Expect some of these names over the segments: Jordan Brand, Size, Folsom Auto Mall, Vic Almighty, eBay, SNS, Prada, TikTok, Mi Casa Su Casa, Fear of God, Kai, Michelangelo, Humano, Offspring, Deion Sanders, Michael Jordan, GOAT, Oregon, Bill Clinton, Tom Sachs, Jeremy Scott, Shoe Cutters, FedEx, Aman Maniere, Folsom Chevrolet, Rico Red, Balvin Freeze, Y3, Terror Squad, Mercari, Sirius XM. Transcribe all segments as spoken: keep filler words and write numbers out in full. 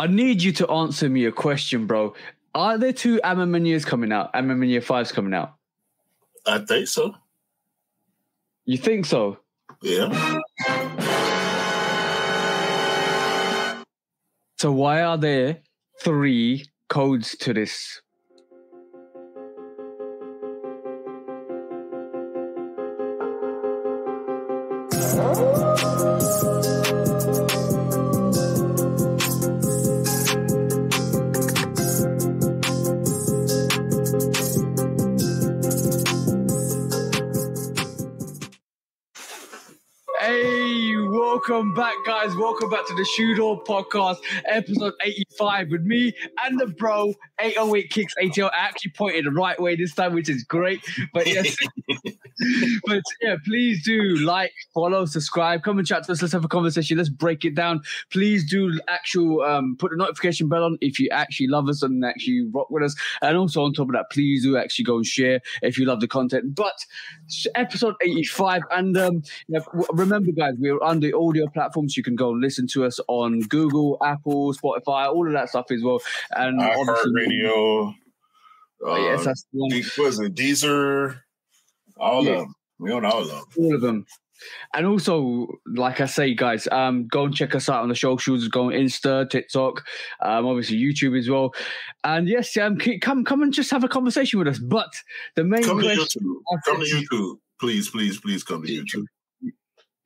I need you to answer me a question, bro. Are there two Aman Maniere's coming out? Aman Maniere fives coming out? I think so. You think so? Yeah. So why are there three codes to this? Welcome back, guys. Welcome back to the Shoe Dog Podcast, episode eighty-five, with me and the bro, eight oh eight Kicks A T L. I actually pointed the right way this time, which is great. But yes, but yeah, please do like, follow, subscribe, come and chat to us. Let's have a conversation. Let's break it down. Please do actual um, put the notification bell on if you actually love us and actually rock with us. And also on top of that, please do actually go and share if you love the content. But episode eighty-five, and um, yeah, remember, guys, we're under audio platforms. You can go and listen to us on Google, Apple, Spotify, all of that stuff as well. And iHeartRadio, uh, yes, that's the one. Was it Deezer? All yeah. of them. We own all of them. All of them. And also, like I say, guys, um, go and check us out on the socials. Go on Insta, TikTok, um, obviously YouTube as well. And yes, um, come, come and just have a conversation with us. But the main come question: to YouTube. Come to YouTube, please, please, please come to YouTube.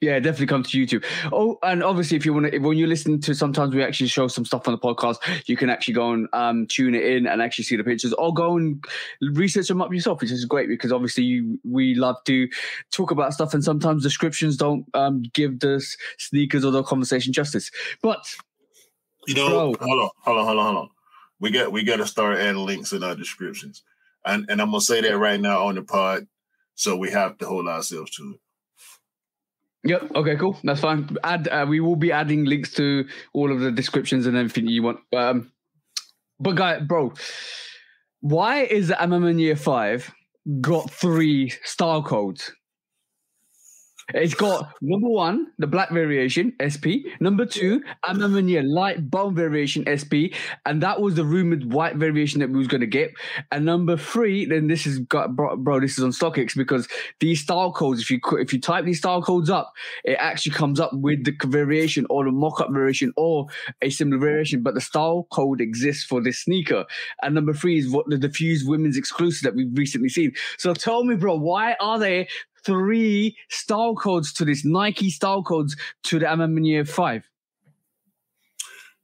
Yeah, definitely come to YouTube. Oh, and obviously, if you want to, when you listen to, sometimes we actually show some stuff on the podcast. You can actually go and um, tune it in and actually see the pictures, or go and research them up yourself, which is great because obviously you, we love to talk about stuff, and sometimes descriptions don't um, give the sneakers or the conversation justice. But you know, bro, hold on, hold on, hold on, hold on. We got we got to start adding links in our descriptions, and and I'm gonna say that right now on the pod, so we have to hold ourselves to it. Yep. Okay, cool. That's fine. Add, uh, we will be adding links to all of the descriptions and everything you want. Um, but, guy, bro, why is the Aman Maniere five got three style codes? It's got, number one, the black variation, S P. Number two, Aman Maniere light bone variation, S P. And that was the rumored white variation that we was going to get. And number three, then this is got, bro, bro, this is on StockX, because these style codes, if you if you type these style codes up, it actually comes up with the variation or the mock-up variation or a similar variation. But the style code exists for this sneaker. And number three is what the diffused women's exclusive that we've recently seen. So tell me, bro, why are they three style codes to this, Nike style codes to the Aman Maniere five?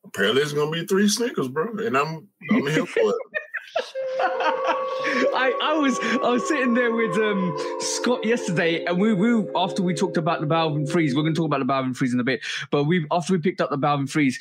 Apparently, it's gonna be three sneakers, bro, and I'm I'm here for it. I I was I was sitting there with um Scott yesterday, and we we after we talked about the Balvin Freeze, we're gonna talk about the Balvin Freeze in a bit, but we after we picked up the Balvin Freeze,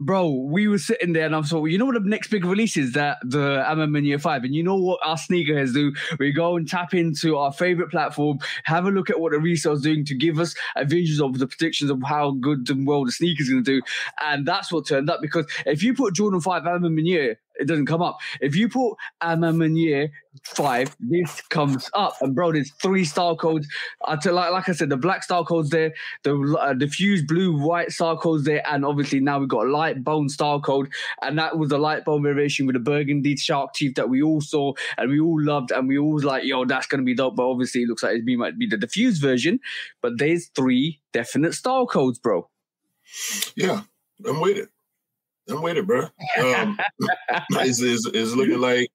bro, we were sitting there and I was like, well, you know what the next big release is? That the Aman Maniere five. And you know what our sneakerheads do? We go and tap into our favorite platform, have a look at what the resale's doing to give us a visual of the predictions of how good and well the sneaker's going to do. And that's what turned up, because if you put Jordan five Aman Maniere, it doesn't come up. If you put Aman Maniere five, this comes up. And bro, there's three style codes. I tell, like, like I said, the black style code's there, the uh, diffused blue white style code's there, and obviously now we've got a light bone style code, and that was the light bone variation with the burgundy shark teeth that we all saw and we all loved, and we all was like, yo, that's gonna be dope. But obviously, it looks like it might be the diffused version. But there's three definite style codes, bro. Yeah, I'm with it. I'm with it, bro. Um, it's, it's, it's looking like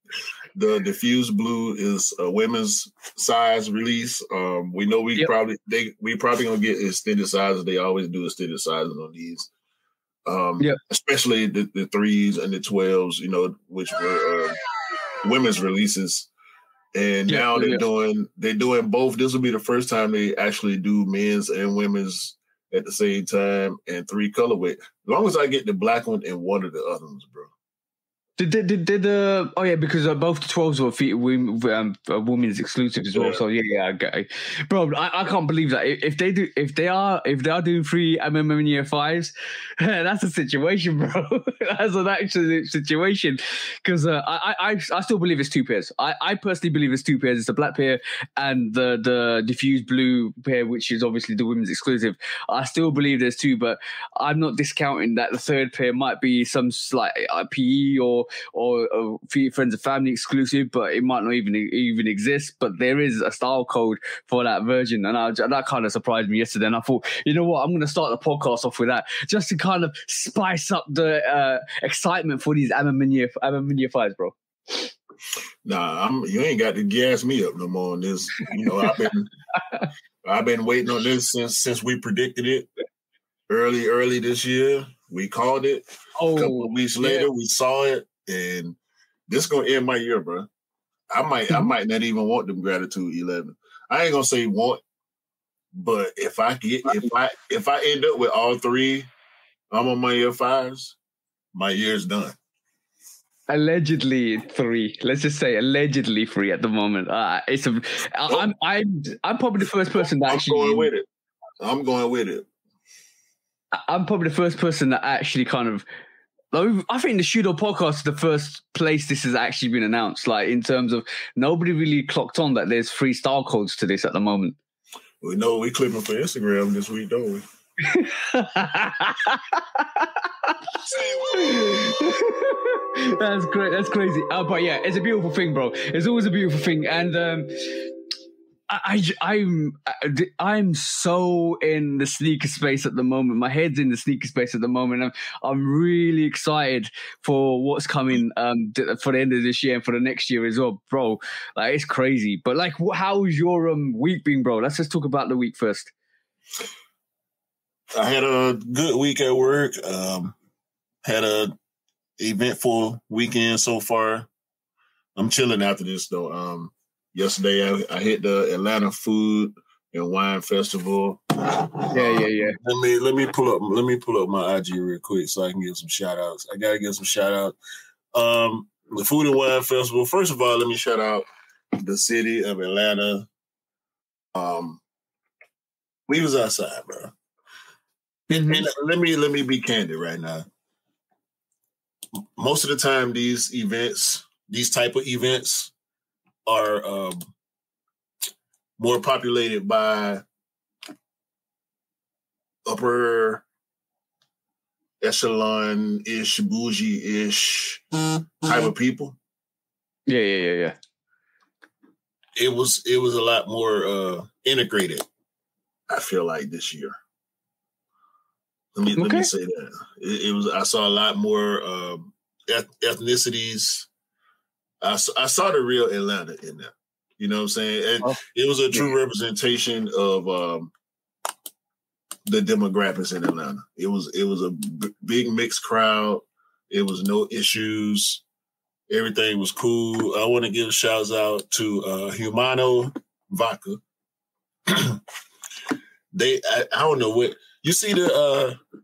the diffused blue is a women's size release. Um, we know we yep. probably they we probably gonna get extended sizes. They always do extended sizes on these, um, yep. especially the, the threes and the twelves. You know, which were uh, women's releases, and yep. now they're yep. doing they're doing both. This will be the first time they actually do men's and women's at the same time, and three colorway. As long as I get the black one and one of the other ones, bro. Did did did, did the oh yeah because both the twelves were feet, um, women's exclusive as well. Yeah. So yeah, yeah, okay, bro, I, I can't believe that if they do if they are if they are doing free M M M year fives, that's a situation, bro. That's an actual situation because uh, I I I still believe it's two pairs. I, I personally believe it's two pairs. It's the black pair and the the diffused blue pair, which is obviously the women's exclusive. I still believe there's two, but I'm not discounting that the third pair might be some slight uh, P E or or uh, friends and family exclusive, but it might not even even exist. But there is a style code for that version, and I, that kind of surprised me yesterday. And I thought, you know what, I'm going to start the podcast off with that just to kind of spice up the uh, excitement for these Aman Maniere fights, bro. Nah, I'm, you ain't got to gas me up no more on this. You know, I've been I've been waiting on this since since we predicted it early early this year. We called it. Oh, a couple of weeks later, yeah. We saw it. And this gonna end my year, bro. I might, I might not even want them gratitude eleven. I ain't gonna say want, but if I get, if I, if I end up with all three, I'm on my year fives. My year's done. Allegedly three. Let's just say allegedly three at the moment. Uh, it's a. I, I'm, I'm, I'm probably the first person that I'm actually. I'm going with it. I'm going with it. I'm probably the first person that actually kind of. I think the Shoe Dog Podcast is the first place this has actually been announced. Like in terms of nobody really clocked on that there's free style codes to this at the moment. We know we're clipping for Instagram this week, don't we? That's great. That's crazy. Uh, but yeah, it's a beautiful thing, bro. It's always a beautiful thing, and. Um, I, I, I'm I'm so in the sneaker space at the moment. My head's in the sneaker space at the moment. I'm I'm really excited for what's coming um for the end of this year and for the next year as well, bro. Like it's crazy. But like, how's your um week been, bro? Let's just talk about the week first. I had a good week at work. Um, had a eventful weekend so far. I'm chilling after this though. Um. Yesterday, I, I hit the Atlanta Food and Wine Festival. Yeah, yeah, yeah. Let me let me pull up let me pull up my I G real quick so I can give some shout outs. I gotta give some shout outs. Um, the Food and Wine Festival. First of all, let me shout out the city of Atlanta. Um, we was outside, bro. Mm-hmm. And let me let me be candid right now. Most of the time, these events, these type of events. Are um, more populated by upper echelon-ish, bougie-ish type of people. Yeah, yeah, yeah, yeah. It was it was a lot more uh, integrated. I feel like this year. Let me okay. let me say that it, it was. I saw a lot more um, ethnicities. I saw the real Atlanta in there. You know what I'm saying? And oh, it was a true yeah. representation of um, the demographics in Atlanta. It was it was a b- big mixed crowd. It was no issues. Everything was cool. I want to give shouts out to uh, Humano Vodka. they I, I don't know what you see the uh,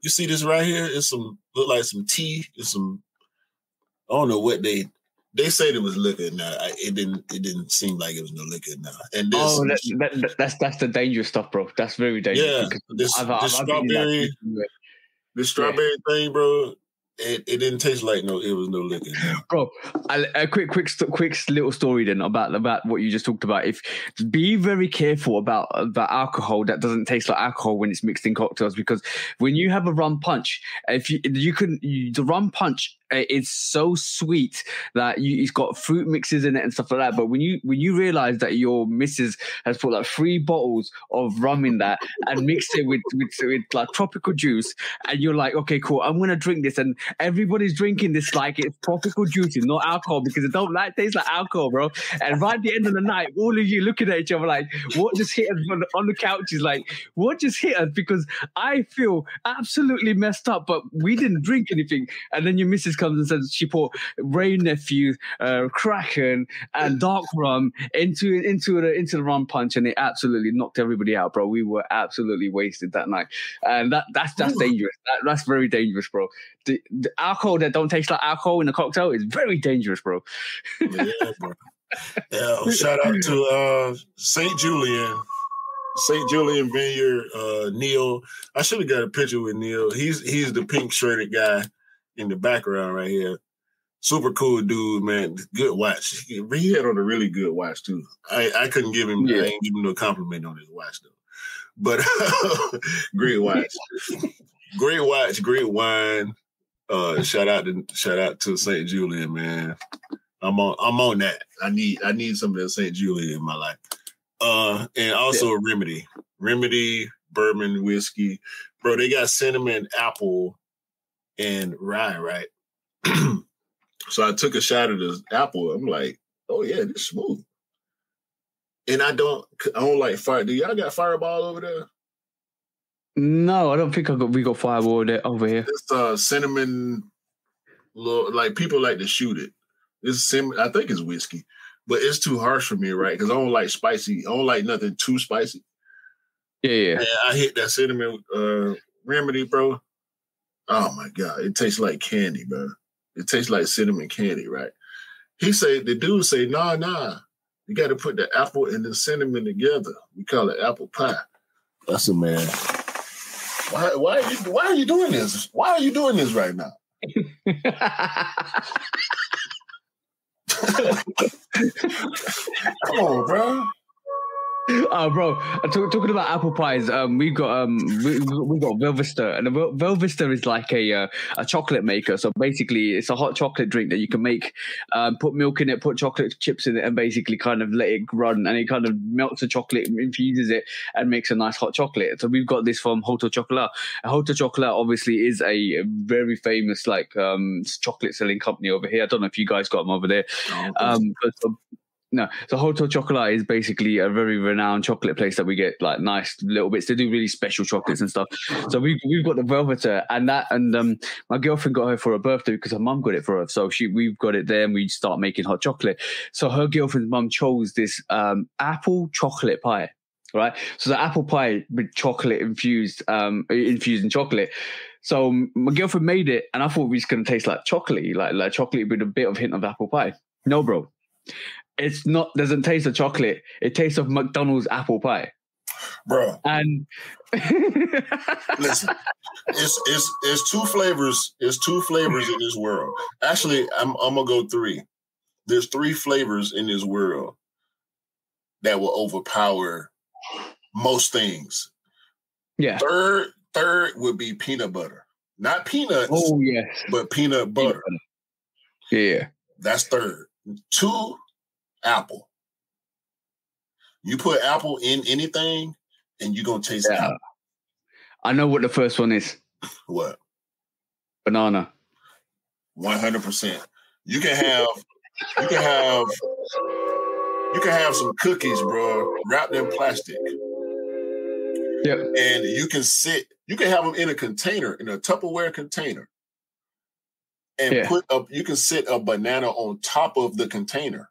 you see this right here. It's some look like some tea. It's some. I don't know what they they said it was liquor. Now it didn't. It didn't seem like it was no liquor. Now and this, oh, that, that, that's that's the dangerous stuff, bro. That's very dangerous. Yeah, this, I've, this I've, strawberry, I've this strawberry yeah. thing, bro. It, it didn't taste like no. It was no liquor, bro. I, a quick, quick, quick little story then about about what you just talked about. If be very careful about about alcohol that doesn't taste like alcohol when it's mixed in cocktails, because when you have a rum punch, if you you can you, the rum punch. It's so sweet that you, it's got fruit mixes in it and stuff like that. But when you when you realize that your missus has put like three bottles of rum in that and mixed it with, with with like tropical juice, and you're like, okay, cool, I'm gonna drink this, and everybody's drinking this like it's tropical juice, it's not alcohol because it don't like taste like alcohol, bro. And right at the end of the night, all of you looking at each other like, what just hit us on the, on the couches? Like, what just hit us? Because I feel absolutely messed up, but we didn't drink anything, and then your missus comes and says she poured Ray Nephew, uh, Kraken, and Dark Rum into into the into the rum punch, and it absolutely knocked everybody out, bro. We were absolutely wasted that night, and that that's that's dangerous. That, that's very dangerous, bro. The, the alcohol that don't taste like alcohol in the cocktail is very dangerous, bro. Yeah, bro. Yeah, shout out to uh, Saint Julian. Saint Julian Vineyard, uh, Neil. I should have got a picture with Neil. He's he's the pink shirted guy in the background right here. Super cool dude, man. Good watch. He had on a really good watch too. I, I couldn't give him yeah. I ain't give him no compliment on his watch though. But great watch. Great watch, great wine. Uh, shout out to shout out to Saint Julian, man. I'm on I'm on that. I need I need some of that Saint Julian in my life. Uh, and also yeah. Remedy. Remedy, bourbon, whiskey. Bro, they got cinnamon, apple, and rye, right? So I took a shot of this apple. I'm like, oh yeah, this is smooth. And I don't I don't like fire. Do y'all got Fireball over there? No, I don't think I got we got Fireball there over here. It's uh cinnamon little, like people like to shoot it. It's cinnamon, I think it's whiskey. But it's too harsh for me, right? Because I don't like spicy. I don't like nothing too spicy. Yeah, yeah. Man, I hit that cinnamon uh, remedy, bro. Oh, my God. It tastes like candy, bro. It tastes like cinnamon candy, right? He said, the dude say, nah, nah. You got to put the apple and the cinnamon together. We call it apple pie. That's a man. Why, why, are, you, why are you doing this? Why are you doing this right now? Come on, bro. Oh, bro. I'm talk, talking about apple pies. Um, we got um, we, we got Velvester, and the Velvester is like a uh, a chocolate maker. So basically, it's a hot chocolate drink that you can make, um, put milk in it, put chocolate chips in it, and basically kind of let it run, and it kind of melts the chocolate, infuses it, and makes a nice hot chocolate. So we've got this from Hotel Chocolat. Hotel Chocolat obviously is a very famous like um chocolate selling company over here. I don't know if you guys got them over there. Oh, um, but, uh, No, so Hotel Chocolat is basically a very renowned chocolate place that we get like nice little bits. They do really special chocolates and stuff. So we we've got the Velveter and that, and um, my girlfriend got her for her birthday because her mum got it for her. So she we've got it there, and we start making hot chocolate. So her girlfriend's mum chose this um, apple chocolate pie, right? So the apple pie with chocolate infused, um, infused in chocolate. So my girlfriend made it, and I thought it was going to taste like chocolatey, like like chocolate with a bit of hint of apple pie. No, bro. It's not, doesn't taste of chocolate. It tastes of McDonald's apple pie. Bro. And listen, it's it's it's two flavors. It's two flavors in this world. Actually, I'm I'm gonna go three. There's three flavors in this world that will overpower most things. Yeah. Third, third would be peanut butter. Not peanuts, oh yes, but peanut butter. Peanut butter. Yeah. That's third. Two. Apple. You put apple in anything, and you're gonna taste yeah. apple. I know what the first one is. What? Banana. One hundred percent. You can have, you can have, you can have some cookies, bro, wrapped in plastic. Yep. And you can sit. You can have them in a container, in a Tupperware container, and yeah. put up. You can sit a banana on top of the container.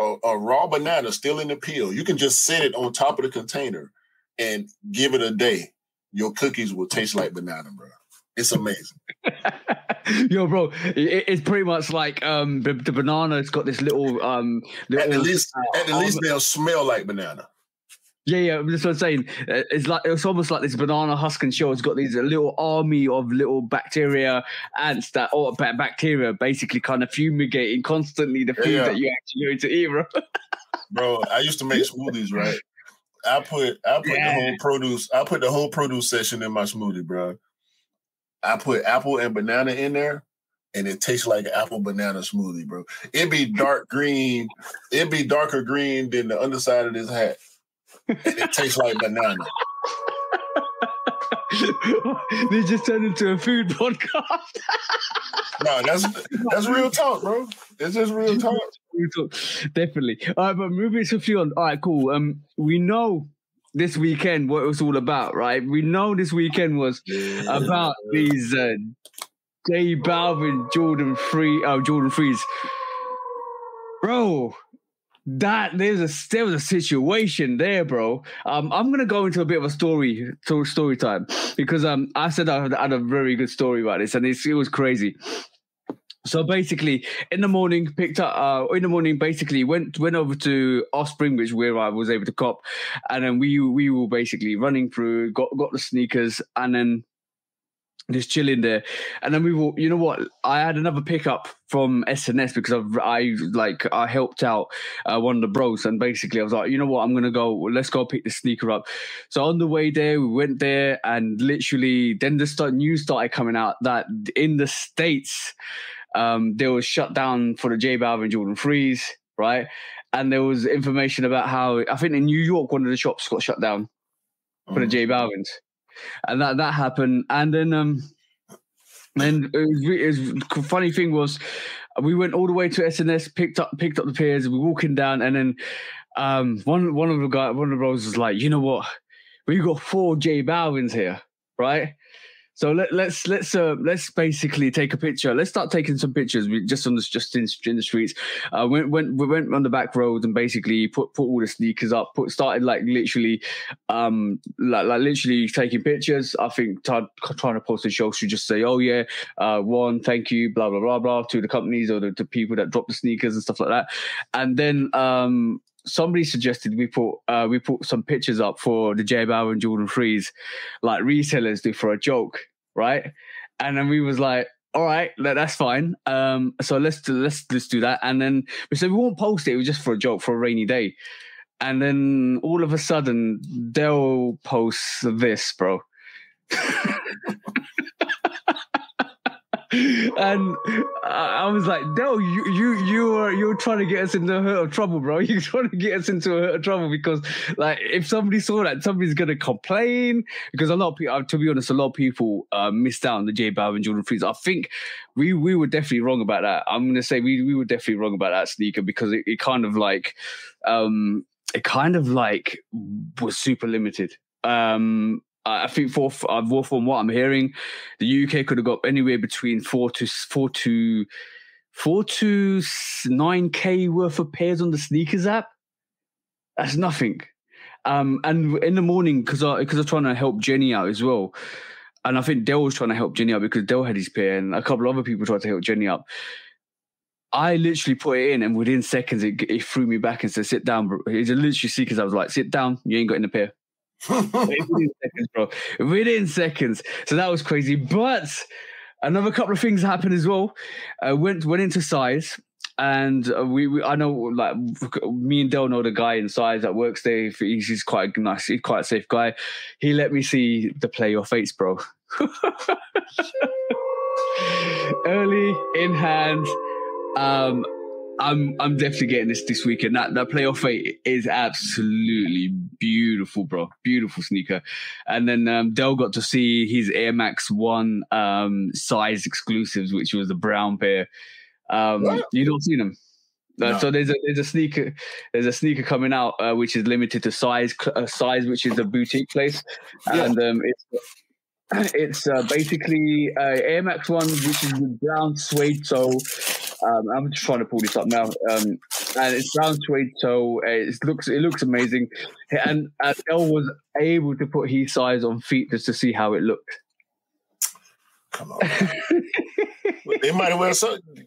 A, a raw banana still in the peel. You can just set it on top of the container and give it a day. Your cookies will taste like banana, bro. It's amazing. Yo, bro, it, it's pretty much like um, the, the banana's got this little... Um, little at the least, uh, at the least they'll smell like banana. Yeah, yeah, that's what I'm saying. It's like it's almost like this banana husk and shell has got these a little army of little bacteria, ants that or bacteria basically kind of fumigating constantly the food yeah. that you actually going to eat, bro. Bro, I used to make smoothies, right? I put I put yeah. the whole produce, I put the whole produce section in my smoothie, bro. I put apple and banana in there, and it tastes like an apple banana smoothie, bro. It'd be dark green, it'd be darker green than the underside of this hat. And it tastes like banana. They just turned into a food podcast. No, that's that's real talk, bro. It's just real talk. Real talk. Definitely. All right, but moving swiftly on. All right, cool. Um, we know this weekend what it was all about, right? We know this weekend was yeah. about these uh, J Balvin Jordan Free, uh, Jordan Freeze, bro. that there's a there was a situation there, bro. Um, I'm gonna go into a bit of a story story time because um, I said I had, I had a very good story about this, and it's, it was crazy. So basically, in the morning, picked up. Uh, in the morning, basically went went over to Offspring, which where I was able to cop, and then we we were basically running through, got got the sneakers, and then just chilling there. And then we were, you know what? I had another pickup from S N S because I've, I like I helped out uh, one of the bros, and basically I was like, you know what? I'm gonna go. Let's go pick this sneaker up. So on the way there, we went there, and literally then the start, news started coming out that in the States. Um, they were shut down for the J Balvin Jordan Freeze, right? And there was information about how, I think in New York, one of the shops got shut down for the J Balvins. And that, that happened. And then, um, and it was, it was, funny thing was, we went all the way to S N S, picked up, picked up the pairs, we were walking down. And then, um, one, one of the guys, one of the bros was like, you know what? We got four J Balvins here, right? So let, let's let's uh, let's basically take a picture. Let's start taking some pictures. We just on the just in, in the streets. Uh, went went we went on the back roads and basically put, put all the sneakers up. Put started like literally, um, like, like literally taking pictures. I think t- trying to post a show should just say, oh yeah, uh, one, thank you, blah blah blah blah, to the companies or the, the people that dropped the sneakers and stuff like that. And then um, somebody suggested we put uh, we put some pictures up for the J Balvin and Jordan Freeze, like resellers do for a joke, right? And then we was like, all right, that's fine. Um, so let's do, let's let's do that. And then we said we won't post it. It was just for a joke, for a rainy day. And then all of a sudden, they'll post this, bro. And I was like, no, you you you were you were trying to get us into a hurt of trouble, bro. You're trying to get us into a hurt of trouble because, like, if somebody saw that, somebody's gonna complain. Because a lot of people, to be honest, a lot of people uh, missed out on the J Balvin Jordan Freeze. I think we we were definitely wrong about that. I'm gonna say we we were definitely wrong about that sneaker because it, it kind of like, um, it kind of like was super limited. Um. I think for, uh, from what I'm hearing, the U K could have got anywhere between four to four to four to nine k worth of pairs on the sneakers app. That's nothing. Um, and in the morning, because I because I'm trying to help Jenny out as well, and I think Dell was trying to help Jenny out because Dell had his pair, and a couple of other people tried to help Jenny out. I literally put it in, and within seconds, it, it threw me back and said, "Sit down, bro." It's literally sneakers. I was like, "Sit down, you ain't got in the pair." Within seconds, bro. Within seconds. So that was crazy. But another couple of things happened as well. I went went into Size, and we, we I know like me and Del know the guy in Size that works there. He's, he's quite nice. He's quite a safe guy. He let me see the playoff eights, bro. Early in hand. Um, I'm I'm definitely getting this this weekend. That that playoff eight is absolutely beautiful, bro. Beautiful sneaker. And then um, Dell got to see his Air Max One um, Size exclusives, which was the brown pair. Um, you don't see them. No. Uh, so there's a there's a sneaker there's a sneaker coming out uh, which is limited to Size uh, Size, which is a boutique place, yeah. And um, it's it's uh, basically uh, Air Max One, which is the brown suede sole. Um, I'm just trying to pull this up now, um, and it's brown suede toe. It looks, it looks amazing, and Adele was able to put his size on feet just to see how it looked. Come on, they might well,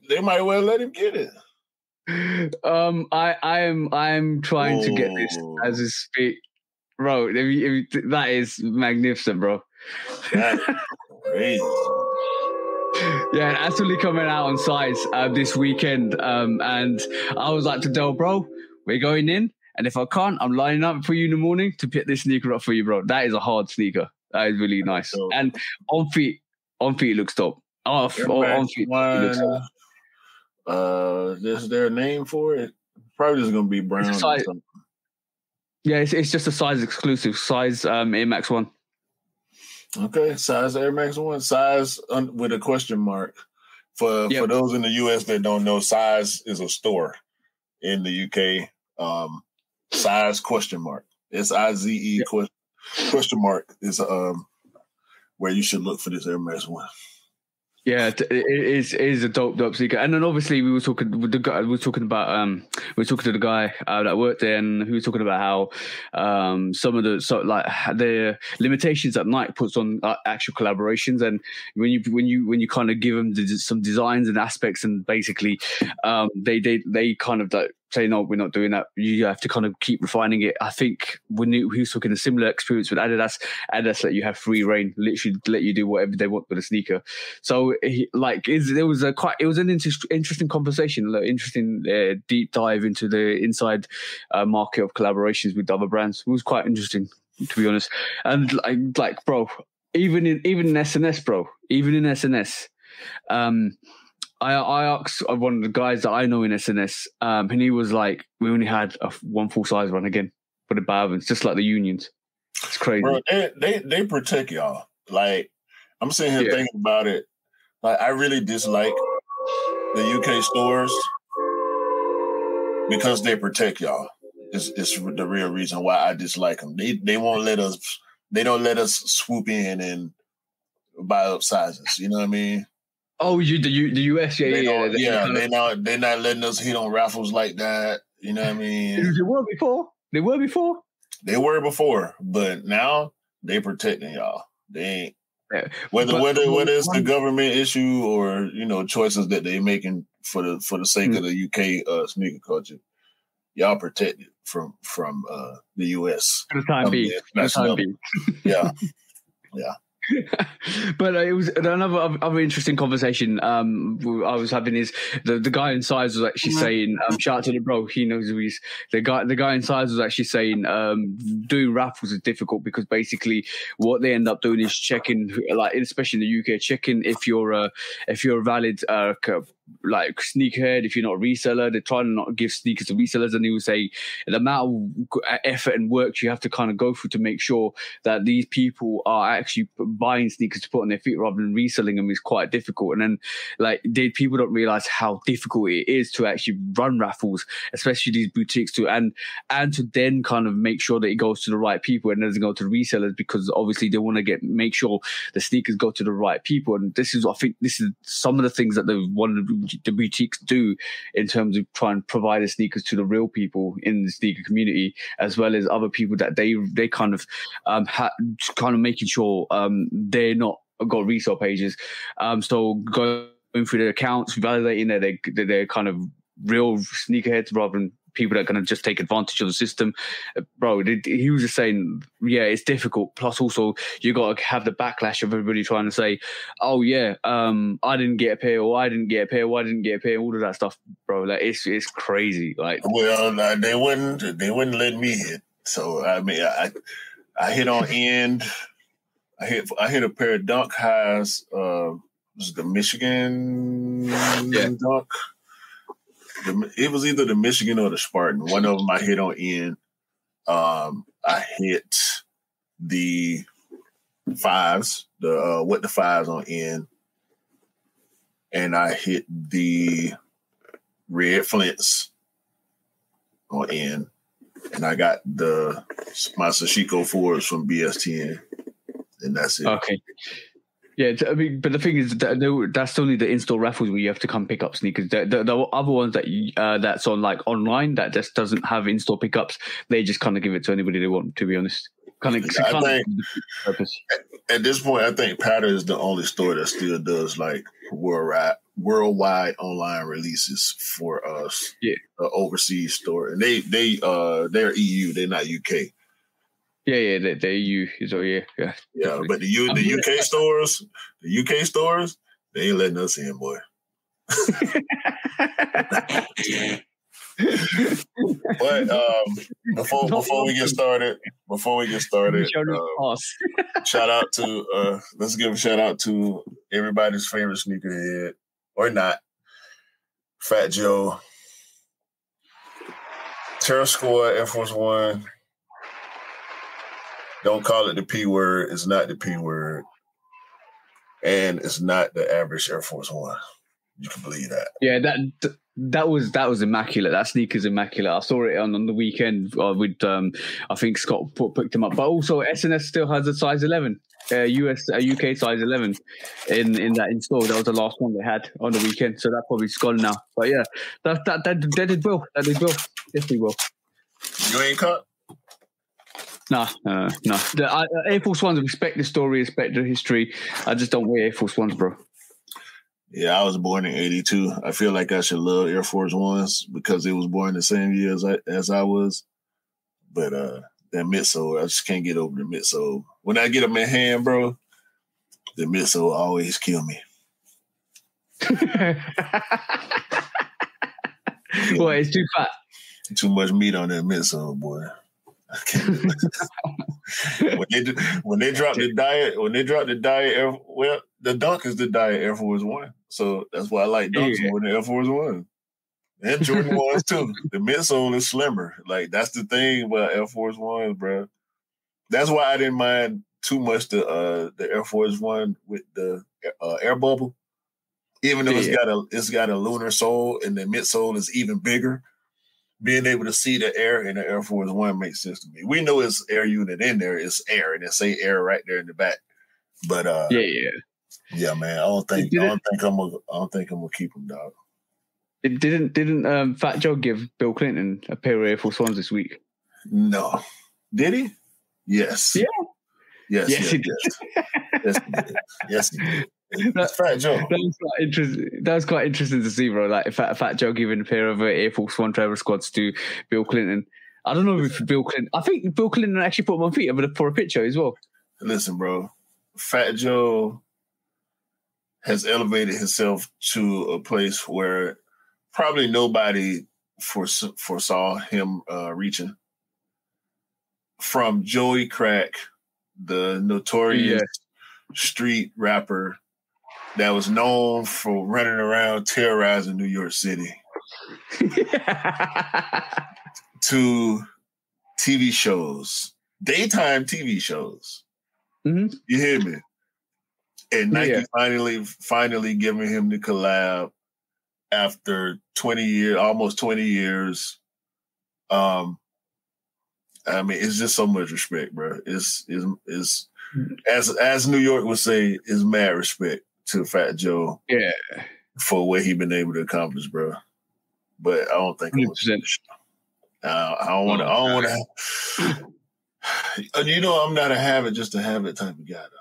they might well let him get it. Um, I, I'm, I'm trying Ooh. to get this as I speak, bro. If you, if you, that is magnificent, bro. That's crazy. Yeah, absolutely coming out on Size uh, this weekend. Um, and I was like to Del, bro, we're going in. And if I can't, I'm lining up for you in the morning to pick this sneaker up for you, bro. That is a hard sneaker. That is really nice. And on feet, on feet, it looks dope. Oh, on feet, one, it looks dope. Uh, is there a name for it? Probably just going to be brown. It's size, or something. Yeah, it's, it's just a Size exclusive. Size um, Air Max one. Okay, Size Air Max One, Size un- with a question mark. For yep. for those in the U S that don't know, Size is a store in the U K. Um, Size question mark. It's I Z E yep. question question mark is um where you should look for this Air Max One. Yeah, it is it is a dope, dope sneaker. And then obviously we were talking with the guy. We were talking about um, we were talking to the guy uh, that worked there, and who was talking about how um, some of the so like the limitations that Nike puts on uh, actual collaborations, and when you when you when you kind of give them the, some designs and aspects, and basically um, they they they kind of like say no, we're not doing that. You have to kind of keep refining it. I think when he was talking a similar experience with Adidas, Adidas let you have free reign, literally let you do whatever they want with a sneaker. So he, like, is there was a quite it was an inter interesting conversation, like interesting uh, deep dive into the inside uh, market of collaborations with other brands. It was quite interesting, to be honest. And like, like bro, even in even in S N S, bro, even in S N S. Um, I, I asked one of the guys that I know in S N S, um, and he was like, we only had a, one full size run again for the Balvins, just like the unions. It's crazy. Bro, they, they, they protect y'all. Like, I'm sitting here yeah. thinking about it. Like, I really dislike the U K stores because they protect y'all. It's, it's the real reason why I dislike them. They, they won't let us, they don't let us swoop in and buy up sizes. You know what I mean? Oh, you the U, the U S, yeah, they yeah, yeah. yeah they not they're not letting us hit on raffles like that. You know what I mean? They were before. They were before. They were before, but now they protecting y'all. They ain't yeah. whether but, whether whether it's the government issue or you know choices that they making for the for the sake mm. of the U K uh, sneaker culture. Y'all protected from from uh, the U S for the time being. For the time being. Yeah, yeah. But uh, it was another other interesting conversation um, I was having. Is the the guy in Size was actually saying, um, shout out to the bro, he knows who he's. The guy the guy in Size was actually saying, um, doing raffles is difficult because basically what they end up doing is checking, like especially in the U K, checking if you're a if you're a valid uh, like sneakerhead, if you're not a reseller. They're trying to not give sneakers to resellers, and he would say the amount of effort and work you have to kind of go through to make sure that these people are actually buying sneakers to put on their feet rather than reselling them is quite difficult. And then like they, people don't realize how difficult it is to actually run raffles, especially these boutiques too, and and to then kind of make sure that it goes to the right people and doesn't go to resellers, because obviously they want to get make sure the sneakers go to the right people. And this is I think this is some of the things that they want to, the boutiques do in terms of trying to provide the sneakers to the real people in the sneaker community, as well as other people that they they kind of um ha, kind of making sure um they're not got resale pages. Um, so going through their accounts, validating that they they're, they're kind of real sneakerheads rather than people that are going to just take advantage of the system. Bro, he was just saying, yeah, it's difficult. Plus, also you got to have the backlash of everybody trying to say, oh yeah, um, I didn't get a pair, or I didn't get a pair, or I didn't get a pair, all of that stuff, bro. Like it's it's crazy. Like, well, no, they wouldn't they wouldn't let me hit. So I mean, I I hit on end. I hit I hit a pair of Dunk Highs. Uh, was it the Michigan yeah. Dunk? The, it was either the Michigan or the Spartan. One of them I hit on in. Um, I hit the fives. The uh, what the fives on in, and I hit the red Flints on in, and I got the my Sashiko fours from B S ten. And that's it. Okay. Yeah, I mean, but the thing is, that that's only the in-store raffles where you have to come pick up sneakers. The, the, the other ones that you, uh, that's on like online that just doesn't have in-store pickups, they just kind of give it to anybody they want. To be honest, kind of. I think, purpose. At, at this point, I think Powder is the only store that still does like worldwide worldwide online releases for us. Yeah, uh, overseas store, and they they uh they're E U, they're not U K. Yeah, yeah, the, the E U is so yeah, yeah, yeah. Definitely. But the U, the U K I mean, stores, the U K stores, they ain't letting us in, boy. But um, before before we get started, before we get started, um, shout out to uh, let's give a shout out to everybody's favorite sneakerhead or not, Fat Joe, Terror Squad, Air Force One. Don't call it the P word. It's not the P word. And it's not the average Air Force One. You can believe that. Yeah, that That was that was immaculate. That sneaker's immaculate. I saw it on, on the weekend with um, I think Scott put, picked him up. But also S N S still has a size eleven, uh, U S uh, U K size eleven in in that install. That was the last one they had on the weekend, so that probably's gone now. But yeah, that that that, that did well. That did well. Definitely well. You ain't cut. Nah, uh, nah. The, I, Air Force Ones, respect the story, respect the history. I just don't wear Air Force Ones, bro. Yeah, I was born in eighty-two. I feel like I should love Air Force Ones because it was born the same year as I, as I was. But uh, that midsole, I just can't get over the midsole. When I get them in hand, bro, the midsole always kill me. Boy, it's too fat. Too much meat on that midsole, boy. I can't when they do, when they drop the diet, when they drop the diet, Air, well, the Dunk is the diet Air Force One, so that's why I like Dunks yeah. more than Air Force One, and Jordan ones too. The midsole is slimmer, like that's the thing about Air Force Ones, bro. That's why I didn't mind too much the uh, the Air Force One with the uh, air bubble, even though yeah. it's got a it's got a lunar sole and the midsole is even bigger. Being able to see the air in the Air Force One makes sense to me. We know it's air unit in there. It's air, and it say air right there in the back. But uh, yeah, yeah, yeah, man. I don't think I don't think I'm gonna I don't think I'm gonna keep them, dog. It didn't didn't um, Fat Joe give Bill Clinton a pair of Air Force Ones this week? No, did he? Yes. Yeah. Yes. Yes, yes he did. Yes, he did. Yes, he did. That, Fat Joe. That was quite interesting. That was quite interesting to see, bro. Like Fat, Fat Joe giving a pair of uh, Air Force One Travis Squads to Bill Clinton. I don't know if Bill Clinton. I think Bill Clinton actually put him on feet for a picture as well. Listen, bro. Fat Joe has elevated himself to a place where probably nobody foresaw, foresaw him uh, reaching. From Joey Crack, the notorious yeah. street rapper that was known for running around terrorizing New York City, to T V shows, daytime T V shows. Mm-hmm. You hear me? And Nike yeah. finally, finally giving him the collab after twenty years, almost twenty years. Um, I mean, it's just so much respect, bro. It's, it's, it's as, as New York would say, it's mad respect to Fat Joe, yeah, for what he been able to accomplish, bro. But I don't think it was, uh, I don't want to. I don't want to. You know, I'm not a have it just to have it type of guy, dog.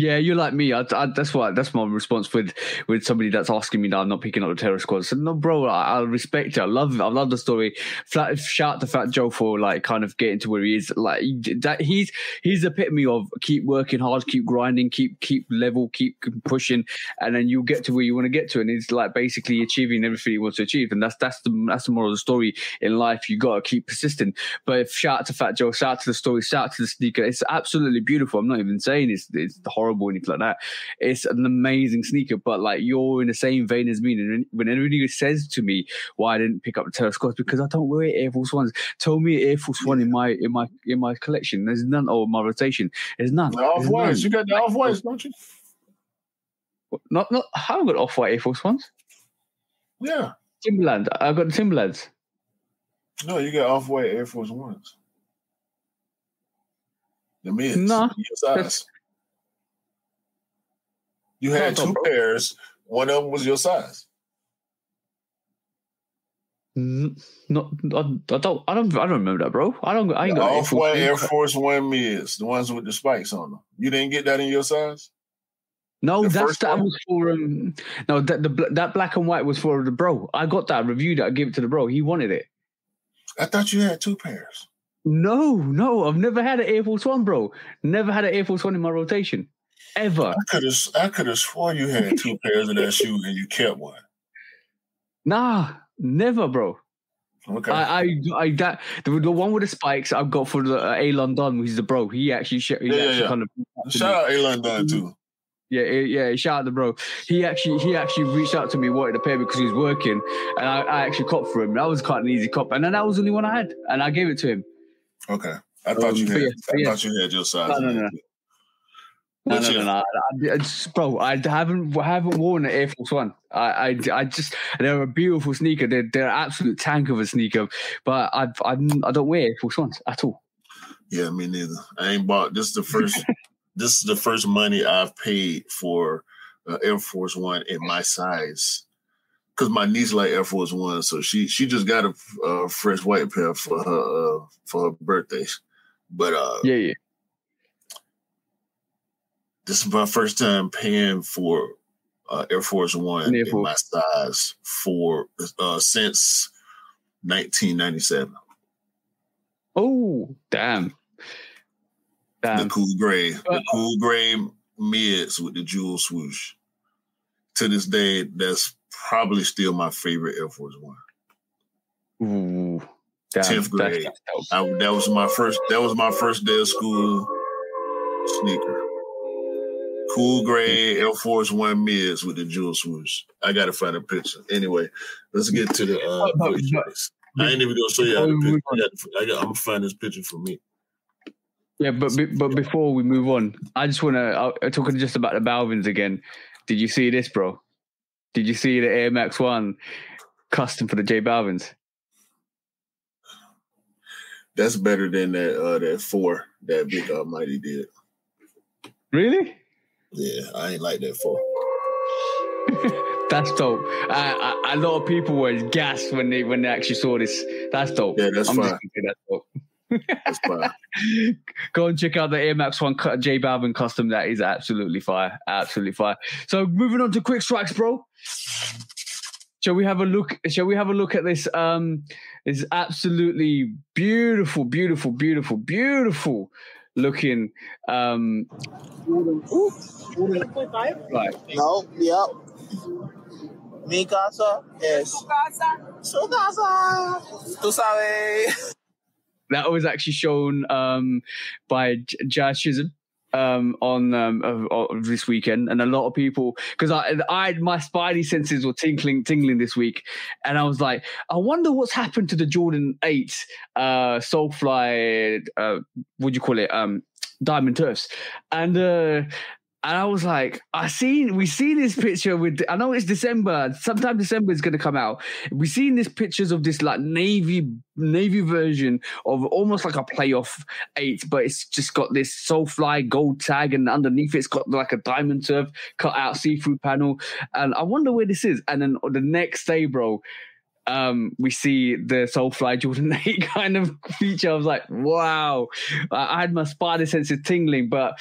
Yeah, you're like me. I, I, that's why. That's my response with with somebody that's asking me that I'm not picking up the Terror Squad. I said, no, bro. I, I respect it. I love. I love the story. Flat, shout out to Fat Joe for like kind of getting to where he is. Like that, he's he's the epitome of keep working hard, keep grinding, keep keep level, keep pushing, and then you get to where you want to get to. And it's like basically achieving everything he wants to achieve. And that's that's the that's the moral of the story in life. You gotta keep persisting. But if, shout out to Fat Joe. Shout out to the story. Shout out to the sneaker. It's absolutely beautiful. I'm not even saying it's it's the horror. Or anything like that. It's an amazing sneaker, but like you're in the same vein as me. And when anybody says to me why I didn't pick up the Terror Squad, because I don't wear Air Force Ones. Tell me Air Force One in my in my in my collection. There's none, or my rotation. There's none. The off whites. You got the off whites, don't you? Not not. I haven't got off white Air Force Ones. Yeah. Timberland. I got the Timberlands. No, you got off white Air Force Ones. The mids. No. Yes, you had two pairs. One of them was your size. Not, I, I don't, I don't, I don't remember that, bro. I don't, I ain't got off white Air Force One mids, the ones with the spikes on them. You didn't get that in your size. No, the that's that was for um. No, that the that black and white was for the bro. I got that review that I gave it to the bro. He wanted it. I thought you had two pairs. No, no, I've never had an Air Force One, bro. Never had an Air Force One in my rotation. Ever. I could have I could have sworn you had two pairs of that shoe and you kept one. Nah, never, bro. Okay. I, I, I that the, the one with the spikes I got for the uh, A London, who's the bro. He actually, he yeah, actually yeah. kind of shout out A London too. Yeah, yeah. Shout out the bro. He actually, he actually reached out to me, wanted a pair because he was working, and I, I actually copped for him. That was quite an easy cop, and then that was the only one I had, and I gave it to him. Okay, I thought um, you had, yeah, I yeah. thought you had your size. No, no, no. No, no, no, no, no. I, I just, bro, I haven't haven't worn an Air Force One. I, I, I just they're a beautiful sneaker. They're they're an absolute tank of a sneaker. But I I I don't wear Air Force Ones at all. Yeah, me neither. I ain't bought. This is the first. This is the first money I've paid for uh, Air Force One in my size. Because my niece like Air Force One, so she she just got a uh, fresh white pair for her uh, for her birthday. But uh, yeah, yeah. This is my first time paying for uh, Air Force One Air Force. in my size for uh, since nineteen ninety-seven. Oh, damn. damn! The cool gray, the cool gray mids with the jewel swoosh. To this day, that's probably still my favorite Air Force One. Ooh, damn. tenth grade. That's, that's I, that was my first. That was my first day of school sneaker. Cool gray Air Force One mids with the jewel swoosh. I gotta find a picture. Anyway, let's get to the. Uh, no, no, no. I ain't even gonna show you how to picture. I got to, I got, I'm gonna find this picture for me. Yeah, but but before we move on, I just wanna I'm talking just about the Balvins again. Did you see this, bro? Did you see the Air Max One custom for the J Balvins? That's better than that uh, that four that Big Almighty did. Really? Yeah, I ain't like that for. That's dope. I, I, a lot of people were gassed when they when they actually saw this. That's dope. Yeah, that's I'm fine. That's, dope. That's fine. Go and check out the Air Max One J Balvin custom. That is absolutely fire. Absolutely fire. So moving on to quick strikes, bro. Shall we have a look? Shall we have a look at this? Um, this absolutely beautiful, beautiful, beautiful, beautiful. Looking, um, ooh, right. No, yep. Mi casa es su casa. Su casa. Tu sabes. That was actually shown um, by Jazz Chisholm um, on um, of, of this weekend, and a lot of people because I, I, my spidey senses were tingling, tingling this week, and I was like, I wonder what's happened to the Jordan Eight, uh, Solefly, uh, what do you call it, um, Diamond Turfs, and uh, and I was like, I seen we see this picture with, I know it's December, sometime December is gonna come out. We seen these pictures of this like navy. Navy version of almost like a playoff eight, but it's just got this Solefly gold tag, and underneath it's got like a Diamond Turf cut out see-through panel. And I wonder where this is. And then the next day, bro, um, we see the Solefly Jordan eight kind of feature. I was like, wow. I had my spider senses tingling, but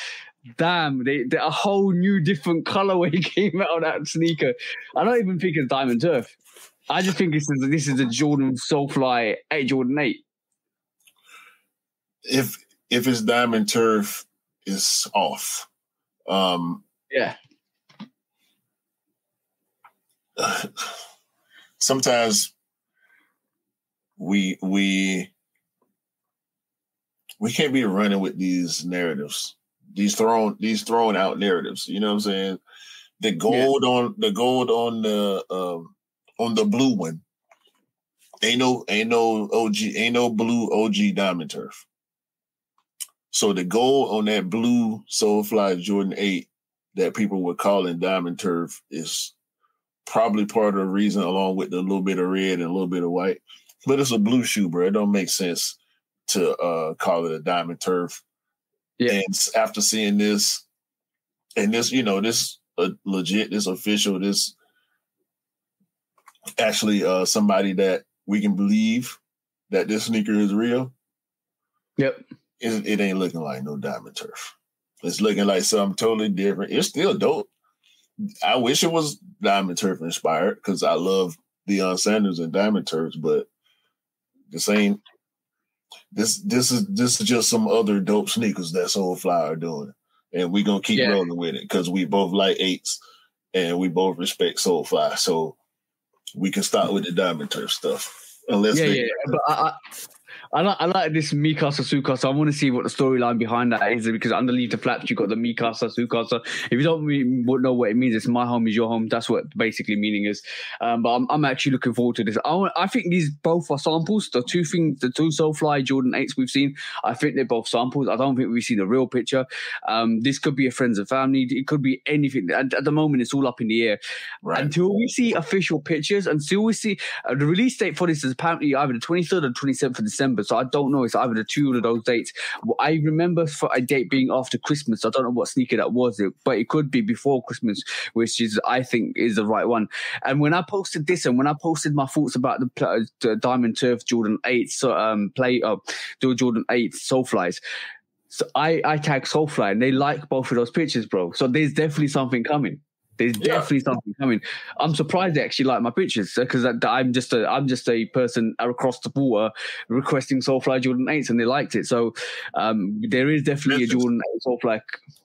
damn, they, they, a whole new different colorway came out of that sneaker. I don't even think it's Diamond Turf. I just think this is this is a Jordan Solefly eight, Jordan eight. If if it's Diamond Turf, it's off. Um, yeah. Uh, sometimes we we we can't be running with these narratives, these thrown these thrown out narratives. You know what I'm saying? The gold yeah. on the gold on the. Um, On the blue one, ain't no, ain't no O G, ain't no blue O G Diamond Turf. So the gold on that blue Solefly Jordan eight that people were calling Diamond Turf is probably part of the reason, along with the little bit of red and a little bit of white. But it's a blue shoe, bro. It don't make sense to uh, call it a Diamond Turf. Yeah. And after seeing this, and this, you know, this uh, legit, this official, this. Actually, uh, somebody that we can believe that this sneaker is real. Yep, it, it ain't looking like no Diamond Turf. It's looking like something totally different. It's still dope. I wish it was Diamond Turf inspired because I love Deion Sanders and Diamond Turfs, but this ain't. This this is this is just some other dope sneakers that Solefly are doing, and we are gonna keep yeah. rolling with it because we both like eights and we both respect Solefly, so. We can start with the Diamond Turf stuff, unless yeah, they- yeah. But I, I like, I like this Mi Casa Su Casa. I want to see what the storyline behind that is, because underneath the flaps, you've got the Mi Casa Su Casa. If you don't know what it means, it's my home is your home. That's what basically meaning is. Um, but I'm, I'm actually looking forward to this. I, want, I think these both are samples. The two things, the two Solefly Jordan eights we've seen, I think they're both samples. I don't think we've seen the real picture. Um, this could be a friends and family. It could be anything. At, at the moment, it's all up in the air. Right. Until we see official pictures, until we see uh, the release date for this is apparently either the twenty-third or twenty-seventh of December. So I don't know. It's either the two of those dates. I remember for a date being after Christmas. I don't know what sneaker that was, but it could be before Christmas, which is, I think, is the right one. And when I posted this and when I posted my thoughts about the, uh, the Diamond Turf Jordan eight so, um, play, uh, the Jordan eight Soleflies, so I, I tagged Solefly and they like both of those pictures, bro. So there's definitely something coming. There's yeah. definitely something coming. I'm surprised they actually like my pictures, because I'm just a I'm just a person across the border requesting Solefly Jordan eights and they liked it. So um, there is definitely mentions. a Jordan eight Solefly.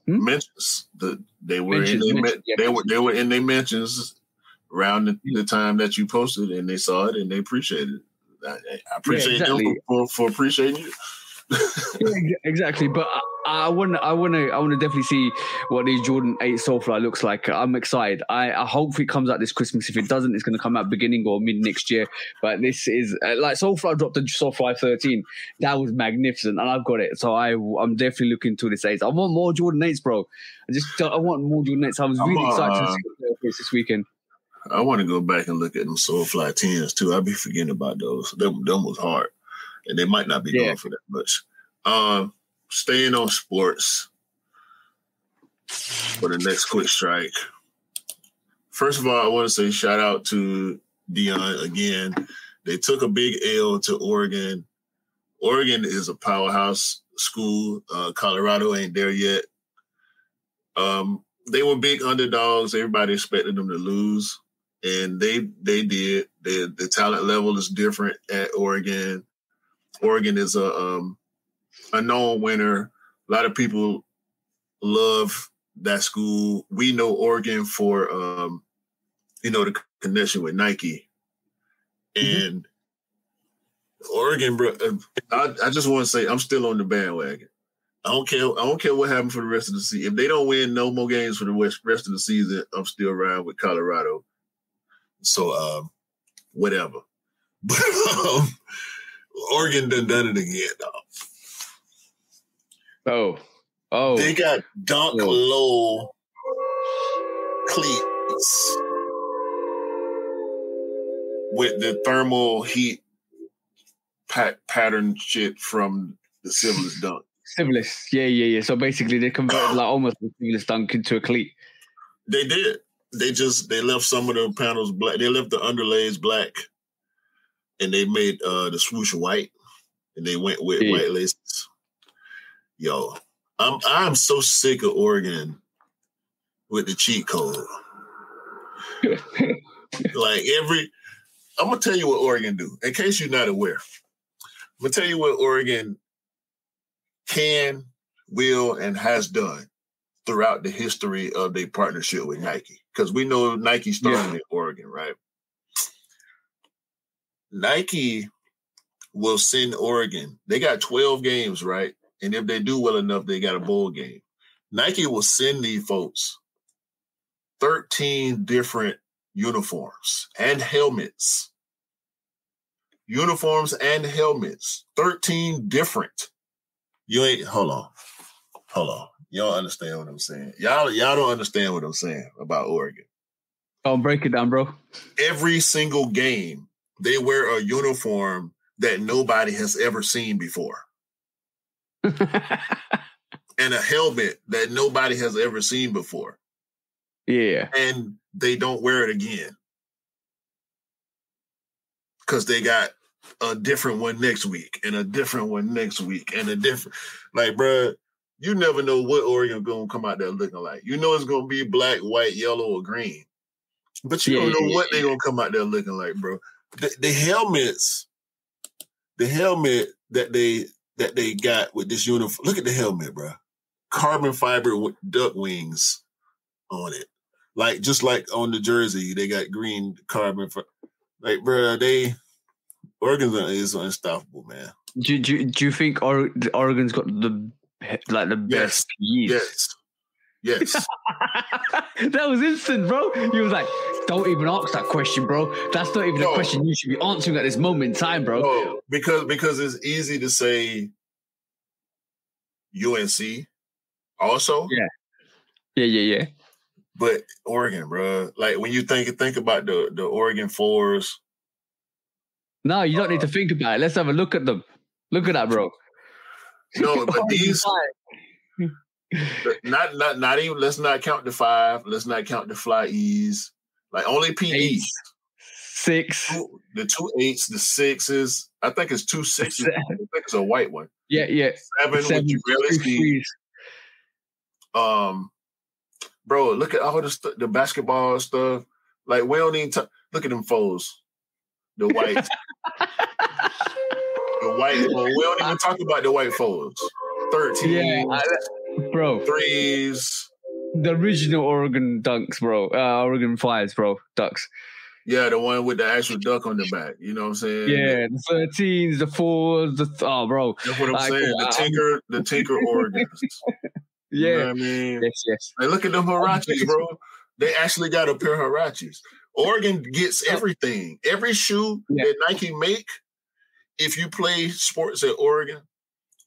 Hmm? Mentions. The, they were mentions, in their yeah, they were they were in their mentions around the, the time that you posted, and they saw it and they appreciated it. I, I appreciate yeah, exactly. them for, for appreciating you. yeah, exactly, but I want to, I want to, I want to definitely see what the Jordan eight Solefly looks like. I'm excited. I, I hope it comes out this Christmas. If it doesn't, it's going to come out beginning or mid next year. But this is uh, like Solefly dropped the Solefly thirteen. That was magnificent, and I've got it. So I, I'm definitely looking to this eight. I want more Jordan eights, bro. I just, I want more Jordan eights. I was really I'm, excited uh, to see this weekend. I want to go back and look at them Solefly tens too. I'll be forgetting about those. Them, them was hard. And they might not be yeah. going for that much. Um, staying on sports for the next quick strike. First of all, I want to say shout out to Deion again. They took a big L to Oregon. Oregon is a powerhouse school. Uh, Colorado ain't there yet. Um, they were big underdogs. Everybody expected them to lose. And they they did. They, the talent level is different at Oregon. Oregon is a um, a known winner. A lot of people love that school. We know Oregon for um, you know, the connection with Nike, and mm-hmm. Oregon. Bro, I, I just want to say I'm still on the bandwagon. I don't care. I don't care what happened for the rest of the season. If they don't win no more games for the rest of the season, I'm still riding with Colorado. So um, whatever. But. Um, Oregon done done it again, though. Oh, oh! They got dunk oh. low cleats with the thermal heat pat- pattern shit from the Civilist dunk. Civilist, yeah, yeah, yeah. So basically, they converted like almost the Civilist dunk into a cleat. They did. They just they left some of the panels black. They left the underlays black. And they made uh, the swoosh white, and they went with yeah. white laces. Yo, I'm I'm so sick of Oregon with the cheat code. Like every, I'm gonna tell you what Oregon do. In case you're not aware, I'm gonna tell you what Oregon can, will, and has done throughout the history of their partnership with Nike. Because we know Nike started yeah. in Oregon, right? Nike will send Oregon. They got twelve games, right? And if they do well enough, they got a bowl game. Nike will send these folks thirteen different uniforms and helmets. Uniforms and helmets. thirteen different. You ain't, hold on. Hold on. Y'all understand what I'm saying. Y'all, y'all don't understand what I'm saying about Oregon. I'll break it down, bro. Every single game, they wear a uniform that nobody has ever seen before. And a helmet that nobody has ever seen before. Yeah. And they don't wear it again. Because they got a different one next week and a different one next week and a different... Like, bruh, you never know what Oregon going to come out there looking like. You know it's going to be black, white, yellow, or green. But you yeah, don't know yeah, what yeah. they're going to come out there looking like, bro. The, the helmets, the helmet that they that they got with this uniform. Look at the helmet, bro. Carbon fiber with duck wings on it, like just like on the jersey, they got green carbon. Fi- like, bro, they Oregon is unstoppable, man. Do, do, do you think Oregon's got the like the yes. best yeast? Yes. Yes. That was instant, bro. You was like, don't even ask that question, bro. That's not even no. a question you should be answering at this moment in time, bro. No, because because it's easy to say U N C also. Yeah. Yeah, yeah, yeah. But Oregon, bro. Like when you think think about the, the Oregon fours. No, you don't uh, need to think about it. Let's have a look at them. Look at that, bro. No, but these not not not even let's not count the five. Let's not count the fly E's. Like only P E's. Six. Two, the two eights, the sixes. I think it's two sixes. I think it's a white one. Yeah, yeah. Seven, Seven which you really see. Um Bro, look at all the st- the basketball stuff. Like we don't even t- look at them foes, the white, the white. Well, we don't even talk about the white foes. Thirteen, yeah, I, bro. Threes, the original Oregon dunks, bro. Uh, Oregon flies, bro. Ducks. Yeah, the one with the actual duck on the back. You know what I'm saying? Yeah, the thirteens, the fours, the th- oh, bro. That's what I'm like, saying. Wow. The tinker, the tinker Oregons. Yeah, you know what I mean, yes, yes. Like, look at them Hirachis, bro. They actually got a pair of Hirachis. Oregon gets everything. Every shoe yeah. that Nike make, if you play sports at Oregon,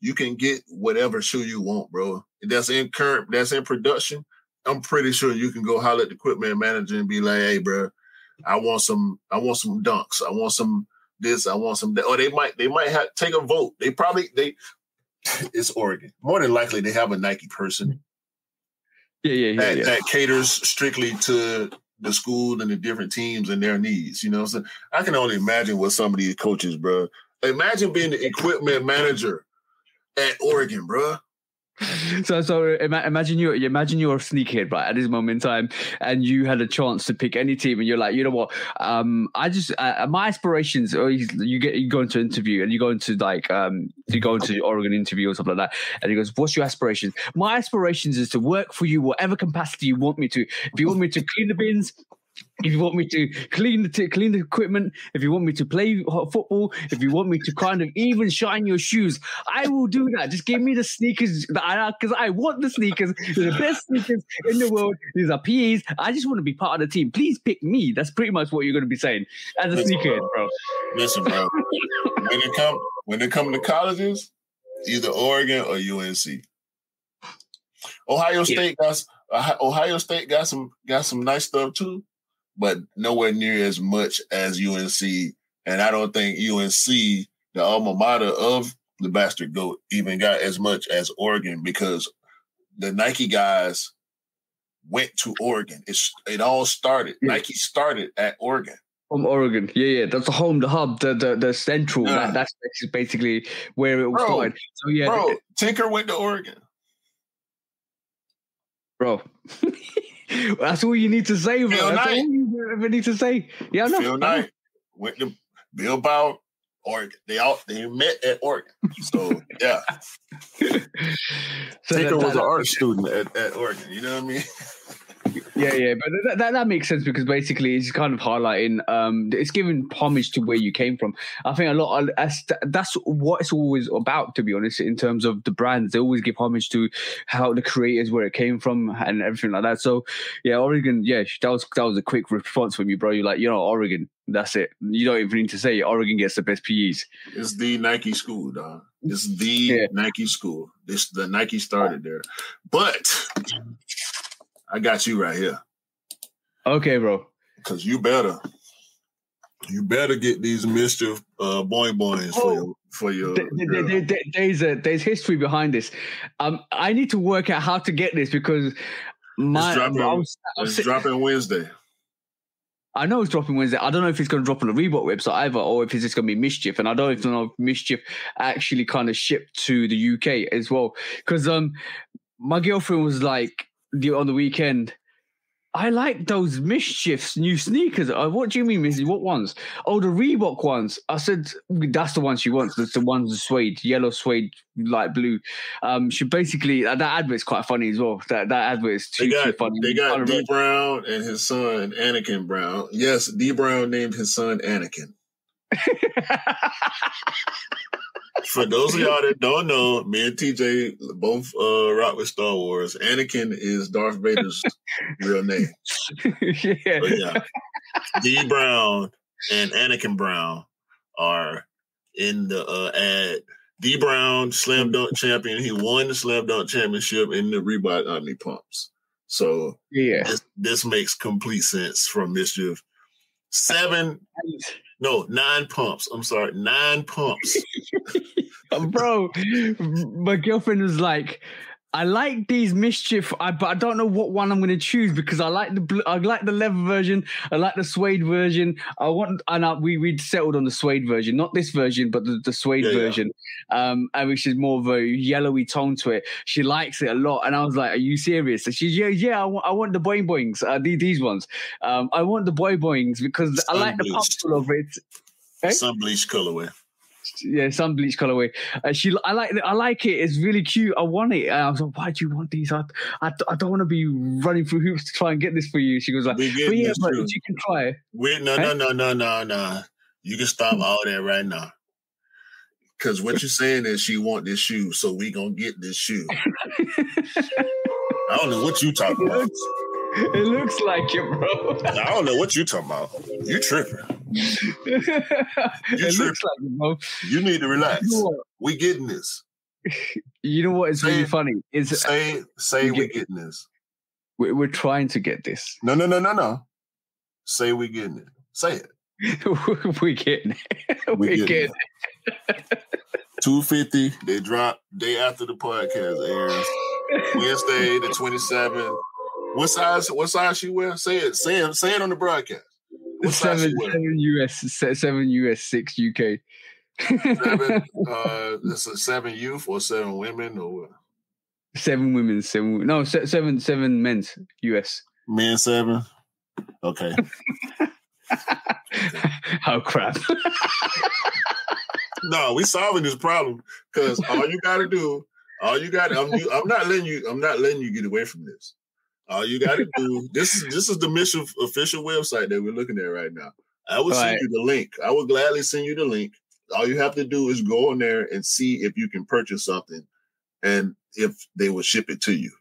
you can get whatever shoe you want, bro. That's in current. That's in production. I'm pretty sure you can go holler at the equipment manager and be like, "Hey, bro, I want some. I want some dunks. I want some this. I want some that." Or they might. They might have take a vote. They probably they. It's Oregon. More than likely, they have a Nike person. Yeah, yeah, yeah that, yeah. that caters strictly to the school and the different teams and their needs. You know what I'm saying? I can only imagine what some of these coaches, bro. Imagine being the equipment manager at Oregon, bro. So, so imagine you imagine you're a sneakerhead, right? At this moment in time, and you had a chance to pick any team, and you're like, you know what? Um, I just uh, my aspirations. Or you get you go into an interview, and you go into like um, you go into Oregon interview or something like that, and he goes, "What's your aspirations?" My aspirations is to work for you, whatever capacity you want me to. If you want me to clean the bins. If you want me to clean the t- clean the equipment, if you want me to play football, if you want me to kind of even shine your shoes, I will do that. Just give me the sneakers that I because I want the sneakers. They're the best sneakers in the world. These are P Es. I just want to be part of the team. Please pick me. That's pretty much what you're going to be saying as a listen, sneakerhead, bro. Listen, bro. when it come when it come to colleges, either Oregon or U N C. Ohio State yeah. got Ohio State got some got some nice stuff too. But nowhere near as much as U N C. And I don't think U N C, the alma mater of the Bastard Goat, even got as much as Oregon because the Nike guys went to Oregon. It's, it all started. Yeah. Nike started at Oregon. From Oregon. Yeah, yeah. That's the home, the hub, the the, the central. Yeah. That, that's basically where it was bro, started. So, yeah. Bro, the, Tinker went to Oregon. Bro. That's all you need to say, bro. Phil That's Knight. all you ever need to say. Yeah, I know. Phil Knight went to Bilbao, Oregon. They all they met at Oregon. So yeah. so Tinker was an art student at, at Oregon. You know what I mean? Yeah, yeah, but that, that that makes sense because basically it's kind of highlighting. Um, it's giving homage to where you came from. I think a lot. Of, that's, that's what it's always about, to be honest. In terms of the brands, they always give homage to how the creators, where it came from, and everything like that. So, yeah, Oregon. Yeah, that was that was a quick response from you, bro. You're like, you know, Oregon. That's it. You don't even need to say it. Oregon gets the best P Es. It's the Nike school, dog. It's the yeah. Nike school. This the Nike started there, but. I got you right here. Okay, bro. Because you better, you better get these Mischief uh, boing boings oh, for your. For your there, there, there, there's a there's history behind this. Um, I need to work out how to get this because my it's dropping, I was, I was, it's dropping Wednesday. I know it's dropping Wednesday. I don't know if it's going to drop on the Reebok website either, or if it's just going to be Mischief. And I don't even know if Mischief actually kind of shipped to the U K as well. Because um, my girlfriend was like. On the weekend, I like those Mischief's new sneakers. Uh, what do you mean, Missy? What ones? Oh, the Reebok ones. I said, that's the one she wants. That's the ones with suede, yellow suede, light blue. Um, she basically, uh, that advert's quite funny as well. That that advert is too, they got, too funny. They got D Brown and his son, Anakin Brown. Yes, D Brown named his son Anakin. For those of y'all that don't know, me and T J both uh, rock with Star Wars. Anakin is Darth Vader's real name. Yeah. But yeah, D Brown and Anakin Brown are in the uh, ad. D Brown, slam dunk champion. He won the slam dunk championship in the Reebok Omni Pumps. So yeah, this, this makes complete sense from Mischief. Seven, no, nine pumps. I'm sorry, nine pumps. Bro, my girlfriend was like, I like these Mischief, I, but I don't know what one I'm going to choose because I like the blue, I like the leather version, I like the suede version. I want, and I, we we settled on the suede version, not this version, but the, the suede yeah, version, yeah. Um, and which is more of a yellowy tone to it. She likes it a lot, and I was like, "Are you serious?" And she's, "Yeah, yeah, I want, I want the boing boings, uh, these, these ones. Um, I want the boing boings because sun I like bleached. The pump of it. Okay? Sun bleach colorway." Yeah, sun bleach colorway. Uh, she, I like, I like it. It's really cute. I want it. And I was like, "Why do you want these? I, I, I don't want to be running through hoops to try and get this for you." She goes like, "But yeah, but you can try it." We're, no, no, no, no, no, no. You can stop all that right now. Because what you're saying is she want this shoe, so we gonna get this shoe. I don't know what you talking about. It looks like it, bro. I don't know what you talking about. You tripping. You tripping. Looks like it, bro. You need to relax. You know, we getting this. You know what is say, really funny? Is say say we get, getting this. We're, we're trying to get this. No, no, no, no, no. Say we getting it. Say it. we getting it. We, we getting, getting it. it. two fifty. They drop day after the podcast airs. Wednesday the twenty-seventh. What size? What size she wear? Say it. Say it. Say it on the broadcast. What size seven, she wear? Seven U S. Seven U S. Six U K. Seven. Uh, this is seven youth or seven women or what? Seven women. Seven. No. Seven. Seven men's U S. Men seven. Okay. Oh crap. No, we solving this problem because all you gotta do, all you gotta. I'm, I'm not letting you. I'm not letting you get away from this. All you got to do, this is this is the Mischief official website that we're looking at right now. I will All send right. you the link. I will gladly send you the link. All you have to do is go on there and see if you can purchase something and if they will ship it to you.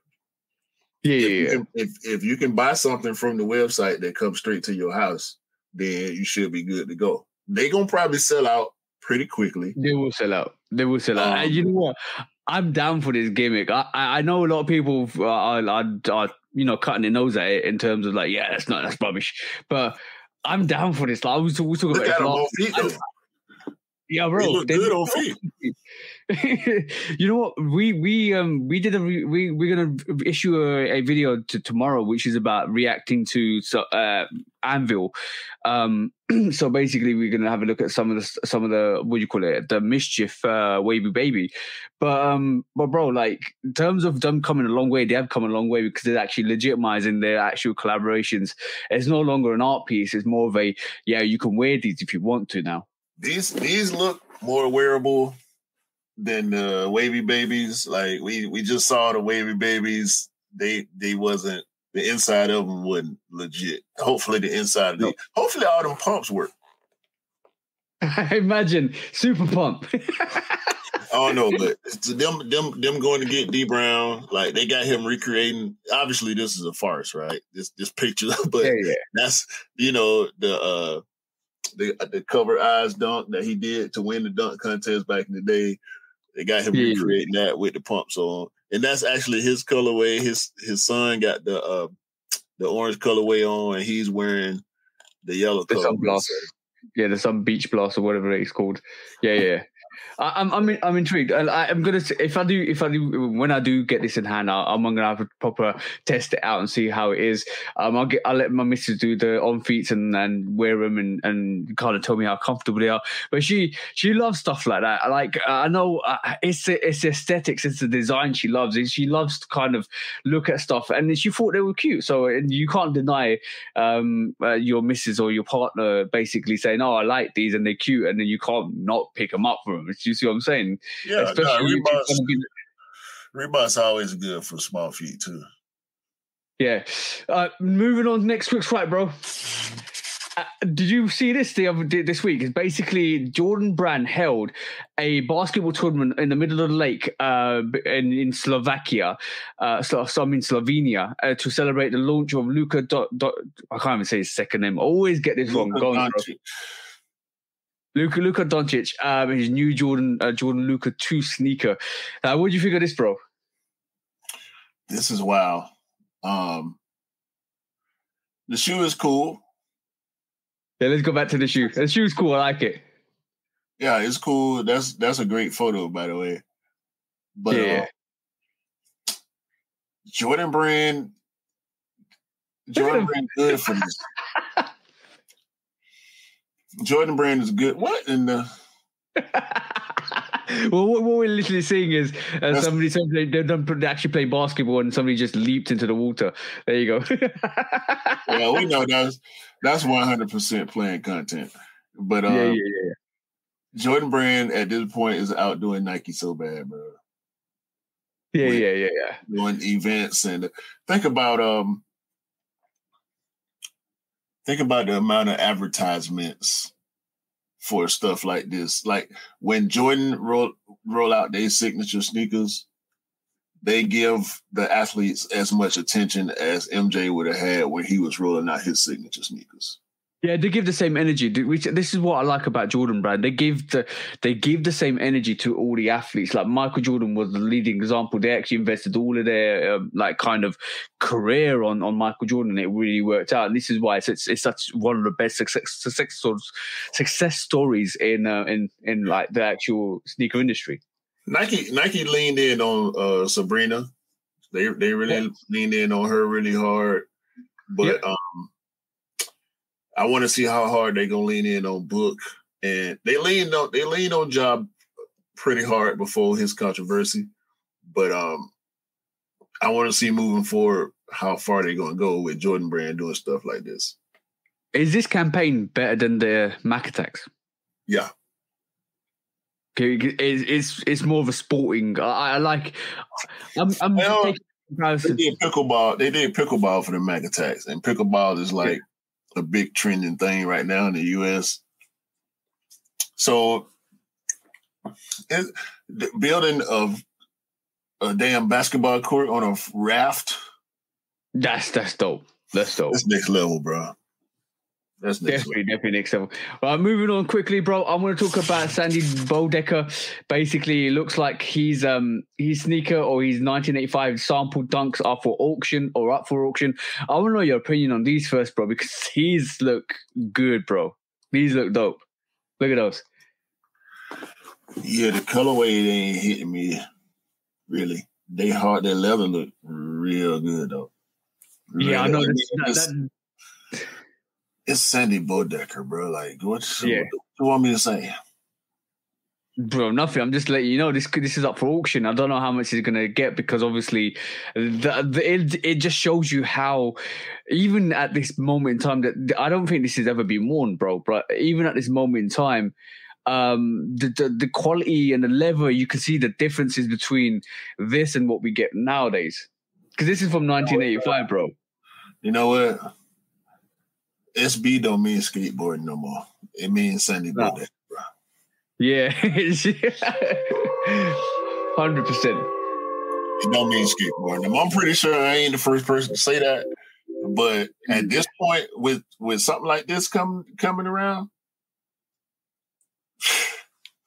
Yeah, if, yeah, you can, if, if you can buy something from the website that comes straight to your house, then you should be good to go. They're going to probably sell out pretty quickly. They will sell out. They will sell out. Um, and you know what? I'm down for this gimmick. I I know a lot of people are, are, are you know, cutting their nose at it in terms of like, yeah, that's not, that's rubbish. But I'm down for this. Like, I was, we was talking Look about it on feet, though. Yeah, bro. They look they good on feet. You know what? We we um we did a we we're gonna issue a, a video to tomorrow, which is about reacting to so uh, Anvil. Um, so basically, we're gonna have a look at some of the some of the what do you call it, the Mischief uh, Wavy Baby. But um, but bro, like in terms of them coming a long way, they have come a long way because they're actually legitimizing their actual collaborations. It's no longer an art piece; it's more of a yeah, you can wear these if you want to now. These these look more wearable than the uh, Wavy Babies. Like we we just saw the Wavy Babies; they they wasn't. The inside of them wasn't legit. Hopefully the inside of them. Hopefully all them pumps work. I imagine super pump. I don't know, but it's them them them going to get D Brown, like they got him recreating. Obviously, this is a farce, right? This this picture, but yeah, yeah. That's you know the uh, the the cover eyes dunk that he did to win the dunk contest back in the day. They got him yeah, recreating yeah. that with the pumps on. And that's actually his colorway. His his son got the uh, the orange colorway on, and he's wearing the yellow colorway. Yeah, the Sun Beach Blast or whatever it's called. Yeah, yeah. I, I'm I'm I'm intrigued. I, I'm gonna if I do if I do when I do get this in hand, I, I'm gonna have a proper test it out and see how it is. Um, I'll get I'll let my missus do the on feet and, and wear them and, and kind of tell me how comfortable they are. But she she loves stuff like that. Like I know uh, it's it's aesthetics, it's the design she loves. She loves to kind of look at stuff, and she thought they were cute. So and you can't deny um uh, your missus or your partner basically saying, "Oh, I like these and they're cute," and then you can't not pick them up for them. You see what I'm saying? Yeah, nah, Reebok's, be... Reebok's always good for small feet too. Yeah. Uh, moving on to next week's flight, bro. Did you see this the other this week? Is basically Jordan Brand held a basketball tournament in the middle of the lake uh, in, in Slovakia, uh, so, so I'm in Slovenia, uh, to celebrate the launch of Luka. Do, do, I can't even say his second name. I always get this wrong. Go on, bro. Luka Luka Doncic, um, his new Jordan uh, Jordan Luka two sneaker. Uh, what do you think of this, bro? This is wow. Um, the shoe is cool. Yeah, let's go back to the shoe. The shoe's cool. I like it. Yeah, it's cool. That's that's a great photo, by the way. But yeah. uh, Jordan Brand, Jordan Brand, good for this. Jordan Brand is good. What in the? Well, what, what we're literally seeing is uh, somebody, somebody they don't actually play basketball, and somebody just leaped into the water. There you go. Yeah, we know that's that's one hundred percent playing content. But um, yeah, yeah, yeah. Jordan Brand at this point is outdoing Nike so bad, bro. Yeah, With, yeah, yeah, yeah. Doing events and think about um. Think about the amount of advertisements for stuff like this. Like when Jordan roll roll out their signature sneakers, they give the athletes as much attention as M J would have had when he was rolling out his signature sneakers. Yeah, they give the same energy. This is what I like about Jordan Brand. They give the they give the same energy to all the athletes. Like Michael Jordan was the leading example. They actually invested all of their um, like kind of career on, on Michael Jordan. It really worked out. And this is why it's it's, it's such one of the best success success, success stories in uh, in in like the actual sneaker industry. Nike Nike leaned in on uh, Sabrina. They they really yeah. leaned in on her really hard, but. Yeah. um I want to see how hard they're gonna lean in on Book, and they leaned on they leaned on Job pretty hard before his controversy, but um, I want to see moving forward how far they're gonna go with Jordan Brand doing stuff like this. Is this campaign better than the Mac attacks? Yeah. Okay, it's it's, it's more of a sporting. I, I like. I'm. I'm well, taking they did pickleball. They did pickleball for the Mac attacks, and pickleball is like. Yeah. A big trending thing right now in the U S. So it, the building of a damn basketball court on a raft. That's that's dope. That's dope. That's next level, bro. That's next definitely, level. definitely next level. Well, moving on quickly, bro. I want to talk about Sandy Bodecker. Basically, it looks like he's um his sneaker or his nineteen eighty-five sample dunks are for auction or up for auction. I want to know your opinion on these first, bro, because these look good, bro. These look dope. Look at those. Yeah, the colorway they ain't hitting me really. They hard. Their leather look real good though. Real yeah, I know. It's Sandy Bodecker, bro. Like, what, yeah. what do you want me to say? Bro, nothing. I'm just letting you know this this is up for auction. I don't know how much he's going to get because obviously the, the, it, it just shows you how, even at this moment in time, that I don't think this has ever been worn, bro. But even at this moment in time, um, the, the, the quality and the level, you can see the differences between this and what we get nowadays. Because this is from nineteen eighty-five, bro. You know what? S B don't mean skateboarding no more. It means Sandy no. Bodecker, bro. Yeah. one hundred percent. It don't mean skateboarding. I'm pretty sure I ain't the first person to say that. But at this point, with, with something like this come, coming around,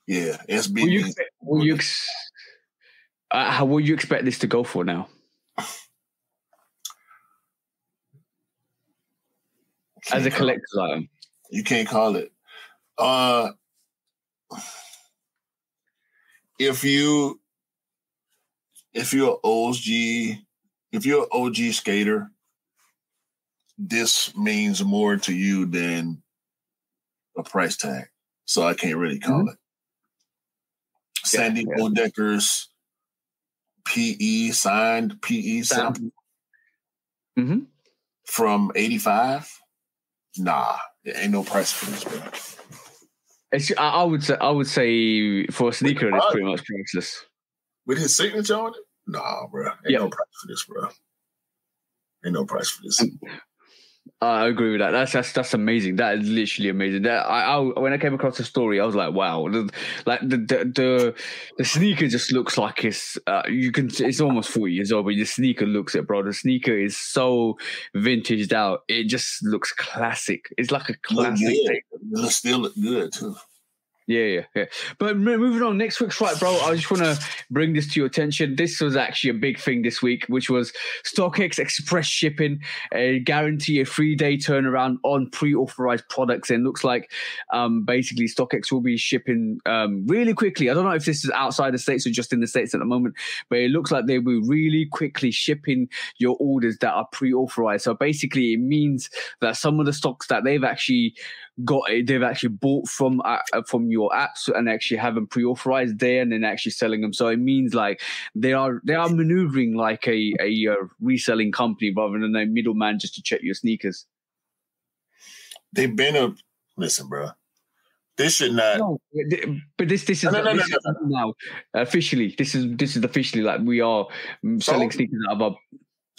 yeah, S B will you, means will you ex- uh, How will you expect this to go for now? As a collector's item, you can't call it. Uh, if you, if you're an O G, if you're an O G skater, this means more to you than a price tag. So I can't really call mm-hmm. it. Sandy yeah, yeah. Bodecker's P E signed P E sample mm-hmm. from eighty-five. Nah, it ain't no price for this, bro. It's, I, I would say, I would say for a sneaker, it's pretty much priceless. With his signature on it, nah, bro, ain't yep. no price for this, bro. Ain't no price for this. I agree with that. That's that's that's amazing. That is literally amazing. That I, I when I came across the story, I was like, wow. The, like the, the the the sneaker just looks like it's uh, you can. It's almost forty years old, but the sneaker looks it, bro. The sneaker is so vintaged out. It just looks classic. It's like a classic. Oh, yeah. Still look good too. Yeah, yeah, yeah. But moving on, next week's fight, bro, I just want to bring this to your attention. This was actually a big thing this week, which was StockX Express shipping, a guarantee a three-day turnaround on pre-authorized products. And it looks like um, basically StockX will be shipping um, really quickly. I don't know if this is outside the States or just in the States at the moment, but it looks like they will be really quickly shipping your orders that are pre-authorized. So basically it means that some of the stocks that they've actually got, they've actually bought from uh, from your apps and actually have them pre-authorized there and then actually selling them. So it means like they are they are maneuvering like a a, a reselling company rather than a middleman just to check your sneakers. They've been a listen, bro. This should not. No, but this this is no, no, no, this no, no, no. Is now officially. This is this is officially like we are selling so, sneakers out of our.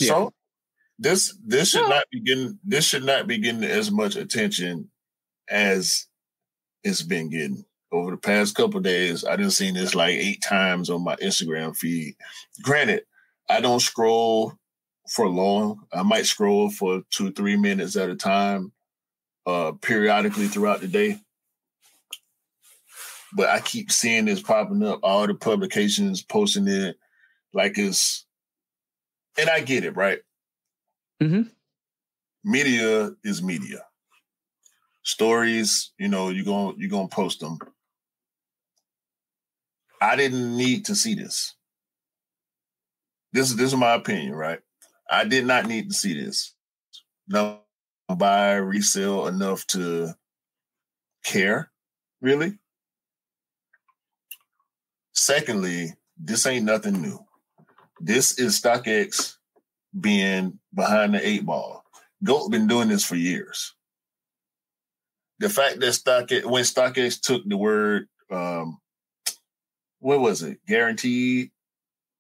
Yeah. So this this should no. not be getting this should not be getting as much attention as it's been getting over the past couple of days. I done seen this like eight times on my Instagram feed. Granted, I don't scroll for long. I might scroll for two, three minutes at a time, uh, periodically throughout the day. But I keep seeing this popping up, all the publications posting it like it's, and I get it, right? Mm-hmm. Media is media. Stories, you know, you're gonna you're gonna post them. I didn't need to see this. This is this is my opinion, right? I did not need to see this. No, buy, resell enough to care, really. Secondly, this ain't nothing new. This is StockX being behind the eight ball. GOAT been doing this for years. The fact that StockX, when StockX took the word, um, what was it, guaranteed,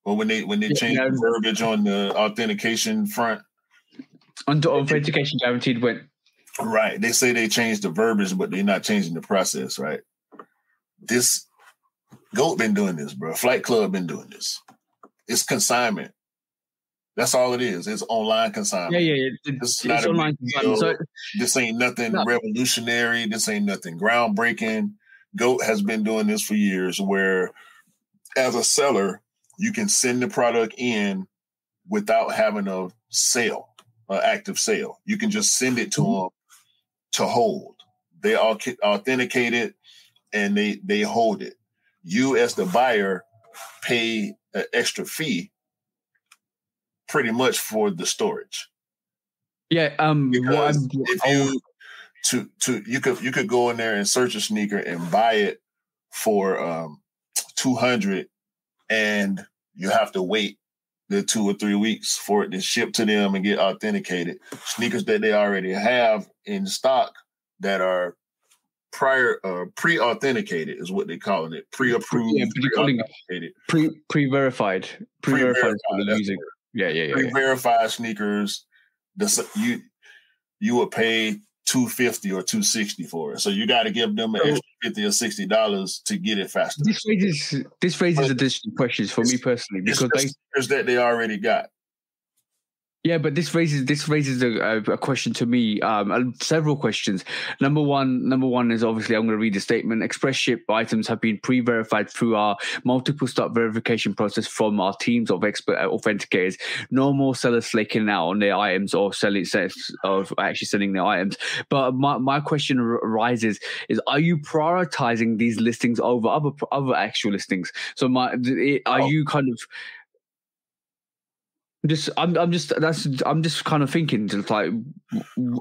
or when they when they yeah, changed no. the verbiage on the authentication front, on the authentication guaranteed went right. They say they changed the verbiage, but they're not changing the process, right? This GOAT been doing this, bro. Flight Club been doing this. It's consignment. That's all it is. It's online consignment. Yeah, yeah, yeah. It's, it's not online consignment. So, this ain't nothing no. revolutionary. This ain't nothing groundbreaking. GOAT has been doing this for years where, as a seller, you can send the product in without having a sale, an active sale. You can just send it to mm-hmm. them to hold. They authenticate it, and they, they hold it. You, as the buyer, pay an extra fee pretty much for the storage. Yeah, um because well, if you to to you could you could go in there and search a sneaker and buy it for um two hundred, and you have to wait the two or three weeks for it to ship to them and get authenticated. Sneakers that they already have in stock that are prior uh pre-authenticated is what they're calling it. Pre-approved, yeah, pre-authenticated. Pre pre-verified. Pre-verified for the music. Yeah, yeah, yeah. Pre-verified yeah. sneakers, the, you you would pay two fifty or two sixty for it. So you got to give them an extra fifty or sixty dollars to get it faster. This raises this raises additional questions for me personally because it's the sneakers that they already got. Yeah, but this raises this raises a, a question to me. Um, several questions. Number one, number one is obviously I'm going to read the statement. Express ship items have been pre-verified through our multiple stop verification process from our teams of expert authenticators. No more sellers slaking out on their items or selling of actually selling their items. But my my question arises is: are you prioritizing these listings over other other actual listings? So my are you kind of Just, I'm, I'm just, that's, I'm just kind of thinking, just like,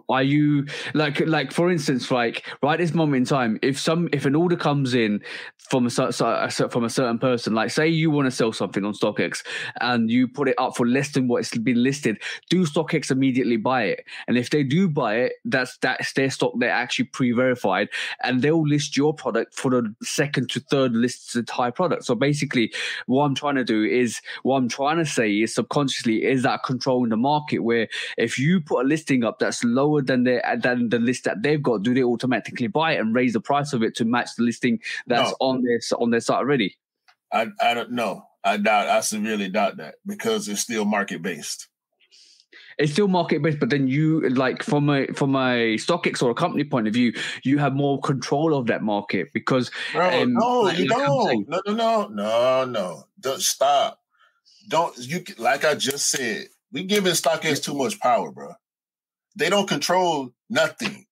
are you, like, like for instance, like, right this moment in time, if some, if an order comes in from a, from a certain person, like, say you want to sell something on StockX and you put it up for less than what it's been listed, do StockX immediately buy it? And if they do buy it, that's, that's their stock they're actually pre-verified, and they'll list your product for the second to third listed high product. So basically, what I'm trying to do is, what I'm trying to say is subconsciously, actually is that control in the market, where if you put a listing up that's lower than the than the list that they've got, do they automatically buy it and raise the price of it to match the listing that's no. on their on their site already? I I don't know. I doubt. I severely doubt that, because it's still market based. It's still market based, but then you, like, from a from a StockX or a company point of view, you have more control of that market because. Bro, um, no, like, you don't. No, no, no, no, no. Don't stop. Don't you like I just said? We giving StockX too much power, bro. They don't control nothing.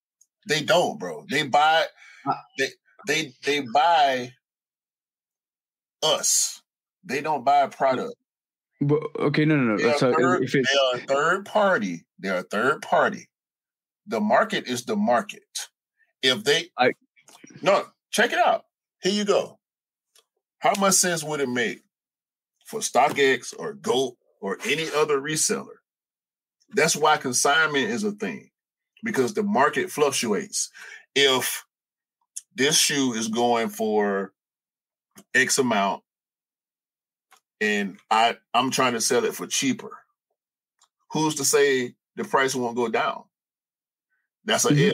They don't, bro. They buy. They they they buy us. They don't buy a product. But, okay, no, no, no. They're, so third, if it's... they're a third party. They're a third party. The market is the market. If they... I... No, check it out. Here you go. How much sense would it make for StockX or GOAT or any other reseller? That's why consignment is a thing, because the market fluctuates. If this shoe is going for X amount, and I, I'm trying to sell it for cheaper, who's to say the price won't go down? That's an mm-hmm. L.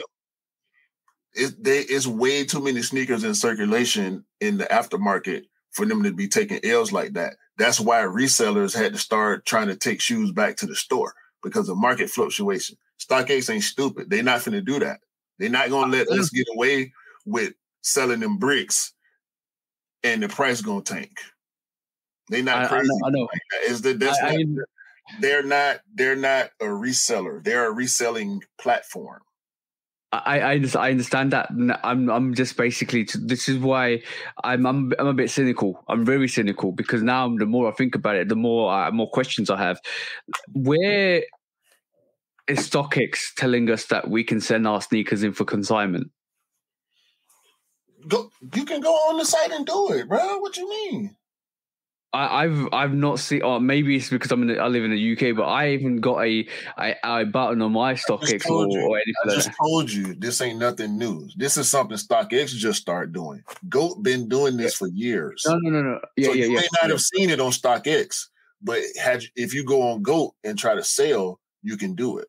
It's, they, it's way too many sneakers in circulation in the aftermarket for them to be taking L's like that. That's why resellers had to start trying to take shoes back to the store, because of market fluctuation. StockX ain't stupid. They're not going to do that. They're not going to let us get away with selling them bricks and the price going to tank. They're not I, crazy. I know. I know. That, that's I, not, I mean, they're not. They're not a reseller. They're a reselling platform. I I, just, I understand that. I'm I'm just basically. This is why I'm I'm I'm a bit cynical. I'm very cynical, because now the more I think about it, the more uh, more questions I have. Where is StockX telling us that we can send our sneakers in for consignment? Go, you can go on the site and do it, bro. What you mean? I, I've I've not seen. Or maybe it's because I'm in. The, I live in the U K, but I even got a a, a button on my StockX or, or anything. I just like told that. you this ain't nothing new. This is something StockX just started doing. GOAT been doing this for years. No, no, no, no. Yeah, so yeah, you yeah, may yeah. not have seen it on StockX, but had, if you go on GOAT and try to sell, you can do it.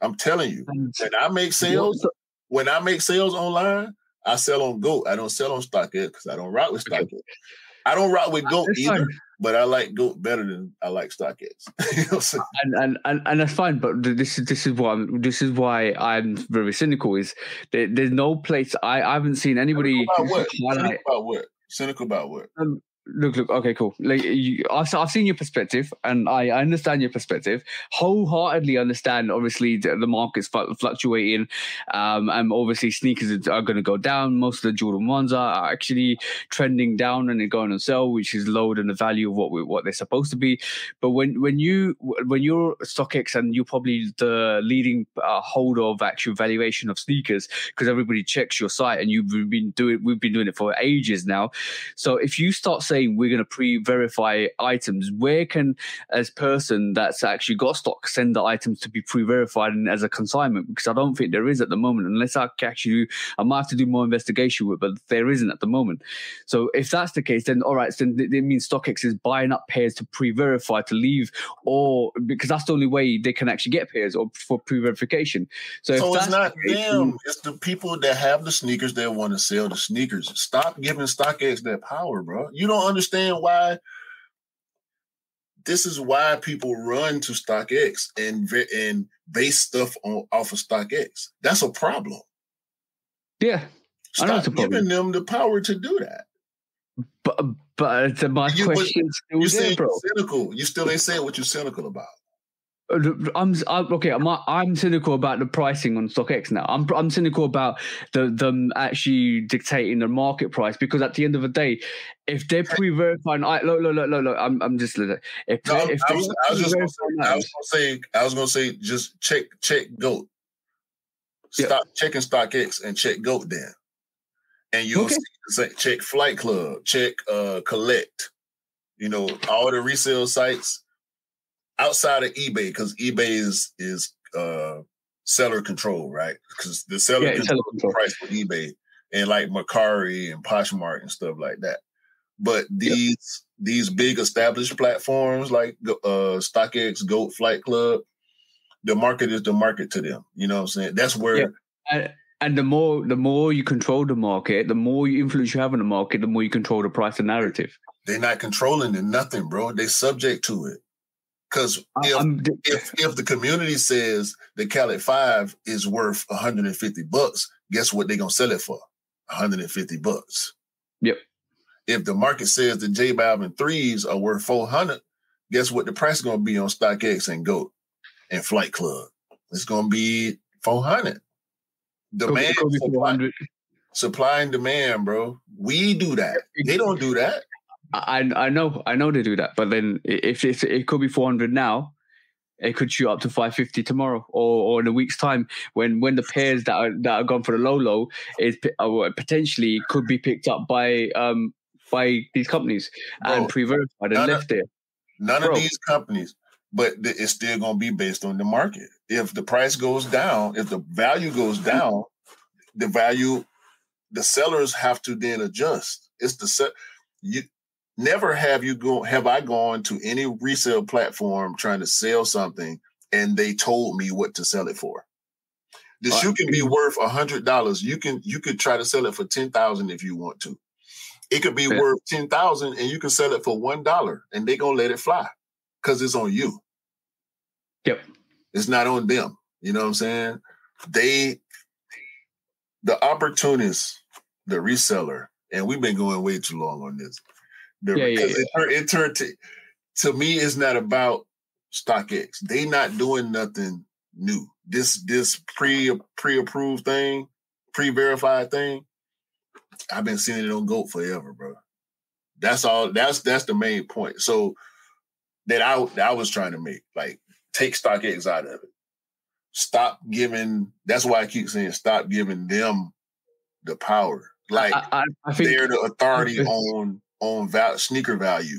I'm telling you. When I make sales, when I make sales online, I sell on GOAT. I don't sell on StockX because I don't rock with StockX. Okay. I don't rock with GOAT either, fine. but I like GOAT better than I like StockX. you know and, and and and that's fine. But this is this is why I'm, this is why I'm very cynical. Is there, there's no place I, I haven't seen anybody cynical about what? Cynical about what? Cynical about what? Um, Look, look, okay, cool. Like, you, I've, I've seen your perspective, and I, I understand your perspective. Wholeheartedly understand, obviously, the, the market's fluctuating. Um, and obviously, sneakers are going to go down. Most of the Jordan ones are actually trending down and they're going on sale, which is lower than the value of what we, what they're supposed to be. But when, when, you, when you're StockX and you're probably the leading uh, holder of actual valuation of sneakers, because everybody checks your site, and you've been doing, we've been doing it for ages now. So if you start saying we're going to pre-verify items, where can, as person that's actually got stock, send the items to be pre-verified and as a consignment? Because I don't think there is at the moment, unless I actually, I might have to do more investigation with, but there isn't at the moment. So if that's the case, then all right, then it means StockX is buying up pairs to pre-verify to leave, or because that's the only way they can actually get pairs, or for pre-verification. So, so if it's not the case, them; it's the people that have the sneakers that want to sell the sneakers. Stop giving StockX that power, bro. You don't understand why. This is why people run to StockX and and base stuff on off of StockX. That's a problem. Yeah, stop I know it's a problem. Giving them the power to do that. But but my you, question you still there, cynical. You still ain't saying what you're cynical about. I'm, I'm okay. I'm I'm cynical about the pricing on StockX now. I'm I'm cynical about the them actually dictating the market price, because at the end of the day, if they're pre-verifying, I look look look look look. I'm I'm just. If, if no, they, I was, I was just gonna say, I was gonna say I was gonna say just check check GOAT. Stop yep. checking StockX and check GOAT then, and you'll okay. see, check Flight Club, check uh, Collect, you know, all the resale sites. Outside of eBay, because eBay is is uh, seller control, right? Because the seller yeah, controls the price for eBay, and like Mercari and Poshmark and stuff like that. But these yep. these big established platforms like uh, StockX, GOAT, Flight Club, the market is the market to them. You know what I'm saying? That's where. Yep. I- And the more the more you control the market, the more you influence you have in the market, the more you control the price and narrative. They're not controlling it, nothing, bro. They subject to it. Because if, de- if if the community says the Khaled five is worth one hundred fifty bucks, guess what they're going to sell it for? one hundred fifty bucks. Yep. If the market says the J Balvin threes are worth four hundred, guess what the price is going to be on StockX and GOAT and Flight Club? It's going to be four hundred. Demand, supply, supply and demand, bro. We do that. They don't do that. I I know I know they do that, but then if, if it could be four hundred now, it could shoot up to five fifty tomorrow or, or in a week's time when, when the pairs that are that are gone for the low low is potentially could be picked up by um by these companies bro, and pre-verified and left there. None bro. of these companies. But it's still going to be based on the market. If the price goes down, if the value goes down, the value, the sellers have to then adjust. It's the se- you never have you go have I gone to any resale platform trying to sell something and they told me what to sell it for. The shoe can be worth a hundred dollars. You can you could try to sell it for ten thousand if you want to. It could be yeah. worth ten thousand and you can sell it for one dollar and they're gonna let it fly. Because it's on you. Yep. It's not on them. You know what I'm saying? They, the opportunist, the reseller, and we've been going way too long on this. The, yeah, yeah, yeah. It, it turned to, to me, it's not about StockX. They not doing nothing new. This this pre, pre-approved thing, pre-verified thing, I've been seeing it on GOAT forever, bro. That's all. That's that's the main point. So, that I, that I was trying to make, like take StockX out of it. Stop giving, that's why I keep saying stop giving them the power. Like I, I, I think, they're the authority on, on val- sneaker value.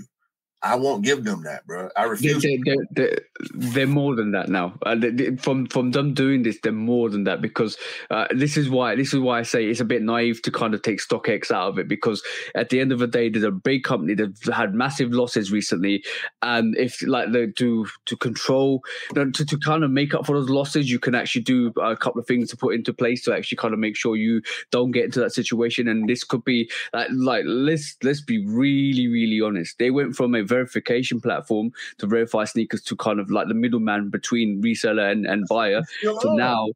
I won't give them that, bro. I refuse. They, they, they, they're more than that now. Uh, they, they, from from them doing this, they're more than that because uh, this is why this is why I say it's a bit naive to kind of take StockX out of it because at the end of the day, there's a big company that had massive losses recently, and if like they do to control you know, to to kind of make up for those losses, you can actually do a couple of things to put into place to actually kind of make sure you don't get into that situation. And this could be like like let's let's be really really honest. They went from a verification platform to verify sneakers to kind of like the middleman between reseller and, and buyer. So on. Now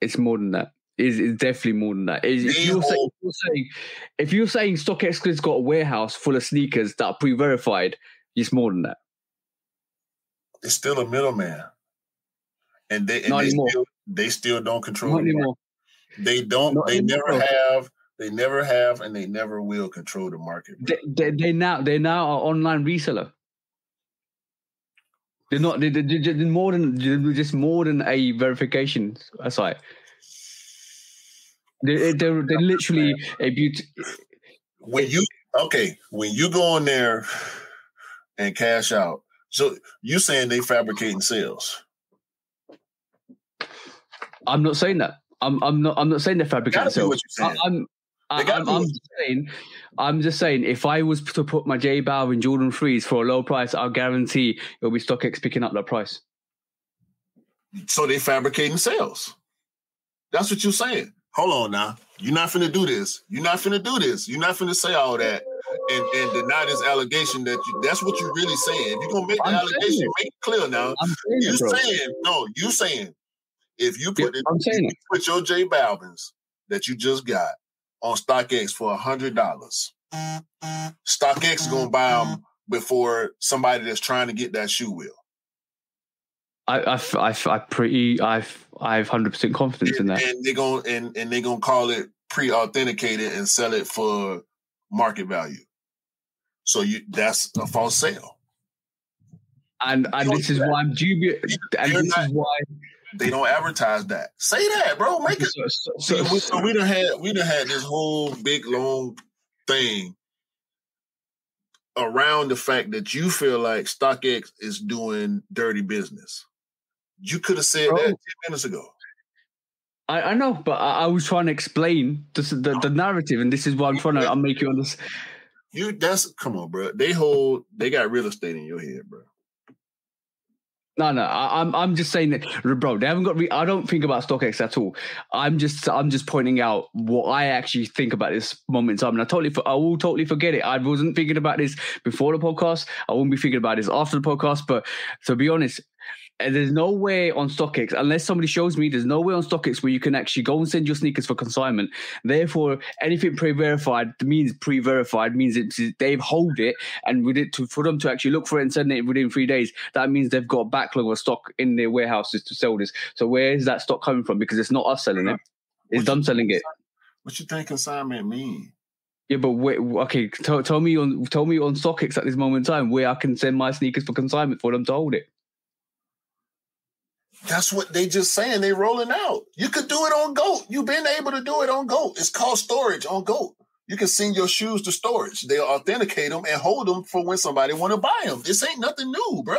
it's more than that. It's, it's definitely more than that. If you're, saying, if you're saying if you're saying StockX has got a warehouse full of sneakers that are pre-verified, it's more than that. It's still a middleman, and they and they, still, they still don't control. Not anymore. They don't. Not they anymore. Never have. They never have, and they never will control the market. They, they, they now, they now are online reseller. They're not. They, they, they're more than they're just more than a verification site. They, they're they're literally a beauty. When you okay, when you go in there and cash out, so you saying they fabricating sales? I'm not saying that. I'm I'm not I'm not saying they're fabricating sales. I'm. I, I'm, I'm, just saying, I'm just saying, if I was to put my J Balvin Jordan Freeze for a low price, I'll guarantee it'll be StockX picking up that price. So they're fabricating sales. That's what you're saying. Hold on now. You're not finna do this. You're not finna do this. You're not finna say all that and, and deny this allegation that you, that's what you're really saying. If you're going to make the I'm allegation, saying. make it clear now. I'm saying you're it, saying, no, you're saying, if you put, yeah, it, if you put your J Balvin's that you just got on StockX for one hundred dollars. StockX is going to buy them before somebody that's trying to get that shoe will. I I I, I pretty I've I've one hundred percent confidence and, in that. And they're going and and they're going to call it pre-authenticated and sell it for market value. So you that's a false sale. And and you know, this is why I'm dubious. And this not, is why they don't advertise that. Say that, bro. Make it. So, so, so, so we done had we done had this whole big long thing around the fact that you feel like StockX is doing dirty business. You could have said bro, that ten minutes ago. I, I know, but I, I was trying to explain this, the the narrative, and this is why I'm trying to I'll make you understand. You that's come on, bro. They hold they got real estate in your head, bro. No, no, I, I'm I'm just saying that, bro. They haven't got. Re- I don't think about StockX at all. I'm just I'm just pointing out what I actually think about this moment in time, and I totally I will totally forget it. I wasn't thinking about this before the podcast. I won't be thinking about this after the podcast. But to be honest, there's no way on StockX, unless somebody shows me, there's no way on StockX where you can actually go and send your sneakers for consignment. Therefore, anything pre-verified means pre-verified, means it, they've hold it, and with it to, for them to actually look for it and send it within three days, that means they've got a backlog of stock in their warehouses to sell this. So where is that stock coming from? Because it's not us selling it. It's them selling it. What you think consignment means? Yeah, but wait, okay, t- tell me on tell me on StockX at this moment in time where I can send my sneakers for consignment for them to hold it. That's what they just saying. They rolling out. You could do it on GOAT. You've been able to do it on GOAT. It's called storage on GOAT. You can send your shoes to storage. They'll authenticate them and hold them for when somebody want to buy them. This ain't nothing new, bro.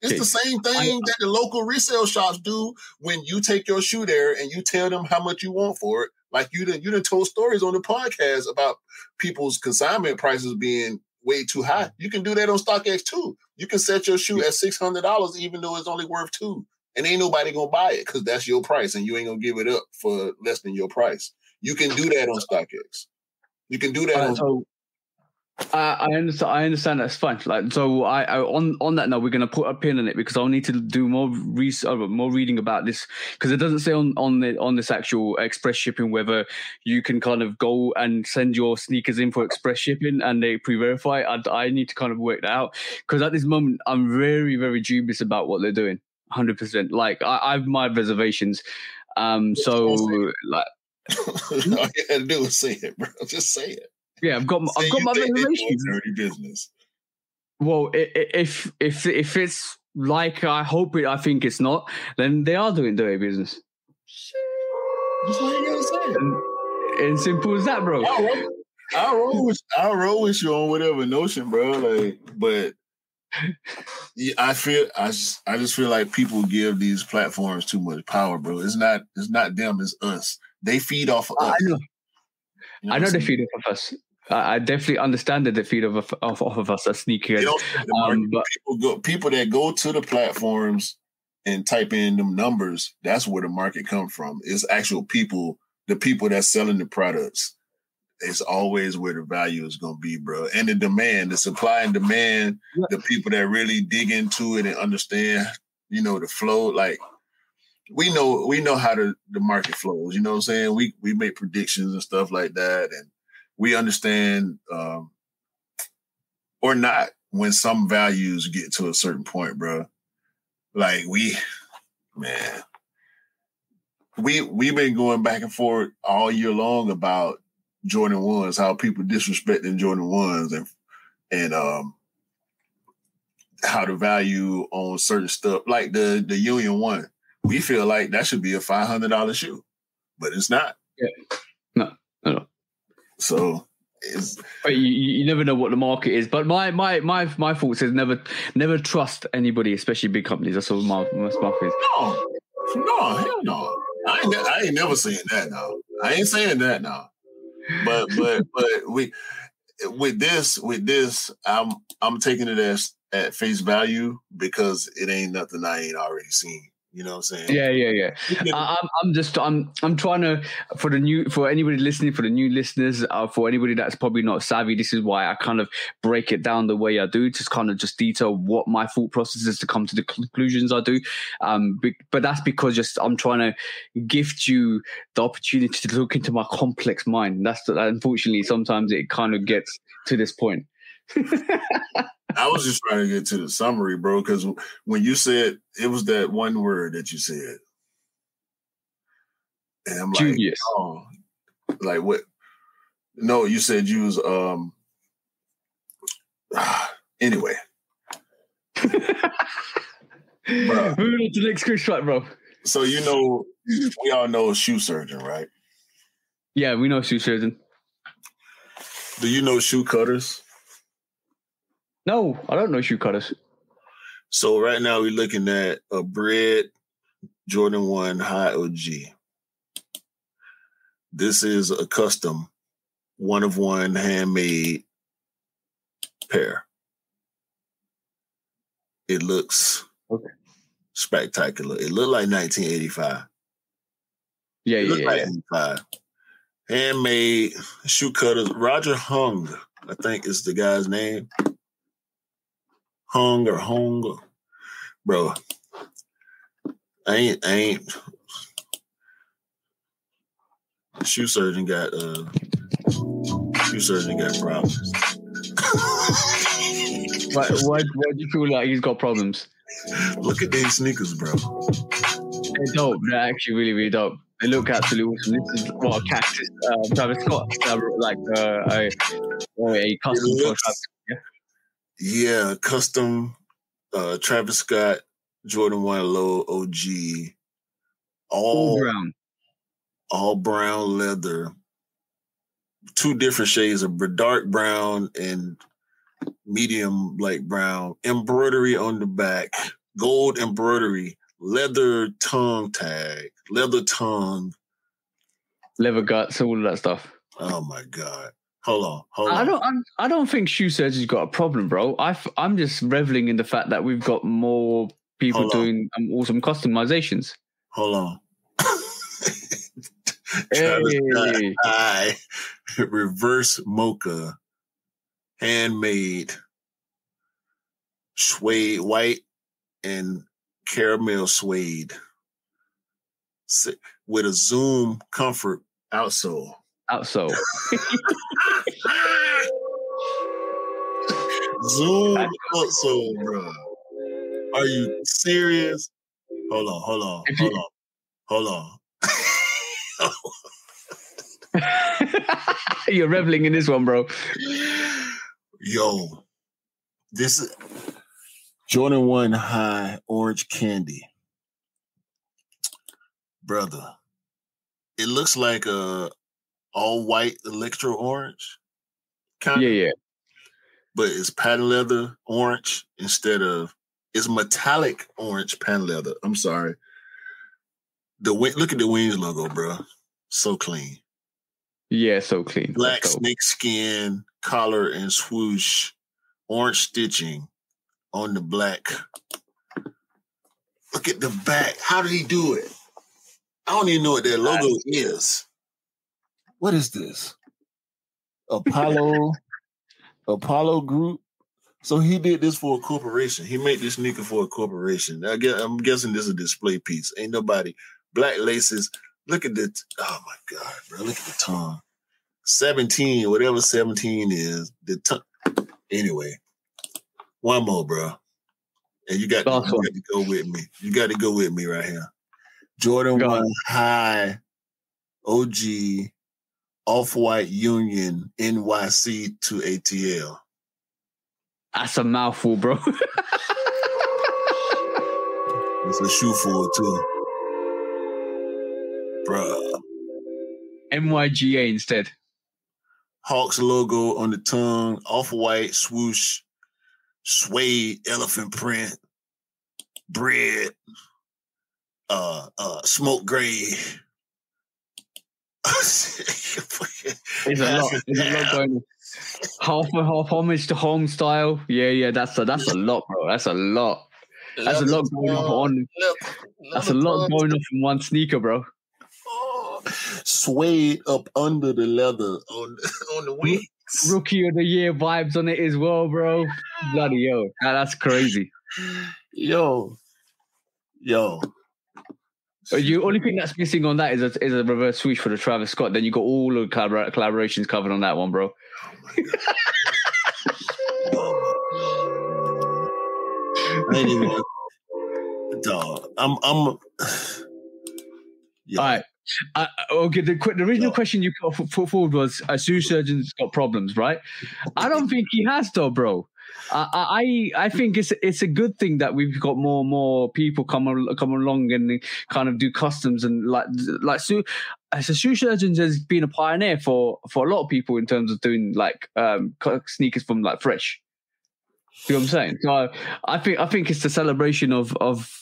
It's the same thing that the local resale shops do when you take your shoe there and you tell them how much you want for it. Like you done, you done told stories on the podcast about people's consignment prices being way too high. You can do that on StockX too. You can set your shoe at six hundred dollars even though it's only worth two. And ain't nobody going to buy it because that's your price and you ain't going to give it up for less than your price. You can do that on StockX. You can do that uh, on so, uh, I understand. I understand that's fine. Like, so I, I on, on that note, we're going to put a pin in it because I'll need to do more res- uh, more reading about this because it doesn't say on, on, the, on this actual express shipping whether you can kind of go and send your sneakers in for express shipping and they pre-verify. I, I need to kind of work that out because at this moment, I'm very, very dubious about what they're doing. one hundred percent. Like I, I have my reservations. Um, so like, all you gotta do is say it, bro. Just say it. Yeah, I've got, I've got my reservations. Dirty business. Well, if if if it's like I hope it, I think it's not. Then they are doing dirty business. That's all you gotta say. And, and simple as that, bro. I roll, I roll with, I roll with you on whatever notion, bro. Like, but. Yeah, I feel I just, I just feel like people give these platforms too much power, bro. It's not it's not them, it's us. They feed off of us. I know, you know I know they feed off of us. I, I definitely understand that they feed off off, off of us as sneakers. Um, but people, go, people that go to the platforms and type in them numbers, that's where the market comes from. It's actual people, the people that's selling the products. It's always where the value is going to be, bro. And the demand, the supply and demand, the people that really dig into it and understand, you know, the flow. Like we know, we know how the, the market flows. You know what I'm saying? We we make predictions and stuff like that, and we understand um, or not when some values get to a certain point, bro. Like we, man, we we've been going back and forth all year long about Jordan ones, how people disrespecting Jordan ones and and um how to value on certain stuff like the the Union one. We feel like that should be a five hundred dollar shoe, but it's not. Yeah, no, no. So it's you, you never know what the market is. But my my my my thoughts is never never trust anybody, especially big companies. That's all my my stuff is. No, no, hell no. I ain't, I ain't never saying that now. I ain't saying that now. but but but we with this with this I'm I'm taking it as at face value because it ain't nothing I ain't already seen. You know what I'm saying? Yeah, yeah, yeah. I, I'm I'm just I'm I'm trying to for the new for anybody listening for the new listeners uh, for anybody that's probably not savvy. This is why I kind of break it down the way I do, just kind of just detail what my thought process is to come to the conclusions I do. Um, be, but that's because just I'm trying to gift you the opportunity to look into my complex mind. That's the, unfortunately sometimes it kind of gets to this point. I was just trying to get to the summary, bro, because when you said it was that one word that you said, and I'm like, genius. Oh, like what? No, you said you was um. Anyway, bro. Moving on to the next quick shot, bro. So you know, we all know Shoe Surgeon, right? Yeah, we know Shoe Surgeon. Do you know Shoe Cutters? No, I don't know Shoe Cutters. So right now we're looking at a bread Jordan one high O G. This is a custom, one of one, handmade pair. It looks okay. spectacular. It looked like nineteen eighty-five. Yeah, it yeah, yeah. Like eighty-five. Handmade shoe cutters. Roger Hung, I think is the guy's name. Hung or Hung. Bro, I ain't, I ain't. Shoe surgeon got, uh, shoe surgeon got problems. Why, why, why do you feel like he's got problems? Look at these sneakers, bro. They're dope. They're actually really, really dope. They look absolutely awesome. This is what a cactus. Uh, Travis Scott, uh, like uh, a, a custom looks, Travis Scott, yeah? yeah, custom uh, Travis Scott, Jordan one Low O G, all, all brown, all brown leather. Two different shades of dark brown and medium light brown. Embroidery on the back, gold embroidery. Leather tongue tag, leather tongue, leather guts, all of that stuff. Oh my god! Hold on, hold on. I don't, I'm, I don't think Shoe Surgeon's got a problem, bro. I, I'm just reveling in the fact that we've got more people doing um, awesome customizations. Hold on. Travis hey. High, reverse mocha, handmade, suede white, and caramel suede with a Zoom comfort outsole. Outsole. Zoom outsole, bro. Are you serious? Hold on, hold on, hold on, hold on. You're reveling in this one, bro. Yo, this is... Jordan one High Orange Candy. Brother, it looks like a all-white electro orange. Kind of, yeah, yeah. But it's patent leather orange instead of... It's metallic orange patent leather. I'm sorry. The Look at the Wings logo, bro. So clean. Yeah, so clean. Black snake skin, collar and swoosh, orange stitching. On the black. Look at the back. How did he do it? I don't even know what that logo is. What is this? Apollo. Apollo Group. So he did this for a corporation. He made this sneaker for a corporation. I guess, I'm guessing this is a display piece. Ain't nobody. Black laces. Look at the... Oh, my God, bro. Look at the tongue. seventeen, whatever seventeen is. The tongue. Anyway. One more, bro. And you got, awesome. you got to go with me. You got to go with me right here. Jordan go. one High O G Off-White Union N Y C to A T L. That's a mouthful, bro. It's a shoe full, too. Bro. M Y G A instead. Hawks logo on the tongue. Off-White swoosh. Suede, elephant print, bread, uh, uh, smoke gray. There's a lot. There's a lot going on. Half a half homage to home style. Yeah, yeah, that's a that's a lot, bro. That's a lot. That's a lot going on. That's a lot going on in one sneaker, bro. Oh, suede up under the leather on on the wing. Rookie of the Year vibes on it as well, bro. Bloody yo. Nah, that's crazy. Yo. Yo. The only thing that's missing on that is a, is a reverse swoosh for the Travis Scott. Then you got all the collabor collaborations covered on that one, bro. Oh my God. Oh my God. I ain't even... Dog. I'm... I'm... Yeah. All right. Uh, okay, the, the original no. question you put forward was a shoe surgeon's got problems, right? I don't think he has, though, bro. I I, I think it's it's a good thing that we've got more and more people come come along and kind of do customs and like like so. So Shoe Surgeon has been a pioneer for for a lot of people in terms of doing like um, sneakers from like fresh. You know what I'm saying? So I think I think it's the celebration of of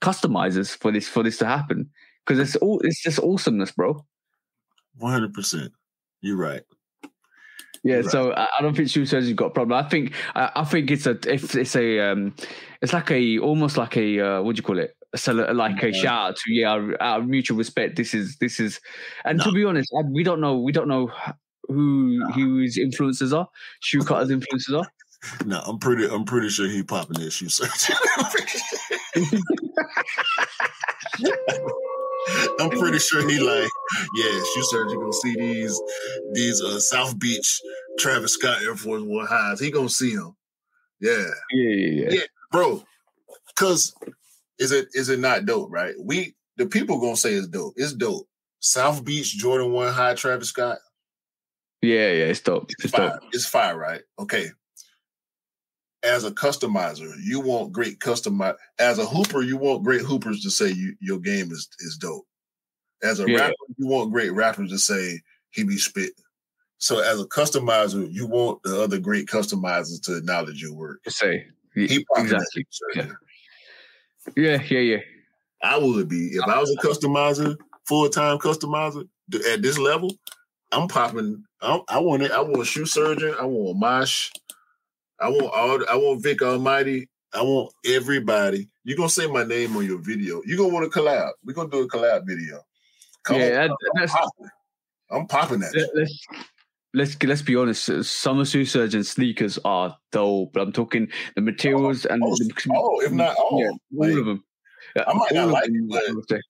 customizers for this for this to happen. Because it's all—it's just awesomeness, bro. One hundred percent. You're right. Yeah, right. So I, I don't think Shoe Surgeon's got a problem. I think I, I think it's a if it's a um, it's like a almost like a uh, what do you call it? So like a yeah. shout out to yeah, our, our mutual respect. This is this is, and no. to be honest, we don't know we don't know who no. whose influences are. Shoe Cutters' influences are. No, I'm pretty I'm pretty sure he popping his Shoe Surgeon. I'm pretty sure he like, yeah, Shoe Surgeon gonna see these these uh, South Beach Travis Scott Air Force One highs. He gonna see them. Yeah. Yeah, yeah, yeah. yeah bro. Cause Is it is it not dope, right? We the people gonna say it's dope. It's dope. South Beach Jordan One High Travis Scott. Yeah, yeah, it's dope. It's, it's fire. Dope. It's fire, right? Okay. As a customizer, you want great customizer. As a hooper, you want great hoopers to say you, your game is is dope. As a yeah. rapper, you want great rappers to say he be spitting. So as a customizer, you want the other great customizers to acknowledge your work. Say he exactly. Yeah, yeah, yeah. I would be. If I was a customizer, full-time customizer at this level, I'm popping. I'm, I want it. I want a Shoe Surgeon. I want Mosh. I want all. I want Vic Almighty. I want everybody. You're going to say my name on your video. You're going to want to collab. We're going to do a collab video. Come yeah, on. That, I'm, that's, popping. I'm popping that. that that's, let's let's be honest. Summer Shoe Surgeon sneakers are dope. I'm talking the materials oh, and oh, the, oh, if not all, yeah, like, all of them. I might all not like it, but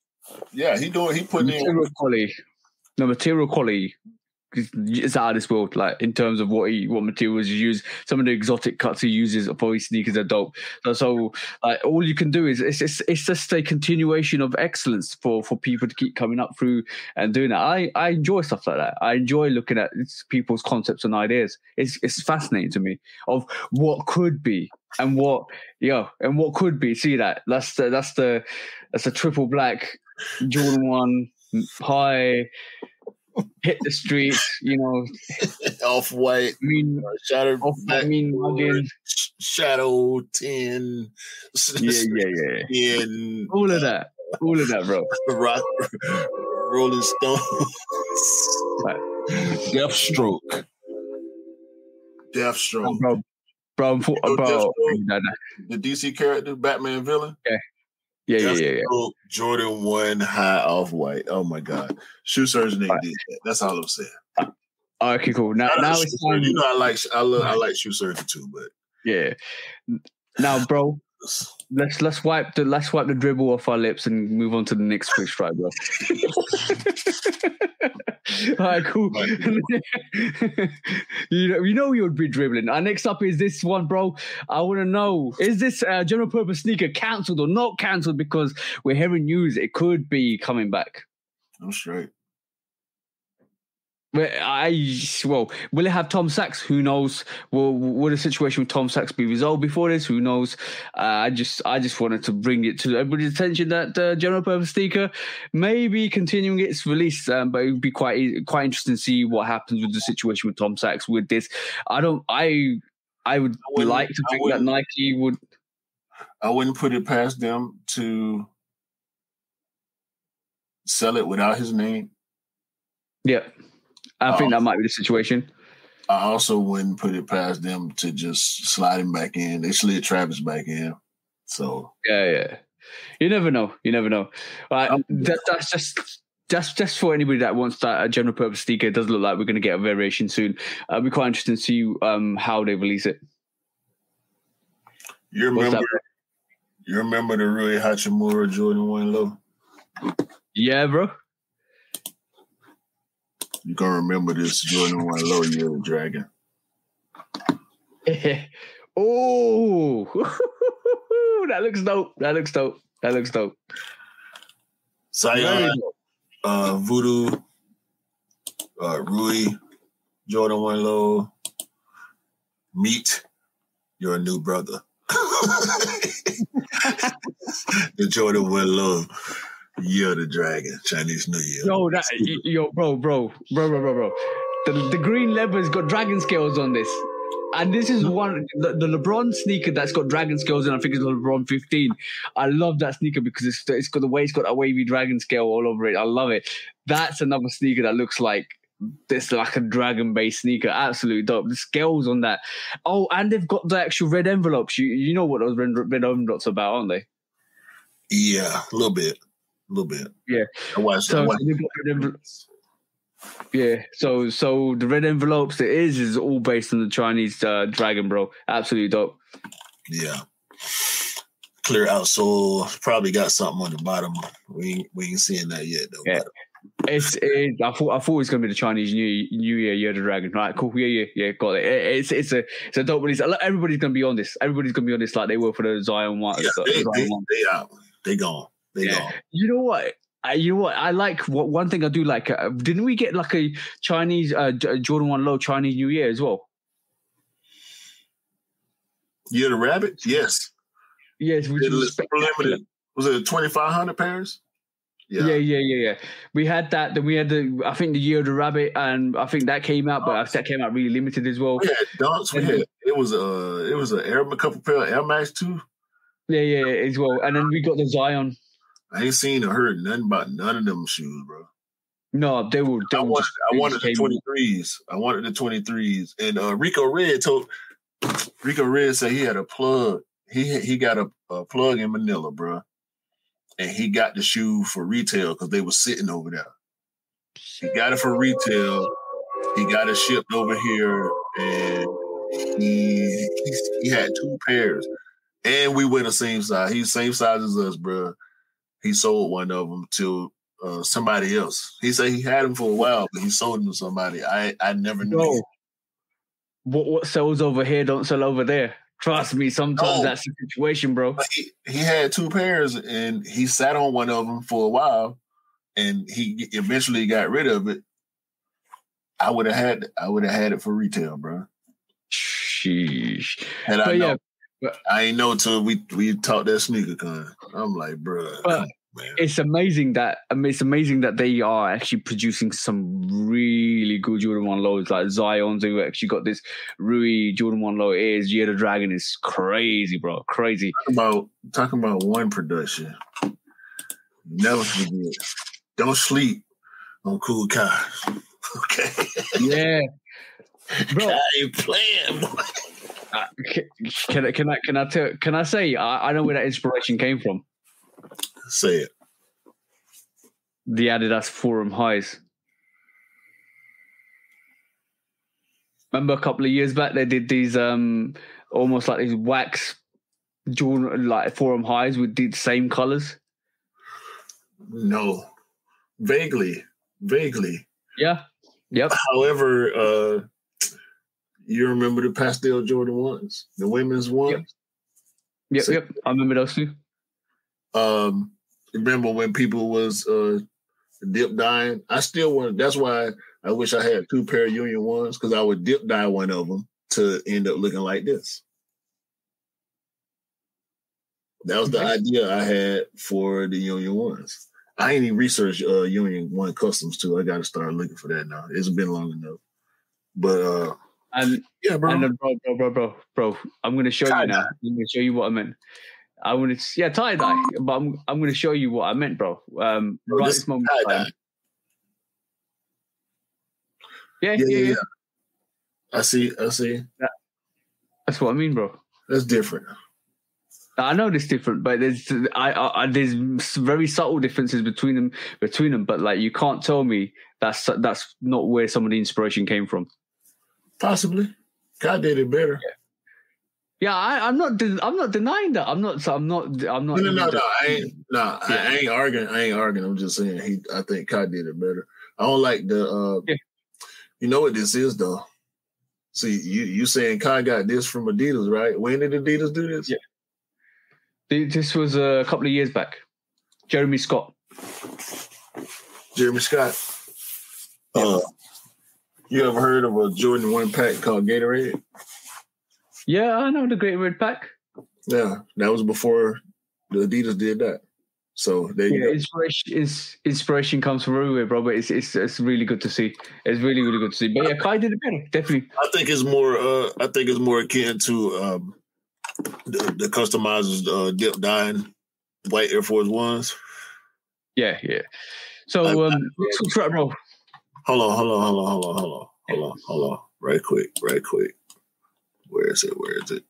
yeah, he doing he putting material in quality. No material quality is, is out of this world. Like in terms of what he what materials you use, some of the exotic cuts he uses for his sneakers are dope. So, so like all you can do is it's it's it's just a continuation of excellence for for people to keep coming up through and doing that. I I enjoy stuff like that. I enjoy looking at people's concepts and ideas. It's it's fascinating to me of what could be and what yeah and what could be. See that that's the, that's the that's a triple black Jordan one high. Hit the streets, you know. Off white, mean shadow, off white, mean mugging, shadow ten. Yeah, yeah, yeah. ten, all of that, all of that, bro. Rock, Rolling Stones, right. Deathstroke, Deathstroke, oh, bro, bro, bro, you know bro. Deathstroke, the D C character, Batman villain, yeah. Yeah, yeah, yeah, yeah. Jordan one high off white. Oh my God, Shoe Surgeon ain't right. did that. That's all I'm saying. Uh, okay, cool. Now, now it's time. You know, I like, I love, I like Shoe Surgeon too, but yeah. Now, bro, let's let's wipe the let's wipe the dribble off our lips and move on to the next quick strike, bro. All right, cool. you know, you know, you would be dribbling. Our next up is this one, bro. I want to know: is this uh, general purpose sneaker cancelled or not cancelled? Because we're hearing news it could be coming back. That's right. I well, will it have Tom Sachs? Who knows? Will will the situation with Tom Sachs be resolved before this? Who knows? Uh, I just I just wanted to bring it to everybody's attention that the uh, general purpose sneaker may be continuing its release, um, but it would be quite quite interesting to see what happens with the situation with Tom Sachs with this. I don't. I I would I like to think that Nike would. I wouldn't put it past them to sell it without his name. Yeah. I, I think also, that might be the situation. I also wouldn't put it past them to just slide him back in. They slid Travis back in. So yeah, yeah. You never know. You never know. Right, that, that's just that's just for anybody that wants that a general purpose sneaker. It does look like we're going to get a variation soon. It'll be quite interesting to see um, how they release it. You remember? You remember the Rui Hachimura Jordan One Low? Yeah, bro. You're going to remember this Jordan one Low Yellow Dragon. Oh, that looks dope. That looks dope. That looks dope. Zion, uh, Voodoo, uh, Rui, Jordan one Low, Meat, you're a new brother. The Jordan one Low. You're the dragon, Chinese New Year. Yo, that, yo, bro, bro, bro, bro, bro, bro. The, the green leopard's got dragon scales on this. And this is one, the, the LeBron sneaker that's got dragon scales in, I think it's LeBron fifteen. I love that sneaker because it's, it's got the way it's got a wavy dragon scale all over it. I love it. That's another sneaker that looks like It's like a dragon based sneaker. Absolutely dope. The scales on that. Oh, and they've got the actual red envelopes. You you know what those red, red envelopes are about, aren't they? Yeah, a little bit. A little bit. Yeah. I watched, so, I watched. So they've got red envelopes. Yeah, so so the red envelopes it is is all based on the Chinese uh, dragon, bro. Absolutely dope. Yeah, clear outsole. Probably got something on the bottom. We ain't, we ain't seeing that yet though. Yeah, it's it, I thought I thought it was gonna be the Chinese New New Year Year of the Dragon. All right, cool. Yeah, yeah, yeah. Got it. it it's it's a it's a dope release. Everybody's gonna be on this. Everybody's gonna be on this like they were for the Zion one. Yeah, they, the Zion they, one. they out. They gone. They yeah. gone. You know what? You know what I like? What one thing I do like? Uh, didn't we get like a Chinese uh, Jordan One Low Chinese New Year as well? Year the Rabbit, yes, yes. Which it was limited. Was it twenty five hundred pairs? Yeah. yeah, yeah, yeah, yeah. We had that. Then we had the I think the Year of the Rabbit, and I think that came out, but that came out really limited as well. Yeah, dunks. We had it was a it was a Air a couple pair of Air Max too. Yeah, yeah, yeah, as well. And then we got the Zion. I ain't seen or heard nothing about none of them shoes, bro. No, they were. They I, wanted, I wanted the twenty-threes. I wanted the twenty-threes. And uh, Rico Red told Rico Red said he had a plug. He he got a, a plug in Manila, bro. And he got the shoe for retail because they were sitting over there. He got it for retail. He got it shipped over here, and he he, he had two pairs. And we were the same size. He's same size as us, bro. He sold one of them to uh, somebody else. He said he had them for a while, but he sold them to somebody. I, I never knew. No. What what sells over here don't sell over there. Trust me, sometimes no. that's the situation, bro. He, he had two pairs, and he sat on one of them for a while, and he eventually got rid of it. I would have had I would have had it for retail, bro. Sheesh. And but I know. Yeah. But, I ain't know until we we talked that sneaker con. I'm like, bruh. But man. It's amazing that I mean, it's amazing that they are actually producing some really good Jordan One Lows, like Zion's. Who actually got this Rui Jordan One Low is Year the Dragon is crazy, bro, crazy. Talking about talking about one production. Never forget. Don't sleep on Cool Kai. Okay. Yeah. Bro, Kai ain't playing, boy. Uh, can, can I can I tell, can I say I, I know where that inspiration came from? Say it. The Adidas Forum Highs. Remember a couple of years back they did these um almost like these wax Jordan like Forum Highs with the same colors. No, vaguely, vaguely. Yeah. Yep. However, uh. You remember the pastel Jordan ones, the women's ones? Yep, yep. So, yep. I remember those two. Um, remember when people was uh, dip dyeing? I still want. That's why I wish I had two pair of Union ones because I would dip dye one of them to end up looking like this. That was okay. The idea I had for the Union ones. I ain't even researched uh, Union One customs too. I got to start looking for that now. It's been long enough, but. Uh, And yeah, bro. And bro, bro, bro, bro, bro. I'm gonna show tie you now. Dye. I'm gonna show you what I meant. I wanted, to, yeah, tie dye. But I'm, I'm gonna show you what I meant, bro. Um, bro, right this moment. Time. Yeah, yeah, yeah, yeah, yeah. I see, I see. That, that's what I mean, bro. That's different. I know it's different, but there's, I, I, there's very subtle differences between them, between them. But like, you can't tell me that's that's not where some of the inspiration came from. Possibly, God did it better. Yeah, yeah I, I'm not. De- I'm not denying that. I'm not. I'm not. I'm not. No, no, no. no I ain't. No, yeah. I, I ain't arguing. I ain't arguing. I'm just saying. He. I think God did it better. I don't like the. Uh, yeah. You know what this is though. See, you you saying Kai got this from Adidas, right? When did Adidas do this? Yeah. This was a couple of years back. Jeremy Scott. Jeremy Scott. Yeah. Uh, You ever heard of a Jordan one pack called Gatorade? Yeah, I know the Gatorade pack. Yeah, that was before the Adidas did that. So there you yeah, go. Inspiration, is, inspiration comes from everywhere, bro. But it's, it's it's really good to see. It's really really good to see. But yeah, Kai did it better, definitely. I think it's more. Uh, I think it's more akin to um, the, the customizers uh, dip dyeing white Air Force Ones. Yeah, yeah. So um, I, I, yeah. Let's talk about, bro. Hold on, hold on, hold on, hold on, hold on, hold on, hold on. Right quick, right quick. Where is it? Where is it?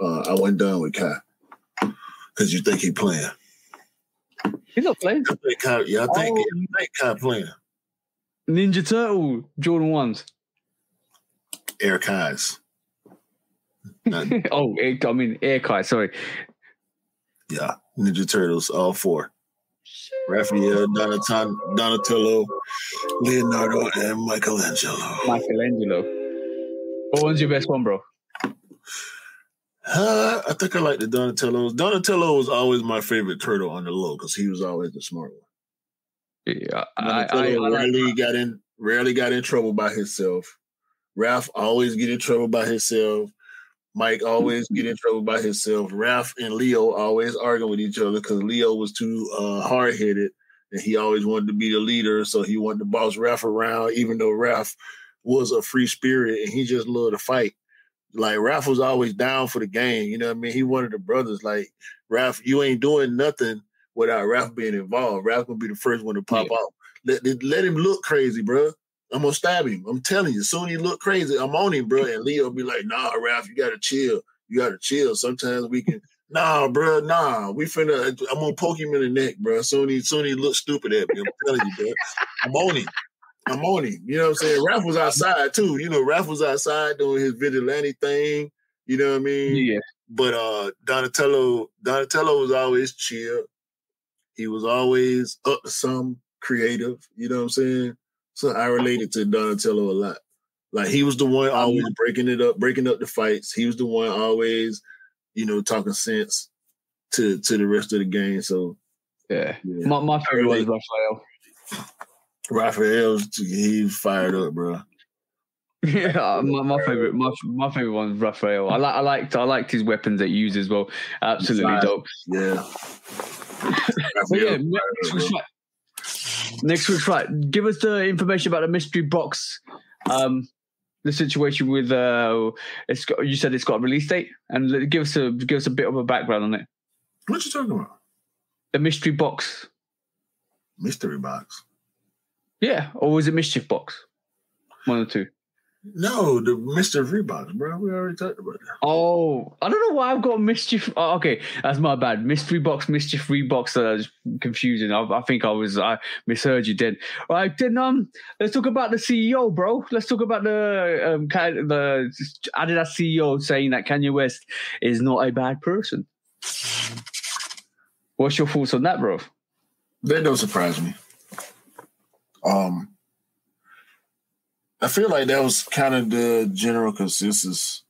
Uh, I wasn't done with Kai. Because you think he playing. He's not playing. I think Kai, yeah, I think, oh. I think Kai playing. Ninja Turtle Jordan ones. Air Kai's. oh, Air, I mean Air Kai, sorry. Yeah, Ninja Turtles, all four. Raphael, Donatello, Donatello, Leonardo, and Michelangelo. Michelangelo. What one's your best one, bro? Uh, I think I like the Donatello's. Donatello was always my favorite turtle on the low because he was always the smart one. Yeah, I, I, I rarely I, got in, rarely got in trouble by himself. Raph always get in trouble by himself. Mike always get in trouble by himself. Raph and Leo always arguing with each other because Leo was too uh, hard-headed and he always wanted to be the leader, so he wanted to boss Raph around even though Raph was a free spirit and he just loved to fight. Like, Raph was always down for the game, you know what I mean? He wanted the brothers. Like, Raph, you ain't doing nothing without Raph being involved. Raph gonna be the first one to pop yeah. out. Let, let him look crazy, bro. I'm gonna stab him. I'm telling you, as soon as he look crazy, I'm on him, bro. And Leo be like, nah, Raph, you gotta chill. You gotta chill. Sometimes we can, nah, bro, nah. We finna, I'm gonna poke him in the neck, bro. As soon as he, soon he look stupid at me, I'm telling you, bro. I'm on him. I'm on him. You know what I'm saying? Raph was outside too. You know, Raph was outside doing his vigilante thing. You know what I mean? Yeah. But uh, Donatello, Donatello was always chill. He was always up to some creative. You know what I'm saying? So I related to Donatello a lot. Like, he was the one always breaking it up, breaking up the fights. He was the one always, you know, talking sense to to the rest of the game. So yeah, yeah. my my favorite was Raphael. Raphael, he fired up, bro. Yeah, my, my favorite, my my favorite one was Raphael. I like, I liked, I liked his weapons that he used as well. Absolutely Size. Dope. Yeah. yeah fired, Next week's right. Give us the information about the mystery box. Um, the situation with uh, it's got, you said it's got a release date, and give us a give us a bit of a background on it. What you talking about? The mystery box. Mystery box. Yeah, or was it mischief box? One or two. No, the mystery box, bro. We already talked about that. Oh, I don't know why I've got mischief. Oh, okay, that's my bad. Mystery box, mischief box. That uh, was confusing. I, I think I was. I misheard you. Then, all right, then um, let's talk about the C E O, bro. Let's talk about the um, the Adidas C E O saying that Kanye West is not a bad person. What's your thoughts on that, bro? That don't surprise me. Um. I feel like that was kind of the general consensus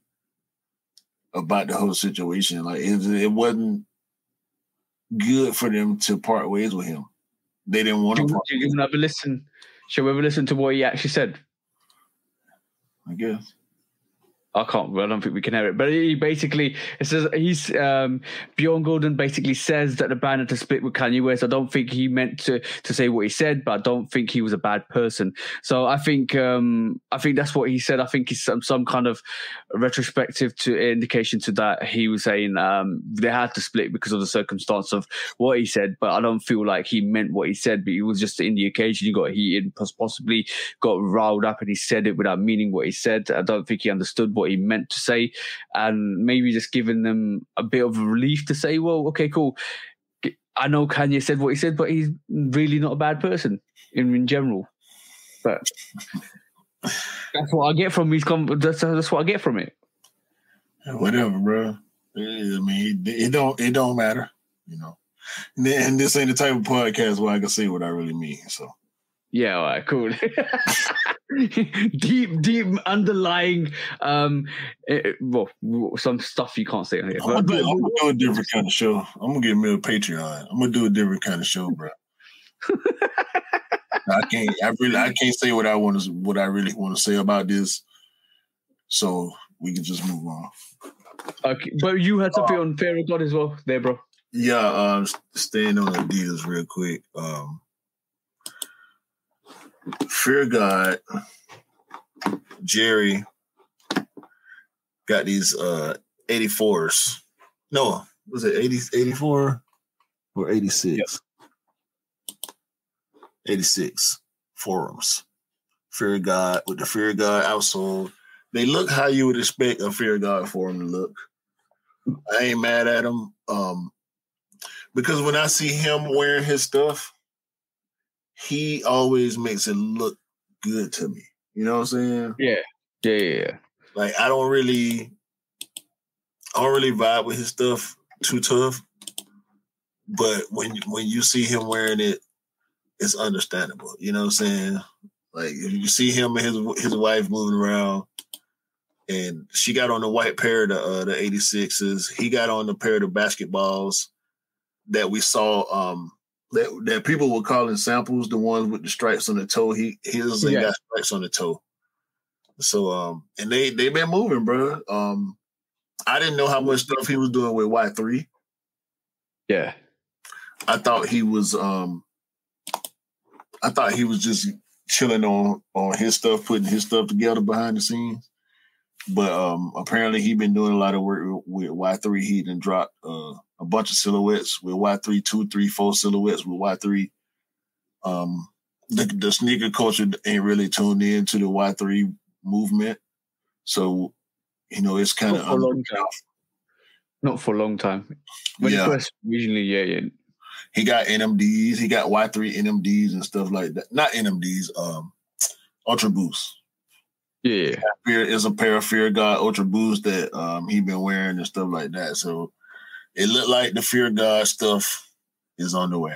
about the whole situation. Like, it, it wasn't good for them to part ways with him. They didn't want to part ways. Should we ever listen? Should we ever listen to what he actually said? I guess. I can't. I don't think we can hear it. But he basically, it says he's um, Bjorn Gordon basically says that the ban had to split with Kanye West. I don't think he meant to to say what he said, but I don't think he was a bad person. So I think um, I think that's what he said. I think it's some, some kind of retrospective to indication to that he was saying um, they had to split because of the circumstance of what he said. But I don't feel like he meant what he said. But he was just in the occasion he got heated, possibly got riled up, and he said it without meaning what he said. I don't think he understood what what he meant to say, and maybe just giving them a bit of relief to say, well, okay, cool, I know Kanye said what he said, but he's really not a bad person in, in general. But that's what I get from his com- that's, that's what I get from it. Whatever, bro. I mean, it, it don't it don't matter, you know. And this ain't the type of podcast where I can say what I really mean, so. Yeah, all right, cool. deep, deep underlying, um, it, well, some stuff you can't say on here. I'm gonna, I'm gonna do a different kind of show. I'm gonna get me a Patreon. I'm gonna do a different kind of show, bro. I can't. I really. I can't say what I want to. What I really want to say about this. So we can just move on. Okay, but you had something uh, on Fear of God as well, there, bro. Yeah, uh, staying on Adidas real quick. Um, Fear God, Jerry got these uh, eighty-fours. No, was it eighty, eighty-four or eighty-six? Yep. eighty-six. forums. Fear of God, with the Fear of God outsole. They look how you would expect a Fear of God forum to look. I ain't mad at him. Um, because when I see him wearing his stuff, he always makes it look good to me. You know what I'm saying? Yeah. Yeah. Like, I don't really, I don't really vibe with his stuff too tough. But when, when you see him wearing it, it's understandable. You know what I'm saying? Like, if you see him and his his wife moving around, and she got on the white pair of the, uh, the eighty-sixes. He got on the pair of the basketballs that we saw, um, that, that people were calling samples, the ones with the stripes on the toe. He his yeah. got stripes on the toe. So, um, and they, they been moving, bro. Um, I didn't know how much stuff he was doing with Y three. Yeah. I thought he was, um, I thought he was just chilling on, on his stuff, putting his stuff together behind the scenes. But um, apparently he been doing a lot of work with Y three. He done dropped uh, a bunch of silhouettes with Y three, two, three, four silhouettes with Y three. Um, the, the sneaker culture ain't really tuned in to the Y three movement. So, you know, it's kind of... Not for a long time. Not for a long time. When yeah. first originally, yeah, yeah. He got N M Ds. He got Y three N M Ds and stuff like that. Not N M Ds, um, Ultra Boost. Yeah, it's a pair of Fear of God Ultra Boost that um, he been wearing and stuff like that. So it looked like the Fear of God stuff is on the way.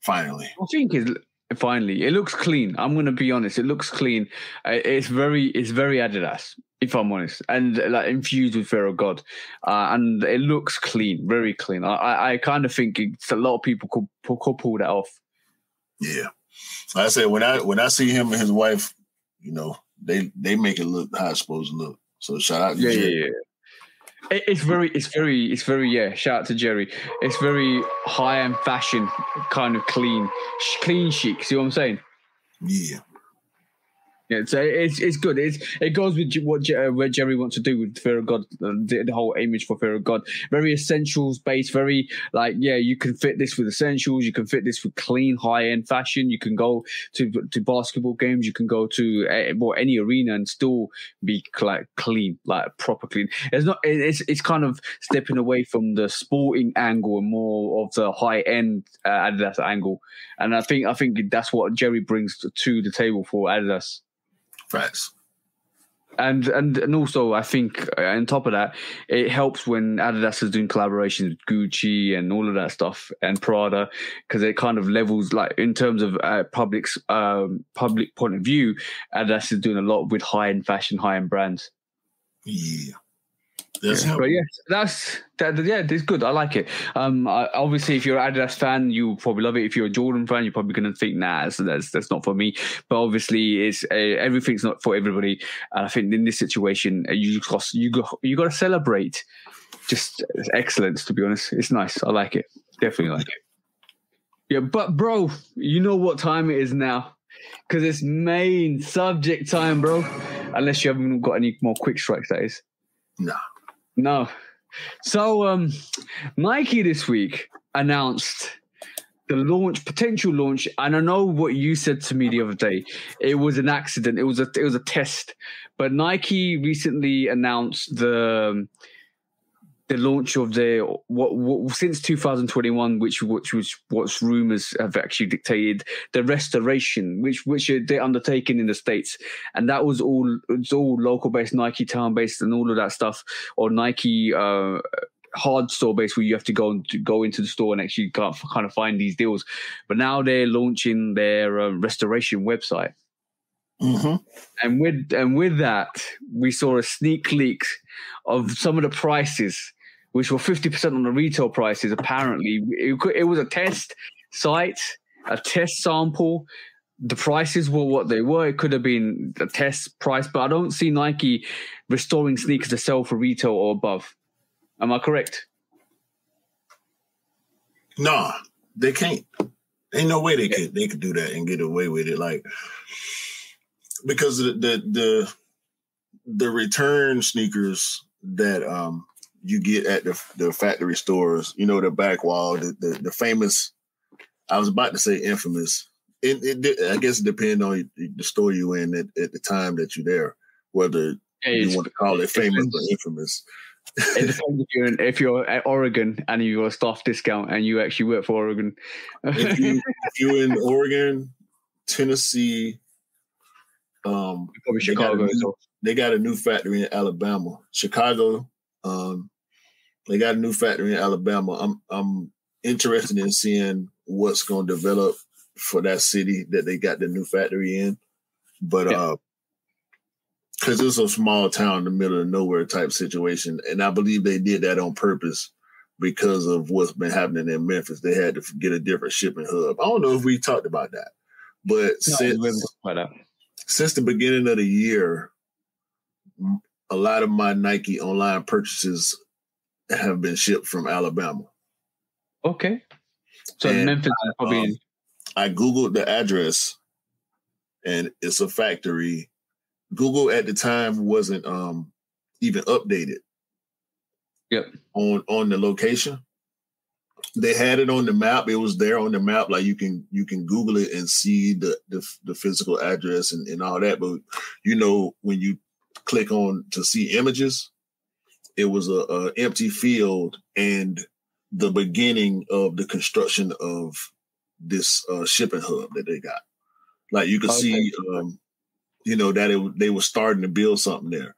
Finally, I think it's finally. It looks clean. I'm gonna be honest. It looks clean. It's very, it's very Adidas, if I'm honest, and like infused with Fear of God, uh, and it looks clean, very clean. I, I kind of think it's a lot of people could, could pull that off. Yeah, like I said, when I when I see him and his wife, you know. They they make it look how it's supposed to look. So shout out to yeah, Jerry. Yeah, yeah. It, it's very, it's very, it's very, yeah, shout out to Jerry. It's very high-end fashion, kind of clean, clean chic. See what I'm saying? Yeah. Yeah, so it's it's good. It's, it goes with what uh, where Jerry wants to do with Fear of God, uh, the, the whole image for Fear of God. Very essentials-based, very, like, yeah, you can fit this with essentials, you can fit this with clean, high-end fashion, you can go to to basketball games, you can go to uh, well, any arena and still be, like, clean, like, proper clean. It's not. It's it's kind of stepping away from the sporting angle and more of the high-end uh, Adidas angle. And I think I think that's what Jerry brings to, to the table for Adidas. Facts. And, and and also, I think uh, on top of that, it helps when Adidas is doing collaborations with Gucci and all of that stuff and Prada, because it kind of levels, like, in terms of uh, public's um, public point of view, Adidas is doing a lot with high-end fashion, high-end brands. Yeah. That's yeah, but yeah, that's that. Yeah, it's good. I like it. Um, I, obviously, if you're an Adidas fan, you probably love it. If you're a Jordan fan, you're probably gonna think, nah, that's that's, that's not for me. But obviously, it's a, everything's not for everybody. And I think in this situation, you got you got you got to celebrate just excellence. To be honest, it's nice. I like it. Definitely like it. Yeah, but bro, you know what time it is now, because it's main subject time, bro. Unless you haven't got any more quick strikes, that is. Nah. No. So um, Nike this week announced the launch, potential launch. And I know what you said to me the other day. It was an accident. It was a, it was a test. But Nike recently announced the the launch of their what, what since two thousand twenty-one, which which was what's rumors have actually dictated the restoration, which which they're undertaking in the States, and that was all it's all local based, Nike town based, and all of that stuff, or Nike uh, hard store based, where you have to go and to go into the store and actually kind of, kind of find these deals. But now they're launching their uh, restoration website, mm-hmm. and with and with that, we saw a sneak leak of some of the prices, which were fifty percent on the retail prices, apparently. It, it was a test site, a test sample. The prices were what they were. It could have been a test price, but I don't see Nike restoring sneakers to sell for retail or above. Am I correct? No, they can't. Ain't no way they yeah. could they could do that and get away with it. Like, because the the the, the return sneakers that um you get at the the factory stores, you know, the back wall, the, the the famous, I was about to say infamous, it, it, I guess it depends on the store you're in at, at the time that you're there, whether yeah, you want to call it famous or infamous. It depends if you're, in, if you're at Oregon and you got a staff discount and you actually work for Oregon. If, you, if you're in Oregon, Tennessee, um, probably Chicago. They got, new, they got a new factory in Alabama, Chicago. Um, they got a new factory in Alabama. I'm I'm interested in seeing what's going to develop for that city that they got the new factory in, but yeah. uh. Because it's a small town in the middle of nowhere type situation. And I believe they did that on purpose because of what's been happening in Memphis. They had to get a different shipping hub. I don't know if we talked about that. But no, since, that. since the beginning of the year, a lot of my Nike online purchases have been shipped from Alabama. Okay. So and Memphis is probably... Um, I Googled the address, and it's a factory... Google at the time wasn't um, even updated. Yep. On on the location, they had it on the map. It was there on the map. Like you can you can Google it and see the the, the physical address and, and all that. But you know when you click on to see images, it was a, a empty field and the beginning of the construction of this uh, shipping hub that they got. Like you could okay. see. Um, You know, that it, they were starting to build something there.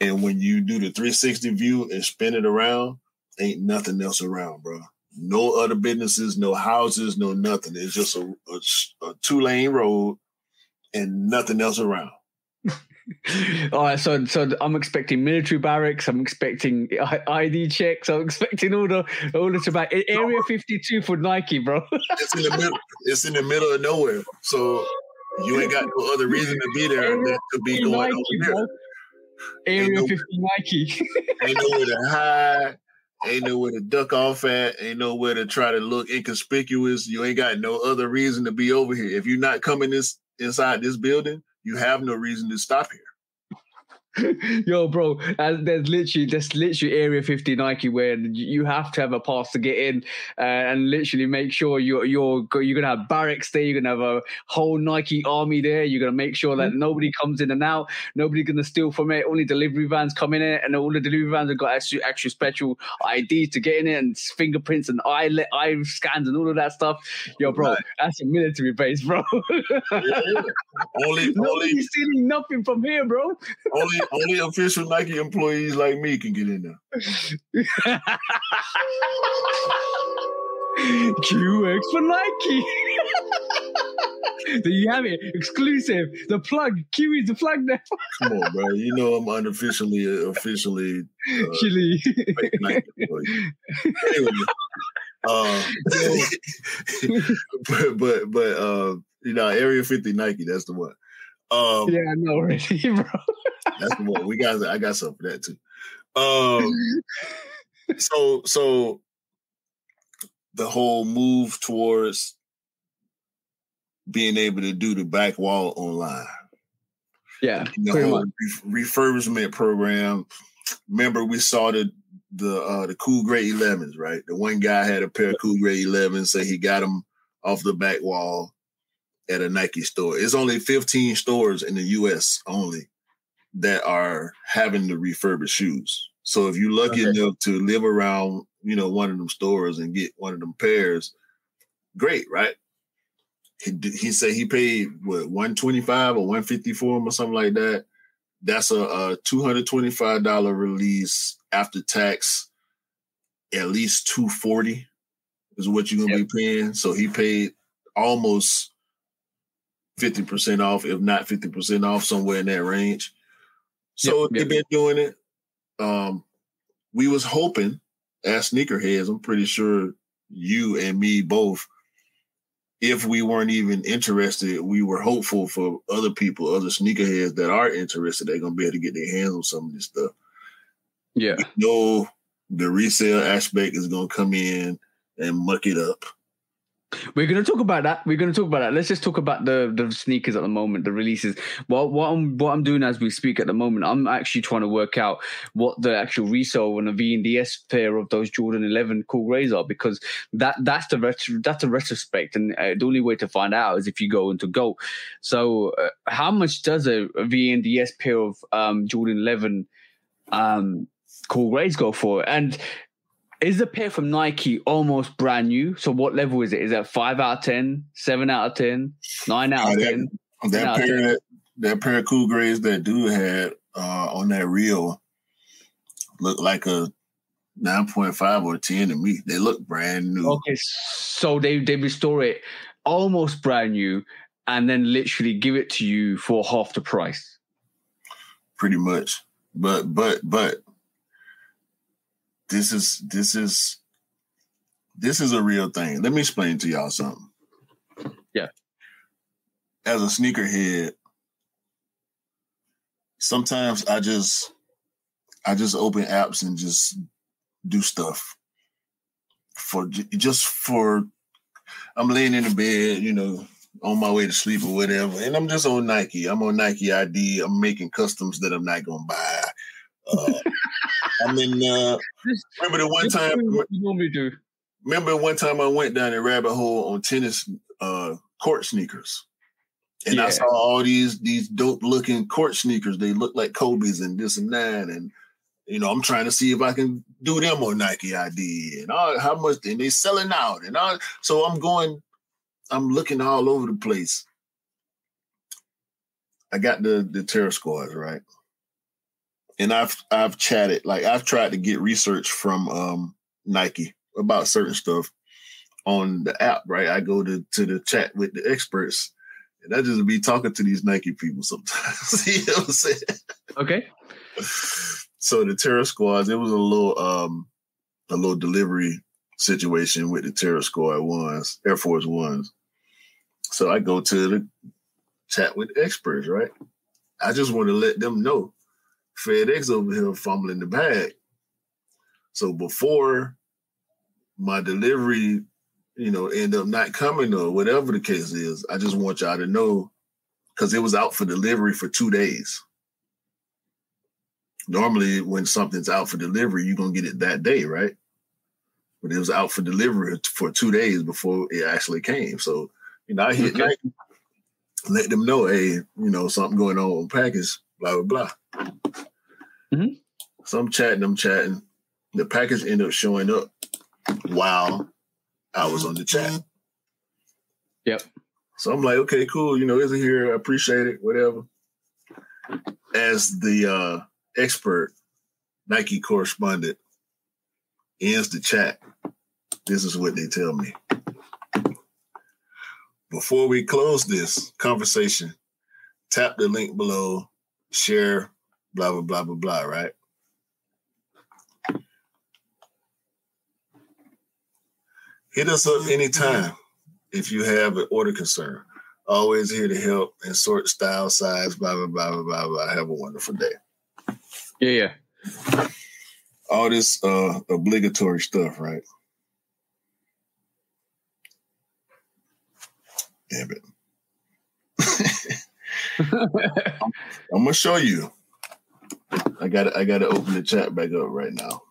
And when you do the three sixty view and spin it around, ain't nothing else around, bro. No other businesses, no houses, no nothing. It's just a, a, a two-lane road and nothing else around. All right, so so I'm expecting military barracks. I'm expecting I D checks. I'm expecting all the all the tobacco. Area fifty-two for Nike, bro. It's in the middle. It's in the middle of nowhere. So... You ain't got no other reason to be there than to be going Nike, over there. Area fifty Nike. Ain't nowhere to hide. Ain't nowhere to duck off at. Ain't nowhere to try to look inconspicuous. You ain't got no other reason to be over here. If you're not coming this inside this building, you have no reason to stop here. Yo, bro, there's literally there's literally Area fifty Nike where you have to have a pass to get in, uh, and literally make sure you're you're you're gonna have barracks there. You're gonna have a whole Nike army there. You're gonna make sure that mm-hmm. nobody comes in and out. Nobody's gonna steal from it. Only delivery vans come in it, and all the delivery vans have got actually actual special I Ds to get in it, and fingerprints and eye eye scans and all of that stuff. Yo, bro, right. That's a military base, bro. yeah, yeah. Only, only stealing nothing from here, bro. Only. Only official Nike employees like me can get in there. Q X for Nike. There you have it. Exclusive. The plug. Q is the plug now. Come on, bro. You know I'm unofficially, uh, officially... Uh, Chili. Nike employee. Anyway. Uh, but, but, but uh, you know, Area fifty Nike, that's the one. Um, yeah, I know already, bro. That's the one. We got. I got something for that too. Um, so, so the whole move towards being able to do the back wall online. Yeah, and the whole re- refurbishment program. Remember, we saw the the uh, the cool gray elevens, right? The one guy had a pair of cool gray elevens, so he got them off the back wall at a Nike store. It's only fifteen stores in the U S only that are having to refurbish shoes. So if you're lucky okay. enough to live around, you know, one of them stores and get one of them pairs, great, right? He, he said he paid what one twenty-five or one fifty for them or something like that. That's a, a two hundred twenty-five dollars release after tax. At least two hundred forty dollars is what you're gonna yep. be paying. So he paid almost fifty percent off, if not fifty percent off, somewhere in that range. So yep, yep. they've been doing it. Um, we was hoping, as sneakerheads, I'm pretty sure you and me both, if we weren't even interested, we were hopeful for other people, other sneakerheads that are interested, they're going to be able to get their hands on some of this stuff. Yeah. You know, the resale aspect is going to come in and muck it up. We're going to talk about that. We're going to talk about that. Let's just talk about the, the sneakers at the moment, the releases. Well, what I'm what I'm doing as we speak at the moment, I'm actually trying to work out what the actual resale and a V and D S pair of those Jordan eleven Cool Grays are, because that that's the retro, that's a retrospect, and uh, the only way to find out is if you go into GOAT. So, uh, how much does a, a V and D S pair of um, Jordan eleven um, Cool Grays go for? And is the pair from Nike almost brand new? So what level is it? Is that five out of ten, seven out of ten, nine out of ten? Uh, that, that, pair, that, that pair of Cool Grays that dude had uh, on that reel looked like a nine point five or a ten to me. They look brand new. Okay, so they, they restore it almost brand new and then literally give it to you for half the price. Pretty much. But, but, but. This is this is this is a real thing. Let me explain to y'all something. Yeah. As a sneakerhead, sometimes I just I just open apps and just do stuff for just for I'm laying in the bed, you know, on my way to sleep or whatever, and I'm just on Nike. I'm on Nike I D. I'm making customs that I'm not gonna buy. Uh, I mean, uh, remember the one time? You remember one time I went down a rabbit hole on tennis uh, court sneakers, and yeah. I saw all these these dope looking court sneakers. They look like Kobe's and this and that, and you know, I'm trying to see if I can do them on Nike I D and all, how much and they selling out and all. So I'm going, I'm looking all over the place. I got the the Terror Squad, right? And I've I've chatted, like I've tried to get research from um, Nike about certain stuff on the app, right? I go to, to the chat with the experts, and I just be talking to these Nike people sometimes. You know what I'm saying? Okay. So the Terror Squads, it was a little um, a little delivery situation with the Terror Squad ones, Air Force ones. So I go to the chat with the experts, right? I just want to let them know. FedEx over here fumbling the bag. So before my delivery, you know, end up not coming or whatever the case is, I just want y'all to know, because it was out for delivery for two days. Normally when something's out for delivery, you're going to get it that day, right? But it was out for delivery for two days before it actually came. So, you know, I hit okay. Nike, let them know, hey, you know, something going on on package, blah, blah, blah. Mm-hmm. So I'm chatting, I'm chatting. The package ended up showing up while I was on the chat. Yep. So I'm like, okay, cool. You know, is it here? I appreciate it, whatever. As the uh, expert Nike correspondent ends the chat, this is what they tell me. Before we close this conversation, tap the link below, share, blah, blah, blah, blah, blah, right? Hit us up anytime if you have an order concern. Always here to help and sort style, size, blah, blah, blah, blah, blah, blah. Have a wonderful day. Yeah, yeah. All this uh, obligatory stuff, right? Damn it. I'm gonna show you. I gotta I gotta open the chat back up right now,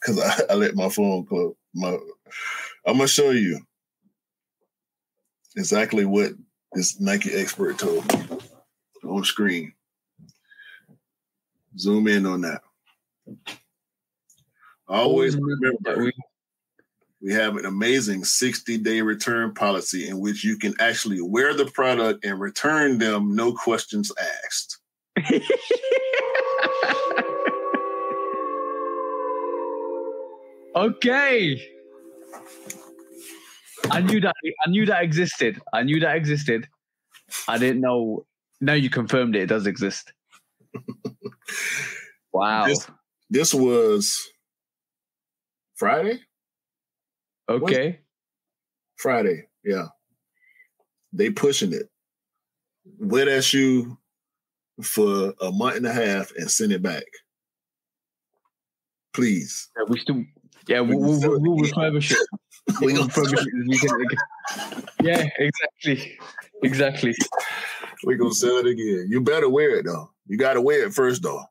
because I, I let my phone close. My I'm gonna show you exactly what this Nike expert told me on screen. Zoom in on that. Always remember, we have an amazing sixty-day return policy in which you can actually wear the product and return them, no questions asked. Okay. I knew that. I knew that existed. I knew that existed. I didn't know. Now you confirmed it. It does exist. Wow. This, this was Friday? Okay. Wednesday? Friday, yeah. They pushing it. Wear that shoe for a month and a half and send it back. Please. Yeah, we still. Yeah, we, we, we, we, we will refurbish it. We got publish it this weekend again. Yeah, exactly. Exactly. We're going to sell it again. You better wear it, though. You got to wear it first, though.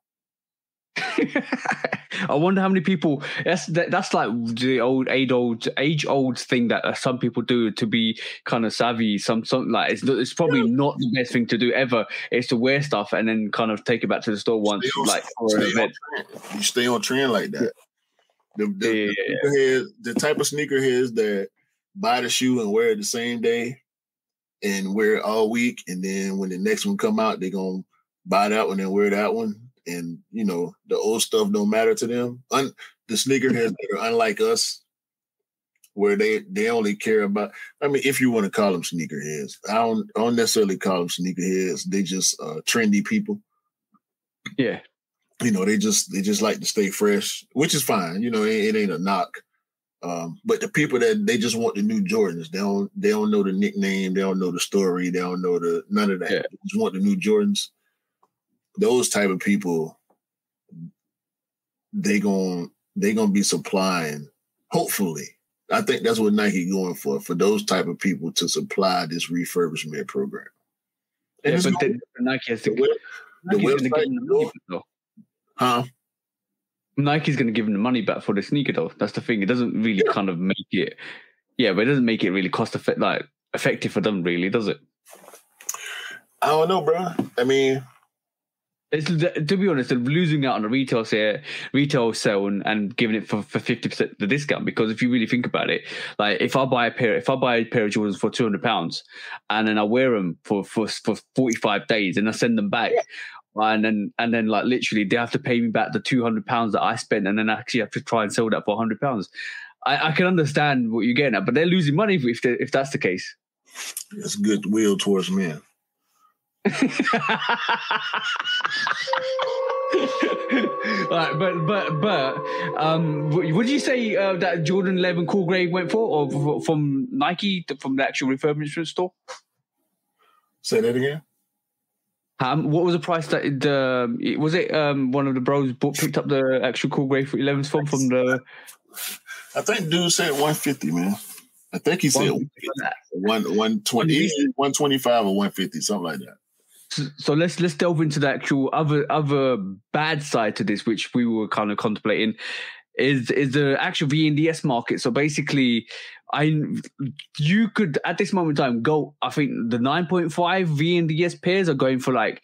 I wonder how many people. That's that, that's like the old age old age old thing that some people do to be kind of savvy. Some something like it's, not, it's probably not the best thing to do ever. It's to wear stuff and then kind of take it back to the store once, on, like for an event. You stay on trend like that. The the, yeah, the, sneakerheads, the type of sneakerheads that buy the shoe and wear it the same day and wear it all week, and then when the next one come out, they're gonna buy that one and wear that one. And, you know, the old stuff don't matter to them. Un- the sneakerheads that are unlike us, where they, they only care about, I mean, if you want to call them sneakerheads. I don't, I don't necessarily call them sneakerheads. They just uh, trendy people. Yeah. You know, they just they just like to stay fresh, which is fine. You know, it, it ain't a knock. Um, but the people that they just want the new Jordans, they don't, they don't know the nickname. They don't know the story. They don't know the none of that. Yeah. They just want the new Jordans. Those type of people, they gon' they gonna be supplying. Hopefully, I think that's what Nike going for for those type of people to supply this refurbishment program. And yeah, but no, then Nike has to the, web, the website, give them the money though. Huh? Nike's gonna give them the money back for the sneaker though. That's the thing. It doesn't really yeah. kind of make it. Yeah, but it doesn't make it really cost effective, like effective for them, really, does it? I don't know, bro. I mean. It's, to be honest, they're losing out on a retail sale, retail sale, and, and giving it for for fifty percent the discount. Because if you really think about it, like if I buy a pair, if I buy a pair of Jordans for two hundred pounds, and then I wear them for for for forty five days, and I send them back, and then and then like literally they have to pay me back the two hundred pounds that I spent, and then I actually have to try and sell that for a hundred pounds. I, I can understand what you're getting at, but they're losing money if they, if that's the case. That's goodwill towards men. Right, but but but um, would you say uh, that Jordan eleven Cool Grey went for, or from Nike, from the actual refurbishment store? Say that again. Um, what was the price that it, uh, was it? Um, one of the bros bought, picked up the actual Cool Grey for elevens from from the. I think dude said one fifty, man. I think he said one one twenty, one twenty five, or one fifty, something like that. So, so let's let's delve into the actual other other bad side to this, which we were kind of contemplating, is is the actual V N D S market. So basically, I you could at this moment in time go. I think the nine point five V N D S pairs are going for like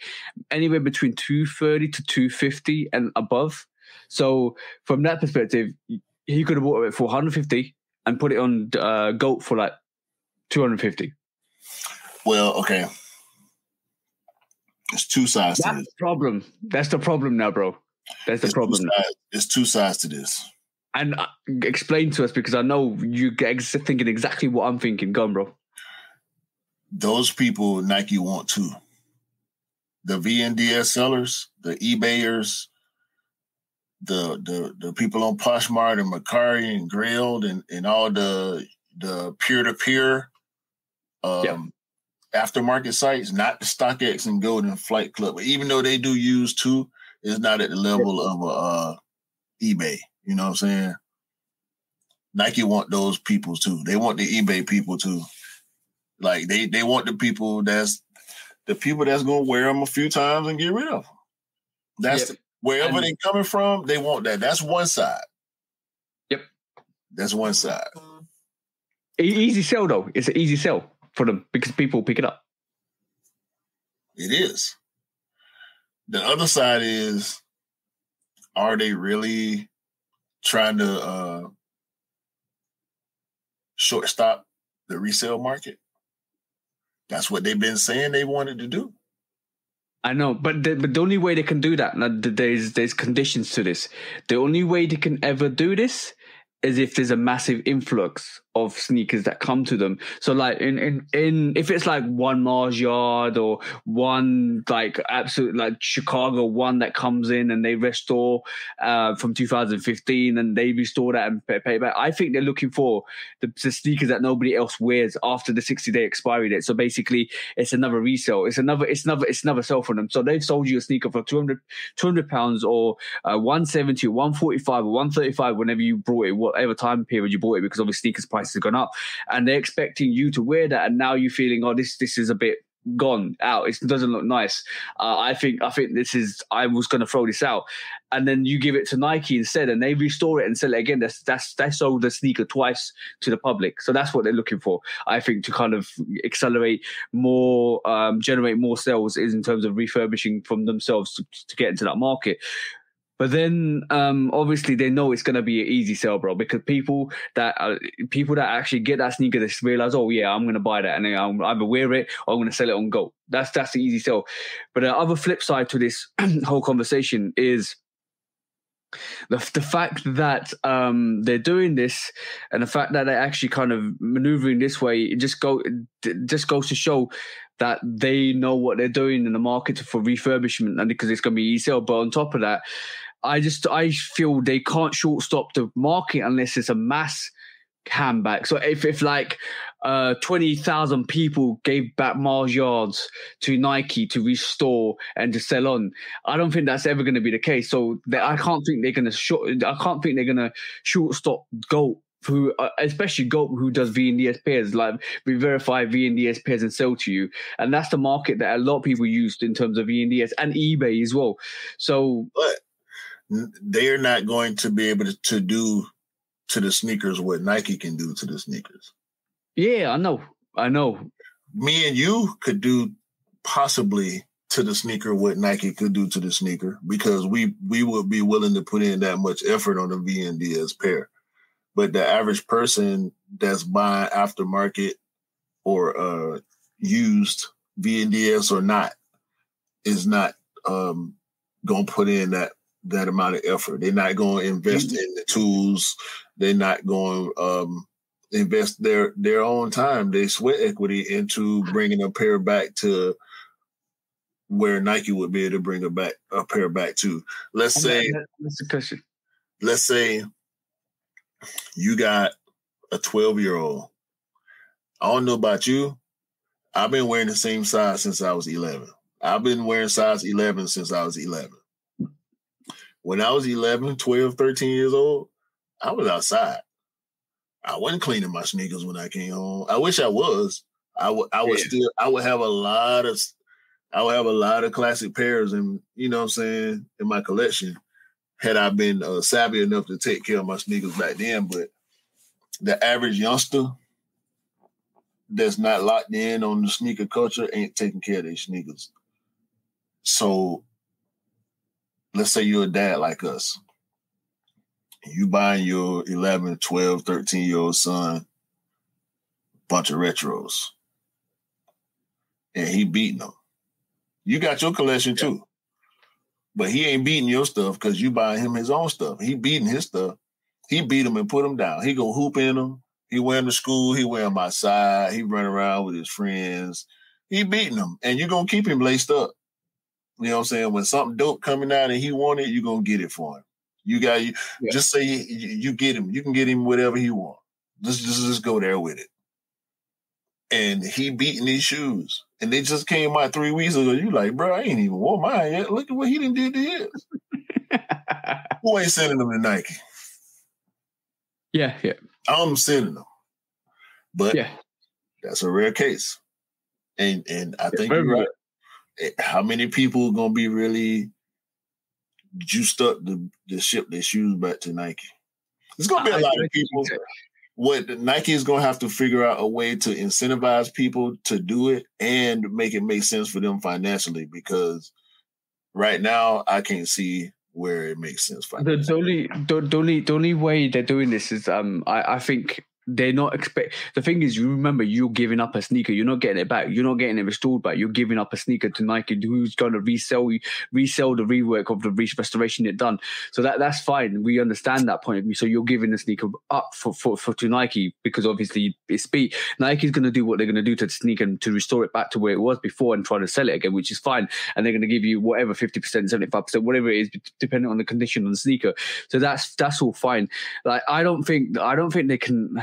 anywhere between two thirty to two fifty and above. So from that perspective, he could have bought it for one hundred fifty and put it on uh, GOAT for like two hundred fifty. Well, okay. It's two sides That's to this. That's the problem. That's the problem now, bro. That's the it's problem. Two sides, it's two sides to this. And uh, explain to us, because I know you're ex- thinking exactly what I'm thinking. Go on, bro. Those people Nike want to. The V N D S sellers, the eBayers, the the the people on Poshmark and Mercari and Grailed and, and all the the peer-to-peer um yeah. aftermarket sites, not the StockX and GOAT and Flight Club. Even though they do use two, it's not at the level of uh, eBay. You know what I'm saying? Nike want those people too. They want the eBay people too. Like they they want the people that's the people that's gonna wear them a few times and get rid of them. That's yep. the, wherever and, they're coming from. They want that. That's one side. Yep, that's one side. Easy sell though. It's an easy sell for them because people pick it up. It is. The other side is, are they really trying to uh, shortstop the resale market? That's what they've been saying they wanted to do. I know, but the, but the only way they can do that, there's there's conditions to this. The only way they can ever do this as if there's a massive influx of sneakers that come to them. So like in, in, in if it's like one Mars Yard or one like absolute like Chicago one that comes in and they restore uh, from two thousand fifteen and they restore that and pay, pay back. I think they're looking for the, the sneakers that nobody else wears after the sixty day expiry date. So basically it's another resale. It's another, it's another, it's another sell for them. So they've sold you a sneaker for two hundred pounds or uh, one seventy, or one forty-five or one thirty-five whenever you brought it, whatever time period you bought it, because obviously sneakers price price has gone up, and they're expecting you to wear that, and now you're feeling, oh, this this is a bit gone out. It doesn't look nice. Uh, I think I think this is. I was going to throw this out, and then you give it to Nike instead, and they restore it and sell it again. That's that's they sold the sneaker twice to the public. So that's what they're looking for, I think, to kind of accelerate more, um, generate more sales is in terms of refurbishing from themselves to, to get into that market. But then, um, obviously, they know it's going to be an easy sell, bro, because people that uh, people that actually get that sneaker, they realize, oh, yeah, I'm going to buy that, and then I'm either wear it or I'm going to sell it on GOAT. That's, that's the easy sell. But the other flip side to this whole conversation is the, the fact that um, they're doing this, and the fact that they're actually kind of maneuvering this way, it just, go, it just goes to show that they know what they're doing in the market for refurbishment, and because it's going to be easy sell. But on top of that, I just I feel they can't short stop the market unless it's a mass handback. So if if like uh, twenty thousand people gave back Mars yards to Nike to restore and to sell on, I don't think that's ever going to be the case. So they, I can't think they're going to short. I can't think they're going to short stop GOAT, who uh, especially GOAT, who does V and D S pairs. Like, we verify V and D S pairs and sell to you, and that's the market that a lot of people used in terms of V and D S and eBay as well. So. What? They're not going to be able to, to do to the sneakers what Nike can do to the sneakers. Yeah, I know. I know. Me and you could do possibly to the sneaker what Nike could do to the sneaker, because we we would be willing to put in that much effort on a V N D S pair. But the average person that's buying aftermarket or uh, used V N D S or not is not um, going to put in that that amount of effort. They're not going to invest in the tools. They're not going to um, invest their, their own time, their sweat equity into bringing a pair back to where Nike would be able to bring a back a pair back to. Let's say, that's the question. Let's say you got a twelve year old. I don't know about you. I've been wearing the same size since I was eleven. I've been wearing size eleven since I was eleven. When I was eleven, twelve, thirteen years old, I was outside. I wasn't cleaning my sneakers when I came home. I wish I was. I would I would yeah. still I would have a lot of I would have a lot of classic pairs, and you know what I'm saying, in my collection, had I been uh, savvy enough to take care of my sneakers back then. But the average youngster that's not locked in on the sneaker culture ain't taking care of their sneakers. So let's say you're a dad like us. You buying your eleven, twelve, thirteen-year-old son a bunch of retros. And he beating them. You got your collection too. But he ain't beating your stuff because you buying him his own stuff. He beating his stuff. He beat him and put him down. He go hoop in them. He wear them to school. He wear them outside. He run around with his friends. He beating them. And you're going to keep him laced up. You know what I'm saying? When something dope coming out and he want it, you're going to get it for him. You got you yeah. just say you, you get him. You can get him whatever he want. Just, just, just go there with it. And he beating these shoes. And they just came out three weeks ago. You like, bro, I ain't even wore mine yet. Look at what he done did to his. Who ain't sending them to Nike? Yeah, yeah. I'm sending them. But yeah. That's a rare case. And, and I yeah, think you're right. Rare. How many people are gonna be really juiced up to, to ship their shoes back to Nike? It's gonna be a lot of people. What Nike is gonna have to figure out a way to incentivize people to do it and make it make sense for them financially, because right now I can't see where it makes sense financially. The only, the only, the only way they're doing this is um, I, I think. They're not expect. The thing is, you remember, you're giving up a sneaker. You're not getting it back. You're not getting it restored back. You're giving up a sneaker to Nike, who's going to resell resell the rework of the restoration it done. So that that's fine. We understand that point of view. So you're giving the sneaker up for for, for to Nike, because obviously it's beat. Nike's going to do what they're going to do to the sneaker to restore it back to where it was before and try to sell it again, which is fine. And they're going to give you whatever fifty percent, seventy-five percent, whatever it is, depending on the condition on the sneaker. So that's that's all fine. Like I don't think I don't think they can.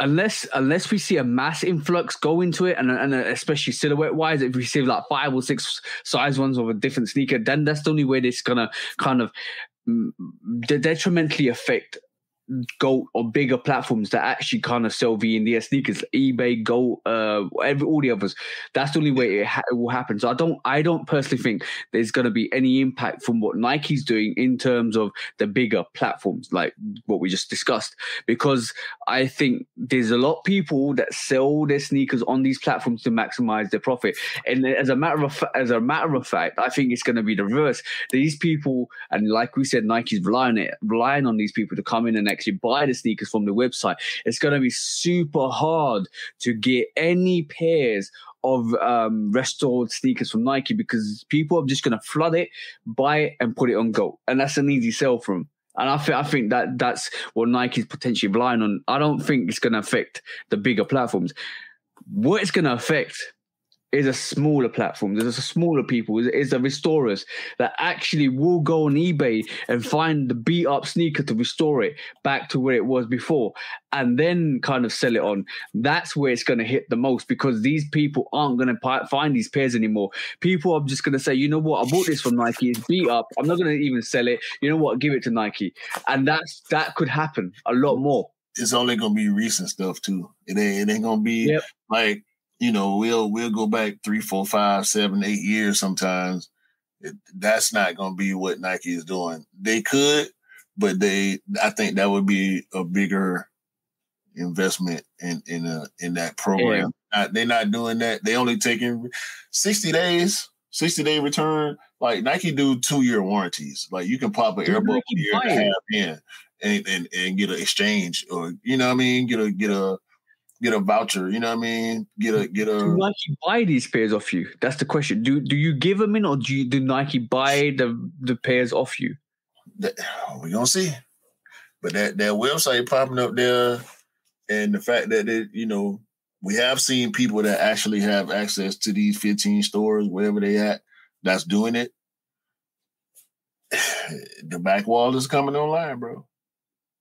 Unless unless we see a mass influx go into it, and and especially silhouette wise, if we see like five or six size ones of a different sneaker, then that's the only way this gonna kind of detrimentally affect GOAT or bigger platforms that actually kind of sell V N D S sneakers, eBay, GOAT, uh, every, all the others. That's the only way it, ha- it will happen. So I don't, I don't personally think there's going to be any impact from what Nike's doing in terms of the bigger platforms, like what we just discussed, because I think there's a lot of people that sell their sneakers on these platforms to maximize their profit. And as a matter of fa- as a matter of fact, I think it's going to be the reverse. These people, and like we said, Nike's relying it, relying on these people to come in and actually buy the sneakers from the website. It's going to be super hard to get any pairs of um, restored sneakers from Nike, because people are just going to flood it, buy it, and put it on GOAT, and that's an easy sell for them. And I think I think that that's what Nike's potentially relying on. I don't think it's going to affect the bigger platforms. What it's going to affect is a smaller platform. There's a smaller people. Is the restorers that actually will go on eBay and find the beat up sneaker to restore it back to where it was before, and then kind of sell it on. That's where it's going to hit the most, because these people aren't going to find these pairs anymore. People are just going to say, you know what, I bought this from Nike. It's beat up. I'm not going to even sell it. You know what? Give it to Nike. And that's that could happen a lot more. It's only going to be recent stuff too. It ain't, it ain't going to be yep. like. You know, we'll we'll go back three, four, five, seven, eight years sometimes. It, that's not going to be what Nike is doing. They could, but they, I think that would be a bigger investment in in a, in that program. Yeah. Not, they're not doing that. They only taking sixty days, sixty-day return. Like Nike do two-year warranties. Like you can pop an Air Bubble a year and a half in and, and, and get an exchange, or, you know what I mean, get a get a Get a voucher, you know what I mean? Get a get a. Do Nike buy these pairs off you? That's the question. Do do you give them in, or do you, do Nike buy the, the pairs off you? That, we're gonna see. But that, that website popping up there, and the fact that it, you know, we have seen people that actually have access to these fifteen stores, wherever they at, that's doing it. The back wall is coming online, bro.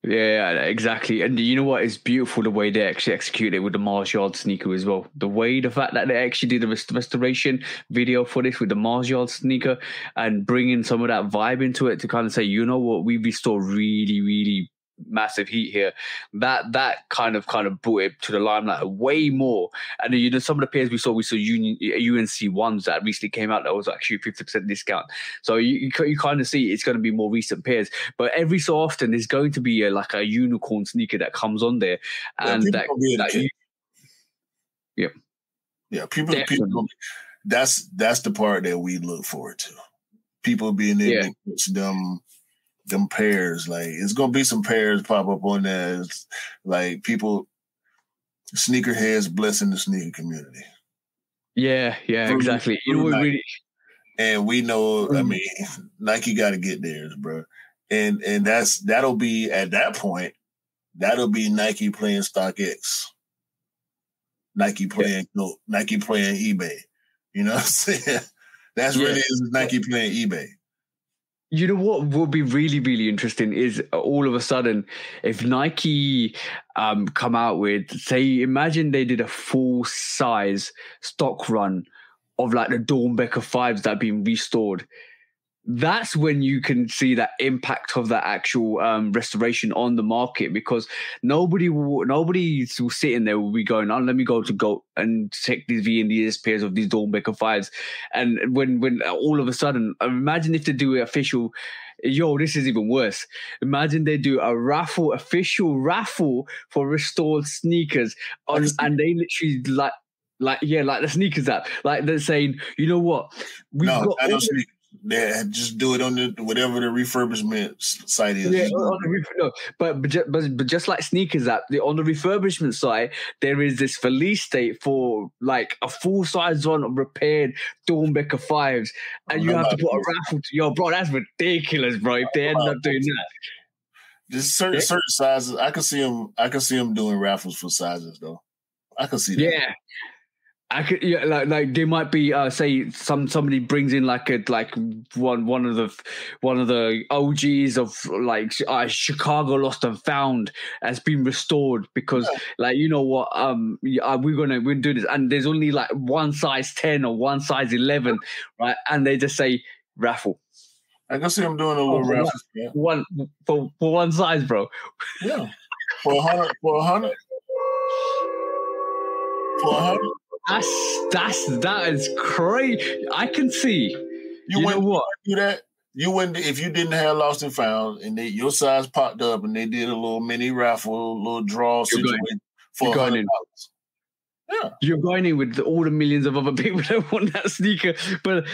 Yeah, exactly. And you know what? It's beautiful the way they actually executed it with the Mars Yard sneaker as well. The way, the fact that they actually did a rest- restoration video for this with the Mars Yard sneaker and bringing some of that vibe into it to kind of say, you know what, we restore really, really massive heat here. That that kind of kind of brought it to the limelight way more. And you know, some of the pairs we saw, we saw Union, U N C ones that recently came out that was actually fifty percent discount. So you you kind of see it's going to be more recent pairs. But every so often, there's going to be a, like a unicorn sneaker that comes on there, and yeah, that, that you, yeah, yeah, people, people. That's that's the part that we look forward to. People being able yeah. to catch them. Them pairs, like it's gonna be some pairs pop up on there. It's like people, sneakerheads blessing the sneaker community. Yeah, yeah, through, exactly. Through you know, Nike. Really... And we know, mm. I mean, Nike got to get theirs, bro. And and that's that'll be at that point, that'll be Nike playing StockX, Nike playing yeah. no, Nike playing eBay. You know what I'm saying? That's yeah. really is Nike playing eBay. You know what will be really, really interesting is all of a sudden, if Nike um, come out with, say, imagine they did a full size stock run of like the Dornbecker fives that have been restored. That's when you can see that impact of that actual um, restoration on the market, because nobody will, nobody will sit in there will be going, oh, let me go to GOAT and check these V N D S pairs of these Dornbecker fives. And when, when all of a sudden, imagine if they do an official, yo, this is even worse. Imagine they do a raffle, official raffle for restored sneakers on, and they literally like, like, yeah, like the sneakers app, like they're saying, you know what? We've no, got. I don't all- Yeah, just do it on the whatever the refurbishment site is. Yeah, on the, no, but but just, but but just like sneakers app, the, on the refurbishment site, there is this release date for like a full size one of repaired Dornbecker fives, and you have to put a raffle to yo, bro. That's ridiculous, bro. If they end up doing that, just certain yeah. certain sizes, I can see them. I can see them doing raffles for sizes though. I can see that. Yeah. I could, yeah, like, like there might be, uh, say, some somebody brings in like a like one one of the one of the O Gs of like uh, Chicago Lost and Found has been restored because yeah. like you know what um we're gonna we're gonna do this, and there's only like one size ten or one size eleven, right? And they just say raffle. I can see him doing a little rap. One for, for one size, bro. Yeah. For a hundred for a hundred. For a hundred. That's that's that is crazy. I can see. You, you wouldn't know what? Do that. You wouldn't if you didn't have Lost and Found and they your size popped up and they did a little mini raffle, little draw situation for hundred dollars. Yeah. You're going in with all the millions of other people that want that sneaker, but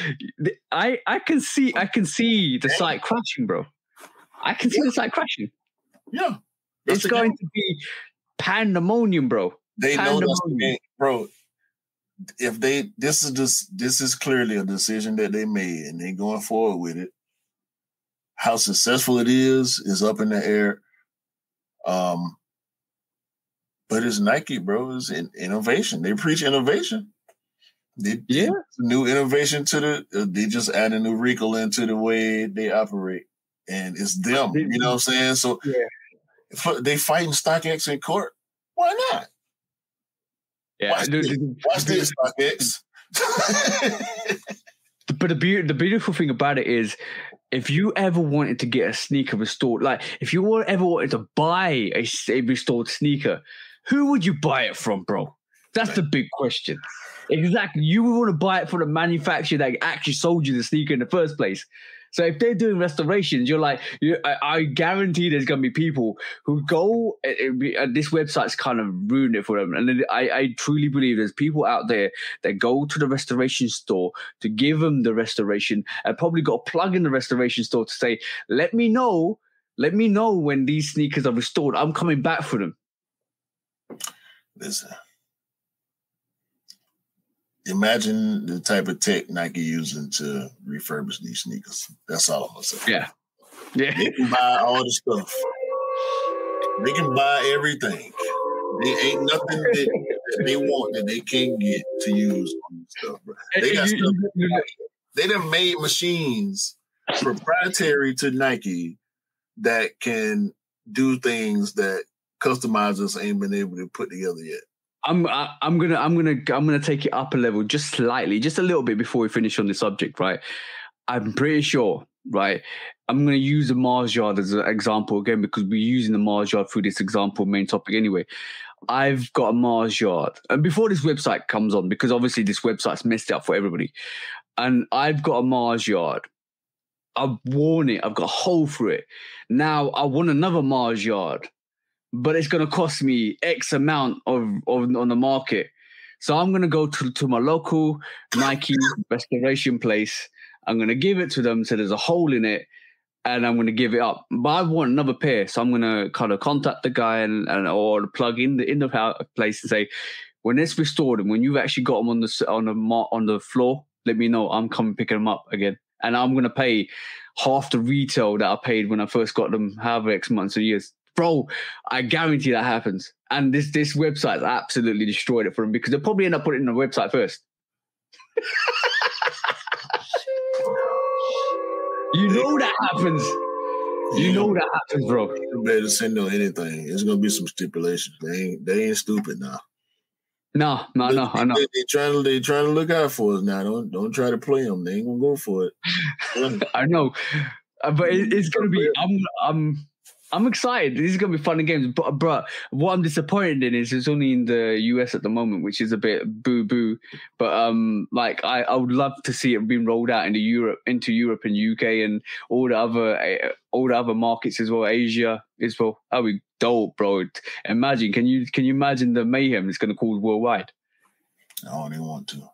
I I can see I can see the site crashing, bro. I can see yeah. the site crashing. Yeah, that's it's going game. to be pandemonium, bro. They pandemonium. know that's the game, bro. If they this is just this is clearly a decision that they made, and they're going forward with it. How successful it is is up in the air. Um. But it's Nike, bro. It's in innovation. They preach innovation. They, yeah, new innovation to the. They just add a new wrinkle into the way they operate, and it's them. You know what I'm saying? So yeah. they fighting StockX in court. Why not? Yeah, watch, dude, this. Dude, watch dude. this, StockX. But the be- the beautiful thing about it is, if you ever wanted to get a sneaker restored, like if you ever wanted to buy a, a restored sneaker. Who would you buy it from, bro? That's the big question. Exactly. You would want to buy it from the manufacturer that actually sold you the sneaker in the first place. So if they're doing restorations, you're like, you, I, I guarantee there's going to be people who go, be, uh, this website's kind of ruined it for them. And I, I truly believe there's people out there that go to the restoration store to give them the restoration and probably got a plug in the restoration store to say, let me know, let me know when these sneakers are restored. I'm coming back for them. Listen, imagine the type of tech Nike using to refurbish these sneakers. That's all I'm gonna say. Yeah, yeah. They can buy all the stuff. They can buy everything. There ain't nothing that, that they want that they can't get to use on this stuff. Bro. They got stuff. They done made machines proprietary to Nike that can do things that customizers ain't been able to put together yet. I'm I, I'm gonna I'm gonna I'm gonna take it up a level just slightly, just a little bit before we finish on this subject, right? I'm pretty sure, right? I'm gonna use the Mars Yard as an example again because we're using the Mars Yard through this example main topic anyway. I've got a Mars Yard, and before this website comes on, because obviously this website's messed it up for everybody, and I've got a Mars Yard. I've worn it. I've got a hole through it. Now I want another Mars Yard. But it's going to cost me X amount of, of on the market. So I'm going to go to, to my local Nike restoration place. I'm going to give it to them. So there's a hole in it and I'm going to give it up. But I want another pair. So I'm going to kind of contact the guy and, and or plug in the, in the place and say, when it's restored and when you've actually got them on the, on the, on the floor, let me know. I'm coming picking them up again. And I'm going to pay half the retail that I paid when I first got them, however X months or years. Bro, I guarantee that happens. And this this website absolutely destroyed it for them because they'll probably end up putting it on the website first. You know that happens. You know that happens, bro. You better send them anything. There's going to be some stipulations. They ain't, they ain't stupid now. No, no, no, I know. They, they trying to they trying to look out for us now. Don't don't try to play them. They ain't going to go for it. I know. But it, it's going to be... I'm. I'm I'm excited. This is going to be fun and games. But, bro, what I'm disappointed in is it's only in the U S at the moment, which is a bit boo-boo. But, um, like, I, I would love to see it being rolled out into Europe, into Europe and U K and all the other all the other markets as well, Asia as well. That would be dope, bro. Imagine. Can you can you imagine the mayhem it's going to cause worldwide? I don't even want to.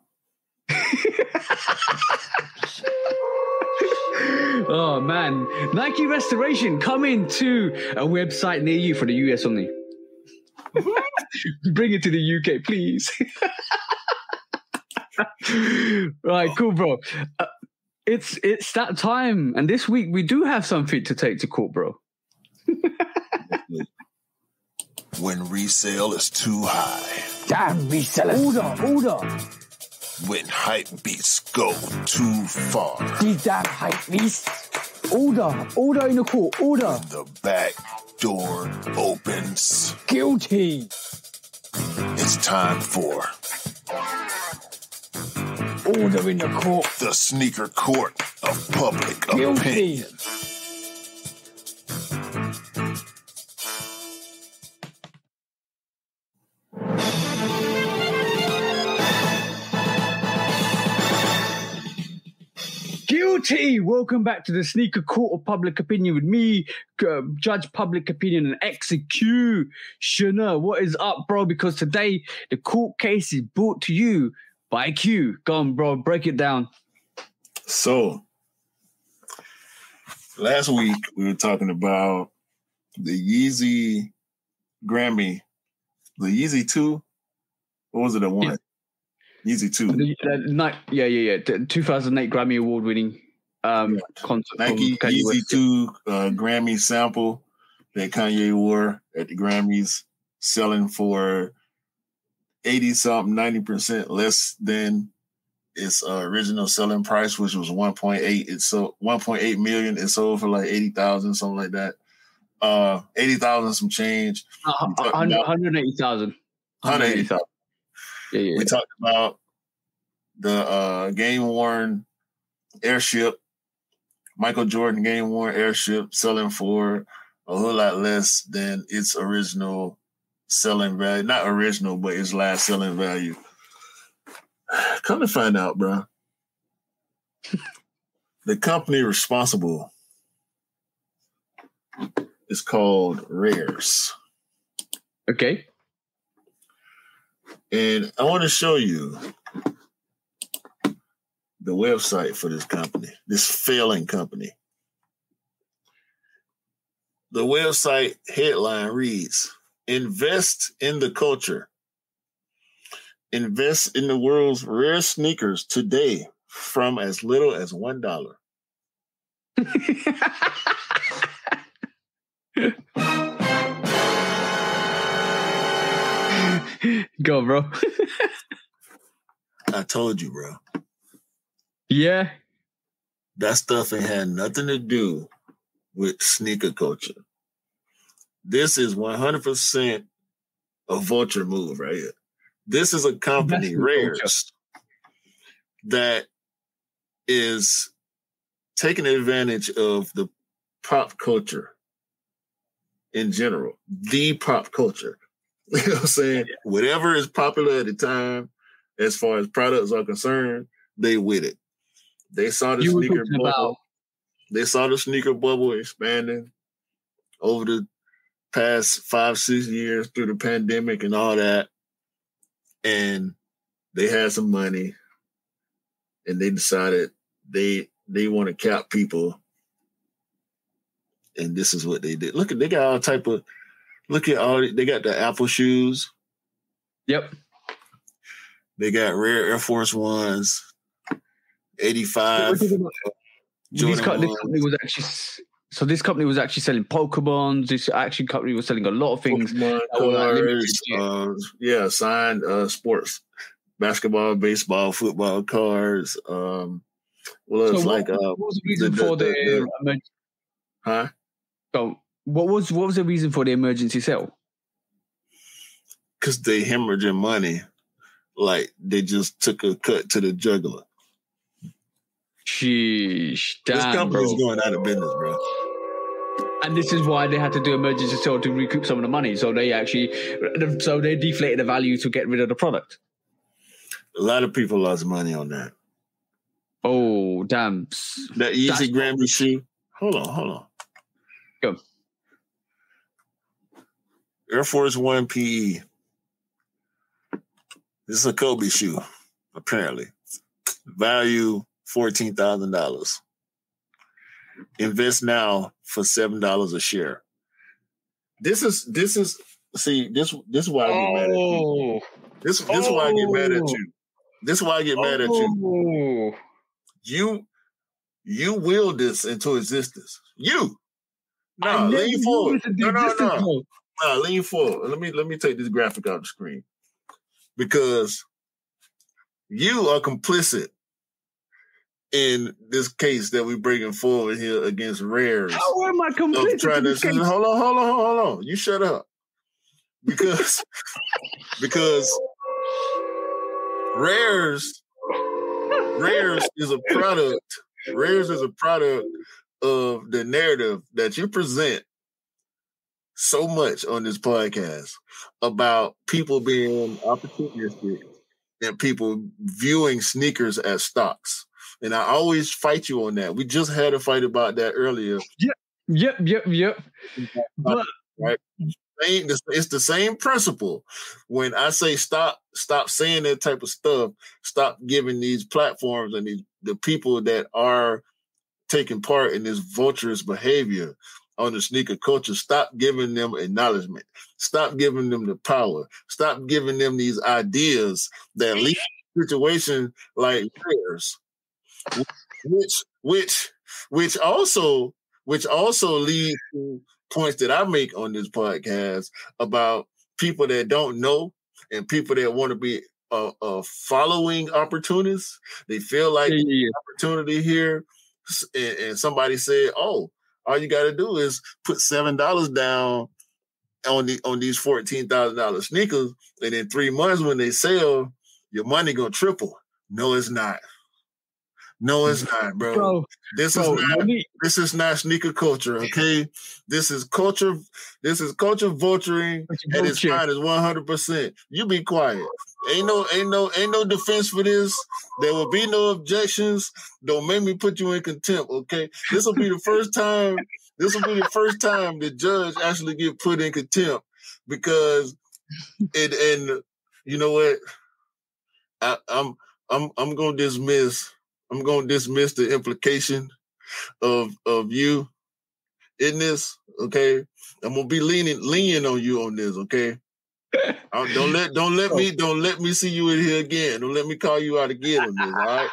Oh man, Nike restoration coming to a website near you for the U S only. Bring it to the U K, please. Right, cool, bro. Uh, it's it's that time, and this week we do have something to take to court, bro. When resale is too high, damn resellers. Order, order. When hype beats go too far. Die damn hype beats. Order. Order in the court. Order. When the back door opens. Guilty. It's time for... Order in the court. The sneaker court of public opinion. Guilty! Welcome back to the Sneaker Court of Public Opinion with me, uh, Judge Public Opinion and Executioner. What is up, bro? Because today the court case is brought to you by Q. Go on, bro. Break it down. So, last week we were talking about the Yeezy Grammy, the Yeezy two, or was it a one? Yeezy two. The, uh, Nike, yeah, yeah, yeah. The two thousand eight Grammy Award winning um, yeah. concert. Nike Yeezy two uh, Grammy sample that Kanye wore at the Grammys, selling for eighty-something, ninety percent less than its uh, original selling price, which was one point eight. It's so one point eight million. It sold for like eighty thousand, something like that. Uh, eighty thousand, some change. Uh, one hundred eighty thousand. one hundred eighty thousand. Yeah, yeah. We talked about the uh, game-worn airship, Michael Jordan game-worn airship, selling for a whole lot less than its original selling value. Not original, but its last selling value. Come to find out, bro. The company responsible is called Rares. Okay. And I want to show you the website for this company, this failing company. The website headline reads, "Invest in the culture. Invest in the world's rare sneakers today from as little as one dollar. Go, bro. I told you, bro. Yeah. That stuff ain't had nothing to do with sneaker culture. This is one hundred percent a vulture move right here. This is a company, Rares, that is taking advantage of the pop culture in general, the pop culture. You know what I'm saying? Yeah. Whatever is popular at the time, as far as products are concerned, they with it. They saw the you sneaker bubble. About... They saw the sneaker bubble expanding over the past five, six years through the pandemic and all that. And they had some money and they decided they they want to cap people. And this is what they did. Look, they got all type of Look at all they got the Apple shoes. Yep. They got rare Air Force Ones, eighty-five. This company was actually so. This company was actually selling Pokemons. This actually company was selling a lot of things. Cars, uh, yeah, signed uh, sports, basketball, baseball, football cards. Um, well, it's so like what, uh, what was the reason the, for the, the, the, the huh? So. What was what was the reason for the emergency sale? Because they hemorrhaging money. Like, they just took a cut to the jugular. Sheesh. Damn, this company's bro. going out of business, bro. And this is why they had to do emergency sale to recoup some of the money. So they actually, so they deflated the value to get rid of the product. A lot of people lost money on that. Oh, damn. That Yeezy Grammy shoe. Hold on, hold on. Go. Air Force One P E. This is a Kobe shoe, apparently. Value fourteen thousand dollars. Invest now for seven dollars a share. This is, this is, see, this this is why I get oh. mad at you. This, this oh. is why I get mad at you. This is why I get oh. mad at you. You, you willed this into existence. You. No, lean forward. No, no, no. Though. Nah, lean forward. Let me let me take this graphic off the screen, because you are complicit in this case that we're bringing forward here against Rares. How am I complicit? Trying to, hold on, hold on, hold on. You shut up, because because Rares Rares is a product Rares is a product of the narrative that you present so much on this podcast about people being opportunistic and people viewing sneakers as stocks. And I always fight you on that. We just had a fight about that earlier. Yep, yep, yep, yep. But right. It's the same principle. When I say stop, stop saying that type of stuff, stop giving these platforms and these, the people that are taking part in this vulturous behavior on the sneaker culture, stop giving them acknowledgement. Stop giving them the power. Stop giving them these ideas that lead to a situation like theirs, which, which, which also, which also leads to points that I make on this podcast about people that don't know and people that want to be a, a following opportunists. They feel like yeah, yeah. there's an opportunity here, and, and somebody said, "Oh, all you got to do is put seven dollars down on the on these fourteen thousand dollar sneakers, and in three months when they sell, your money gonna triple." No, it's not. No, it's not, bro. bro this bro, is not. Me. This is not sneaker culture. Okay, this is culture. This is culture vulturing at its finest, one hundred percent. You be quiet. Ain't no, ain't no, ain't no defense for this. There will be no objections. Don't make me put you in contempt. Okay, this will be the first time. This will be the first time the judge actually get put in contempt because it. And you know what? I, I'm I'm I'm gonna dismiss. I'm going to dismiss the implication of of you in this, okay? I'm going to be leaning leaning on you on this, okay? I, don't let don't let me don't let me see you in here again. Don't let me call you out again on this, all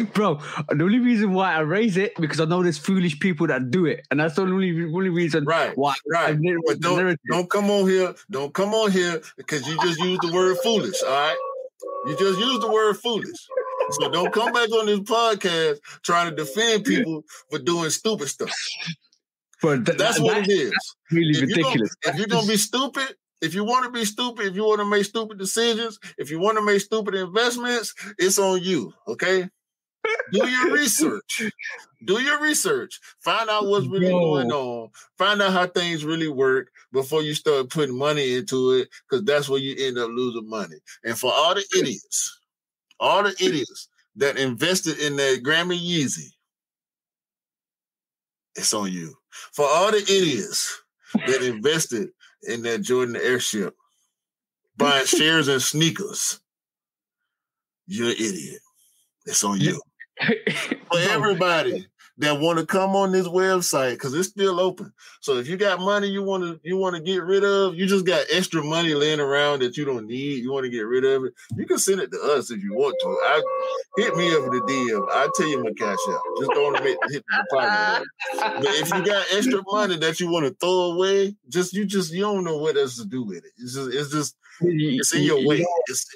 right? Bro, the only reason why I raise it because I know there's foolish people that do it, and that's the only only reason. Right, why right. But don't don't come on here. Don't come on here because you just used the word foolish, all right? You just used the word foolish. So don't come back on this podcast trying to defend people for doing stupid stuff. But th- that's what that, it is. That's really if ridiculous. You're gonna, if you're going to be stupid, if you want to be stupid, if you want to make stupid decisions, if you want to make stupid investments, it's on you, okay? Do your research. Do your research. Find out what's really Yo. going on. Find out how things really work before you start putting money into it, because that's where you end up losing money. And for all the idiots, all the idiots that invested in that Grammy Yeezy, it's on you. For all the idiots that invested in that Jordan Airship, buying shares and sneakers, you're an idiot. It's on you. For everybody that want to come on this website, because it's still open. So if you got money you want to you want to get rid of, you just got extra money laying around that you don't need, you want to get rid of it, you can send it to us if you want to. I hit me up in the D M. I'll tell you my cash out. Just don't make hit the deposit. But if you got extra money that you want to throw away, just you just you don't know what else to do with it. It's just it's just it's in your way. It's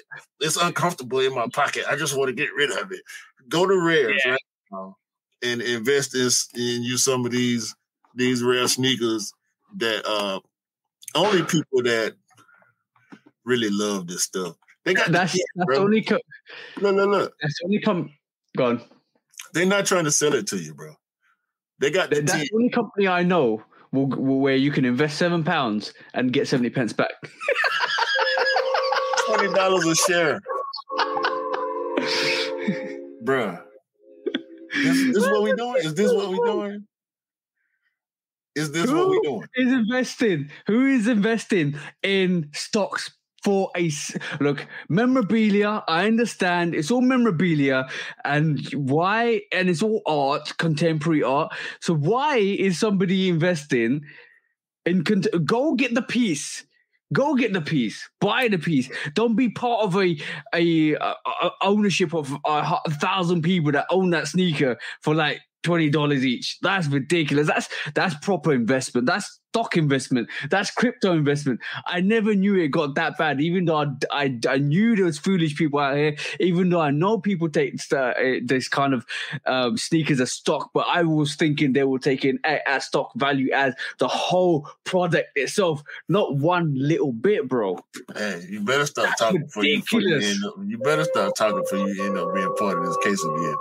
it's uncomfortable in my pocket. I just want to get rid of it. Go to Rares yeah. right now. And invest in, in you some of these these rare sneakers that uh, only people that really love this stuff. They got that's, the kid, that's only com- look, look, look. That's only come gone. They're not trying to sell it to you, bro. They got the that's kid. The only company I know will, will, where you can invest seven pounds and get seventy pence back. Twenty dollars a share, bruh. This, this is what we doing? Is this what we doing? Is this Who what we doing? Is investing? Who is investing in stocks for a look? Memorabilia. I understand it's all memorabilia, and why? And it's all art, contemporary art. So why is somebody investing in? Cont- go get the piece. Go get the piece, buy the piece. Don't be part of a a, a, a ownership of a, a thousand people that own that sneaker for like twenty dollars each. That's ridiculous. That's that's proper investment. That's stock investment. That's crypto investment. I never knew it got that bad. Even though I, I, I knew there was foolish people out here. Even though I know people take uh, this kind of um, sneakers as stock, but I was thinking they were taking as stock value as the whole product itself, not one little bit, bro. Hey, you better stop That's talking ridiculous. for you. For you, end up, you better stop talking for you end up being part of this case again.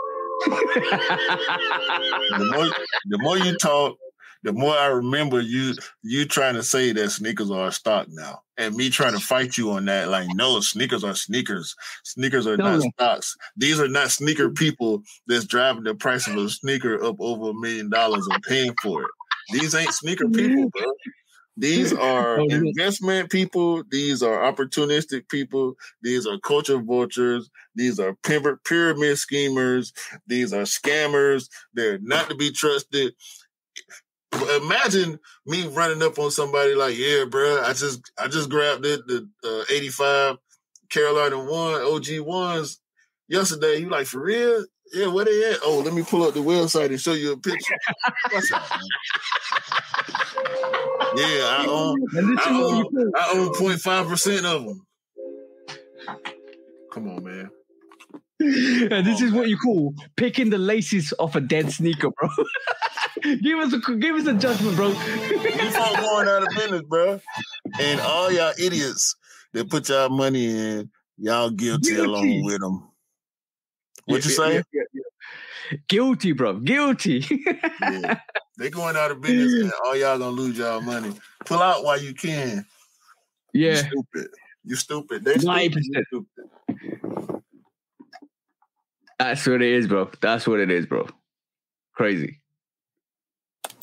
the, more, the more you talk, the more I remember you you trying to say that sneakers are a stock now, and me trying to fight you on that. Like, no, sneakers are sneakers. Sneakers are not stocks. These are not sneaker people that's driving the price of a sneaker up over a million dollars and paying for it. These ain't sneaker people, bro. These are investment people. These are opportunistic people. These are culture vultures. These are pyramid schemers. These are scammers. They're not to be trusted. Imagine me running up on somebody like, yeah, bro, I just I just grabbed it, the uh, eighty-five Carolina one, O G ones yesterday. You like, for real? Yeah, where they at? Oh, let me pull up the website and show you a picture. What's up, man? Yeah, I own, I own, I own zero point five percent of them. Come on, man. Come and this on, is man. What you call picking the laces off a dead sneaker, bro. give us a give us a judgment, bro. You folks going out of business, bro. And all y'all idiots that put y'all money in, y'all guilty, guilty. along with them. What yeah, you say? Yeah, yeah, yeah. Guilty, bro. Guilty. Yeah. They going out of business, and all y'all gonna lose y'all money. Pull out while you can. Yeah. You stupid. You stupid. They stupid. stupid. That's what it is, bro. That's what it is, bro. Crazy.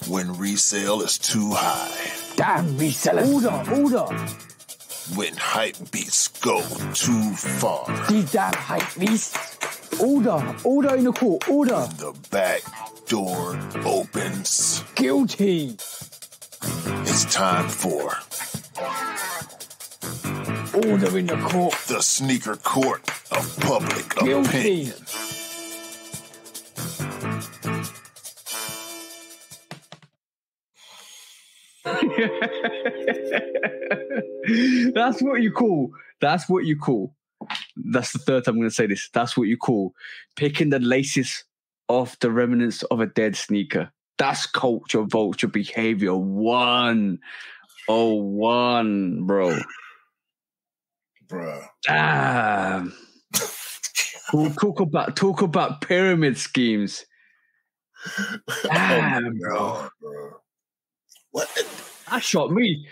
When resale is too high. Damn resellers. Hold on, hold on. When hype beats go too far. These damn hype beats. Order, order in the court, order. When the back door opens. Guilty. It's time for order in the court. The sneaker court of public Guilty. opinion. That's what you call. That's what you call. That's the third time I'm going to say this. That's what you call picking the laces off the remnants of a dead sneaker. That's culture vulture behavior one. Oh, one, bro. Bro. Damn. We'll talk about, talk about pyramid schemes. Damn, oh God, bro. What? That shot me.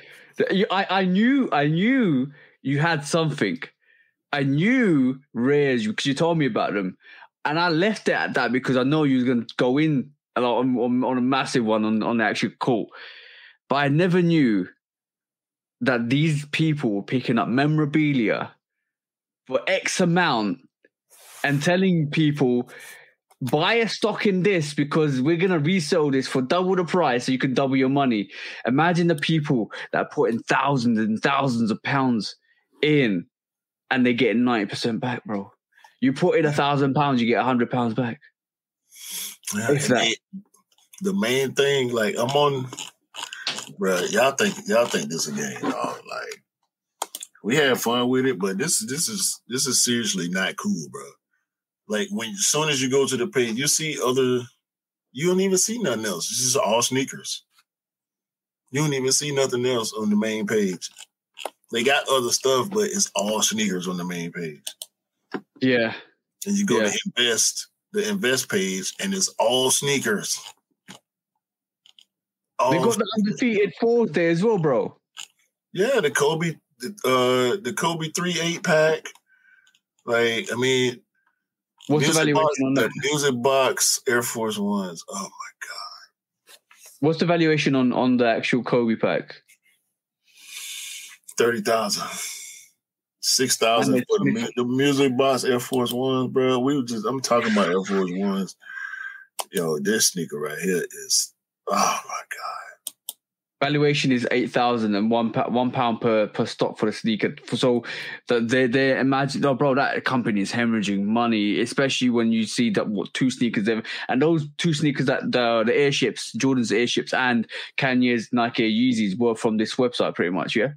I, I knew, I knew you had something. I knew rares because you told me about them, and I left it at that because I know you were going to go in a lot on, on, on a massive one on, on the actual call. But I never knew that these people were picking up memorabilia for X amount and telling people, buy a stock in this because we're going to resell this for double the price so you can double your money. Imagine the people that put in thousands and thousands of pounds in, and they're getting ninety percent back, bro. You put in a thousand pounds, you get a hundred pounds back. Yeah, that. The main thing, like I'm on, bro. Y'all think y'all think this is a game, dog. Like we had fun with it, but this this is this is seriously not cool, bro. Like when as soon as you go to the page, you see other, you don't even see nothing else. This is all sneakers. You don't even see nothing else on the main page. They got other stuff, but it's all sneakers on the main page. Yeah. And you go yeah. to invest, the invest page, and it's all sneakers. All they got sneakers. The undefeated fours there as well, bro. Yeah, the Kobe, the, uh, the Kobe three eight pack. Like, I mean, what's the valuation box, on that? Music Box Air Force Ones. Oh my God. What's the valuation on, on the actual Kobe pack? thirty thousand. six thousand for the, the Music Box Air Force Ones, bro. We were just, I'm talking about Air Force Ones. Yo, this sneaker right here is, oh my God. Valuation is eight thousand and one, one pound per, per stock for the sneaker. So they're, they're imagine, oh bro, that company is hemorrhaging money, especially when you see that what two sneakers, and those two sneakers that the, the airships, Jordan's airships and Kanye's Nike Yeezys were from this website pretty much, yeah?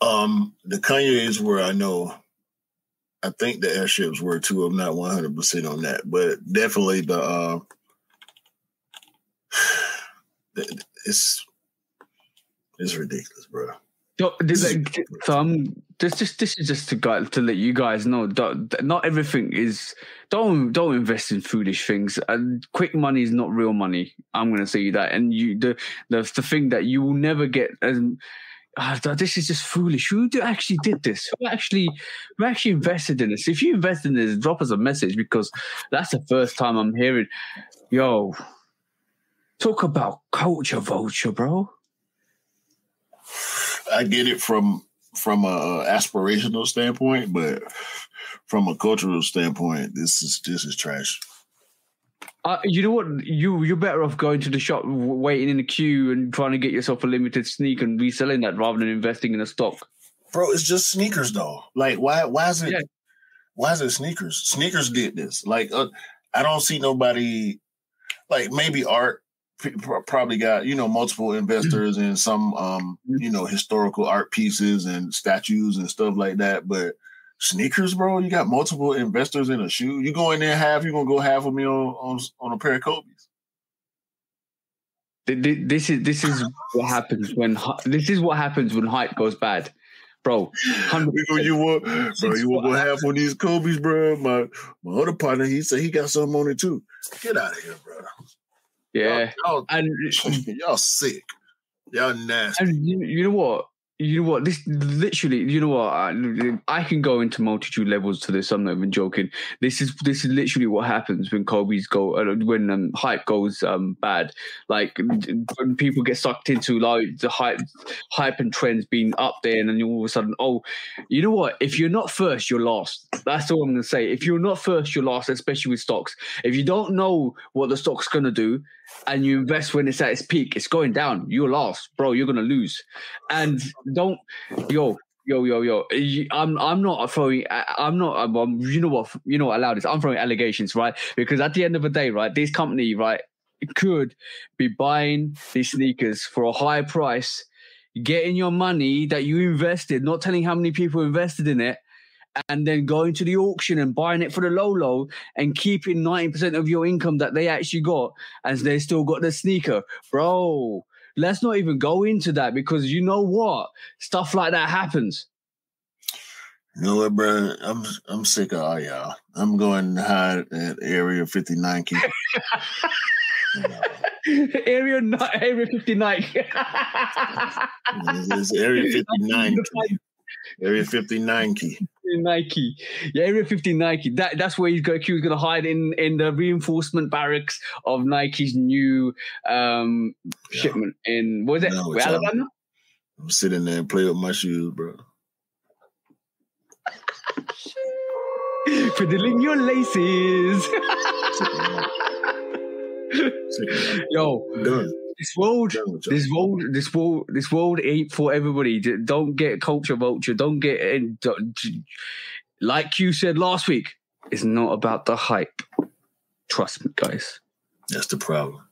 Um, the Kanye is where I know. I think the airships were too. I'm not one hundred percent on that, but definitely the. Uh, it's it's ridiculous, bro. So, like, so I'm, this just this is just to guys to let you guys know that not everything is. Don't don't invest in foolish things. And quick money is not real money. I'm gonna say that. And you the the, the thing that you will never get. Um, Uh, this is just foolish. Who actually did this? Who actually, who actually invested in this? If you invest in this, drop us a message, because that's the first time I'm hearing. Yo, talk about culture vulture, bro. I get it from from a aspirational standpoint, but from a cultural standpoint, this is this is trash. Uh, you know what? You you're better off going to the shop, waiting in the queue, and trying to get yourself a limited sneaker and reselling that rather than investing in a stock. Bro, it's just sneakers though. Like, why? Why is it? Yeah. Why is it sneakers? Sneakers did this. Like, uh, I don't see nobody. Like, maybe art probably got, you know, multiple investors and some um you know historical art pieces and statues and stuff like that, but. Sneakers, bro. You got multiple investors in a shoe. You go in there half. You gonna go half a meal on, on on a pair of Kobe's. This is this is what happens when this is what happens when hype goes bad, bro. one hundred percent. You want, bro? You want to go half on these Kobe's, bro? My my other partner, he said he got something on it too. Get out of here, bro. Yeah, y'all, y'all, and y'all sick. Y'all nasty. And you, you know what? You know what? This literally. You know what? I, I can go into multitude levels to this. I'm not even joking. This is this is literally what happens when Kobe's go uh, when um, hype goes um, bad. Like when people get sucked into like the hype, hype and trends being up there, and then you all of a sudden, oh, you know what? If you're not first, you're last. That's all I'm gonna say. If you're not first, you're last, especially with stocks. If you don't know what the stock's gonna do, and you invest when it's at its peak, it's going down. You're lost, bro. You're gonna lose. And don't, yo, yo, yo, yo. I'm, I'm not throwing. I'm not. I'm, I'm, you know what? You know what? Allow this. I'm throwing allegations, right? Because at the end of the day, right, this company, right, could be buying these sneakers for a high price, getting your money that you invested, not telling how many people invested in it, and then going to the auction and buying it for the low low and keeping ninety percent of your income that they actually got, and they still got the sneaker. Bro, let's not even go into that, because you know what? Stuff like that happens. You know what, bro? I'm I'm sick of all y'all. I'm going to hide at Area fifty-nine. Area not Area fifty-nine. It's Area fifty-nine. Area fifty-nine key. Nike. Yeah, Area fifty Nike. That that's where he's going to hide in in the reinforcement barracks of Nike's new um yeah. shipment in what is it? No, Alabama? I'm sitting there and playing with my shoes, bro. Fiddling your laces. Yo, done. This world, this world, this world, this world ain't for everybody. Don't get culture vulture. Don't get, like you said last week, it's not about the hype. Trust me, guys. That's the problem.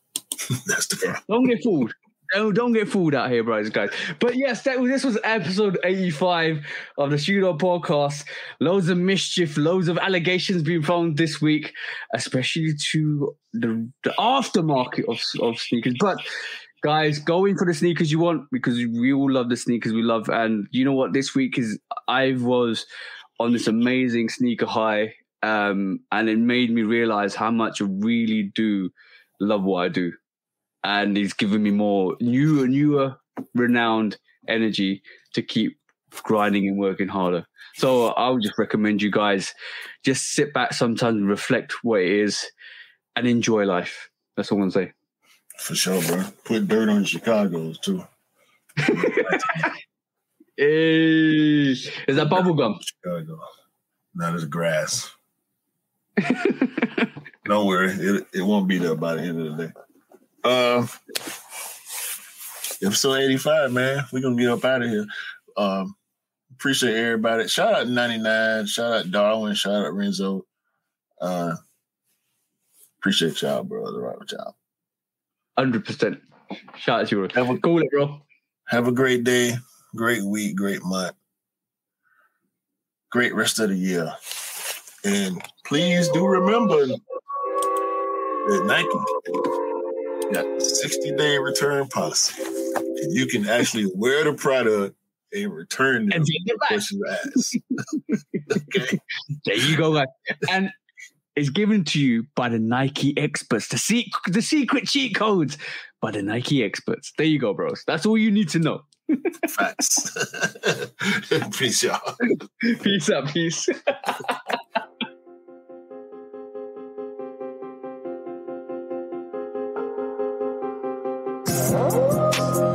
That's the problem. Don't get fooled. Don't, don't get fooled out here, brothers, guys. But yes, that was, this was episode eighty-five of the Shoe Dog Podcast. Loads of mischief, loads of allegations being found this week, especially to the, the aftermarket of, of sneakers. But guys, go in for the sneakers you want, because we all love the sneakers we love. And you know what? This week is I was on this amazing sneaker high, um, and it made me realize how much I really do love what I do. And he's given me more newer, newer, renowned energy to keep grinding and working harder. So I would just recommend you guys just sit back sometimes and reflect what it is and enjoy life. That's all I'm going to say. For sure, bro. Put dirt on Chicago's too. Hey, is that bubblegum? Chicago. No, it's grass. Don't worry. It, it won't be there by the end of the day. Uh, episode eighty-five, man. We're gonna get up out of here. Um, appreciate everybody. Shout out ninety-nine, shout out Darwin, shout out Renzo. Uh, appreciate y'all, bro. All right with y'all. one hundred percent. Shout out to you. Have a cool it, bro. Have a great day, great week, great month, great rest of the year. And please do remember that Nike got a sixty-day return policy. And you can actually wear the product They returned them and the person's ass. Okay. There you go, guys. And it's given to you by the Nike experts. The secret, the secret cheat codes by the Nike experts. There you go, bros. That's all you need to know. Facts. Peace out. Peace out. Peace. Oh,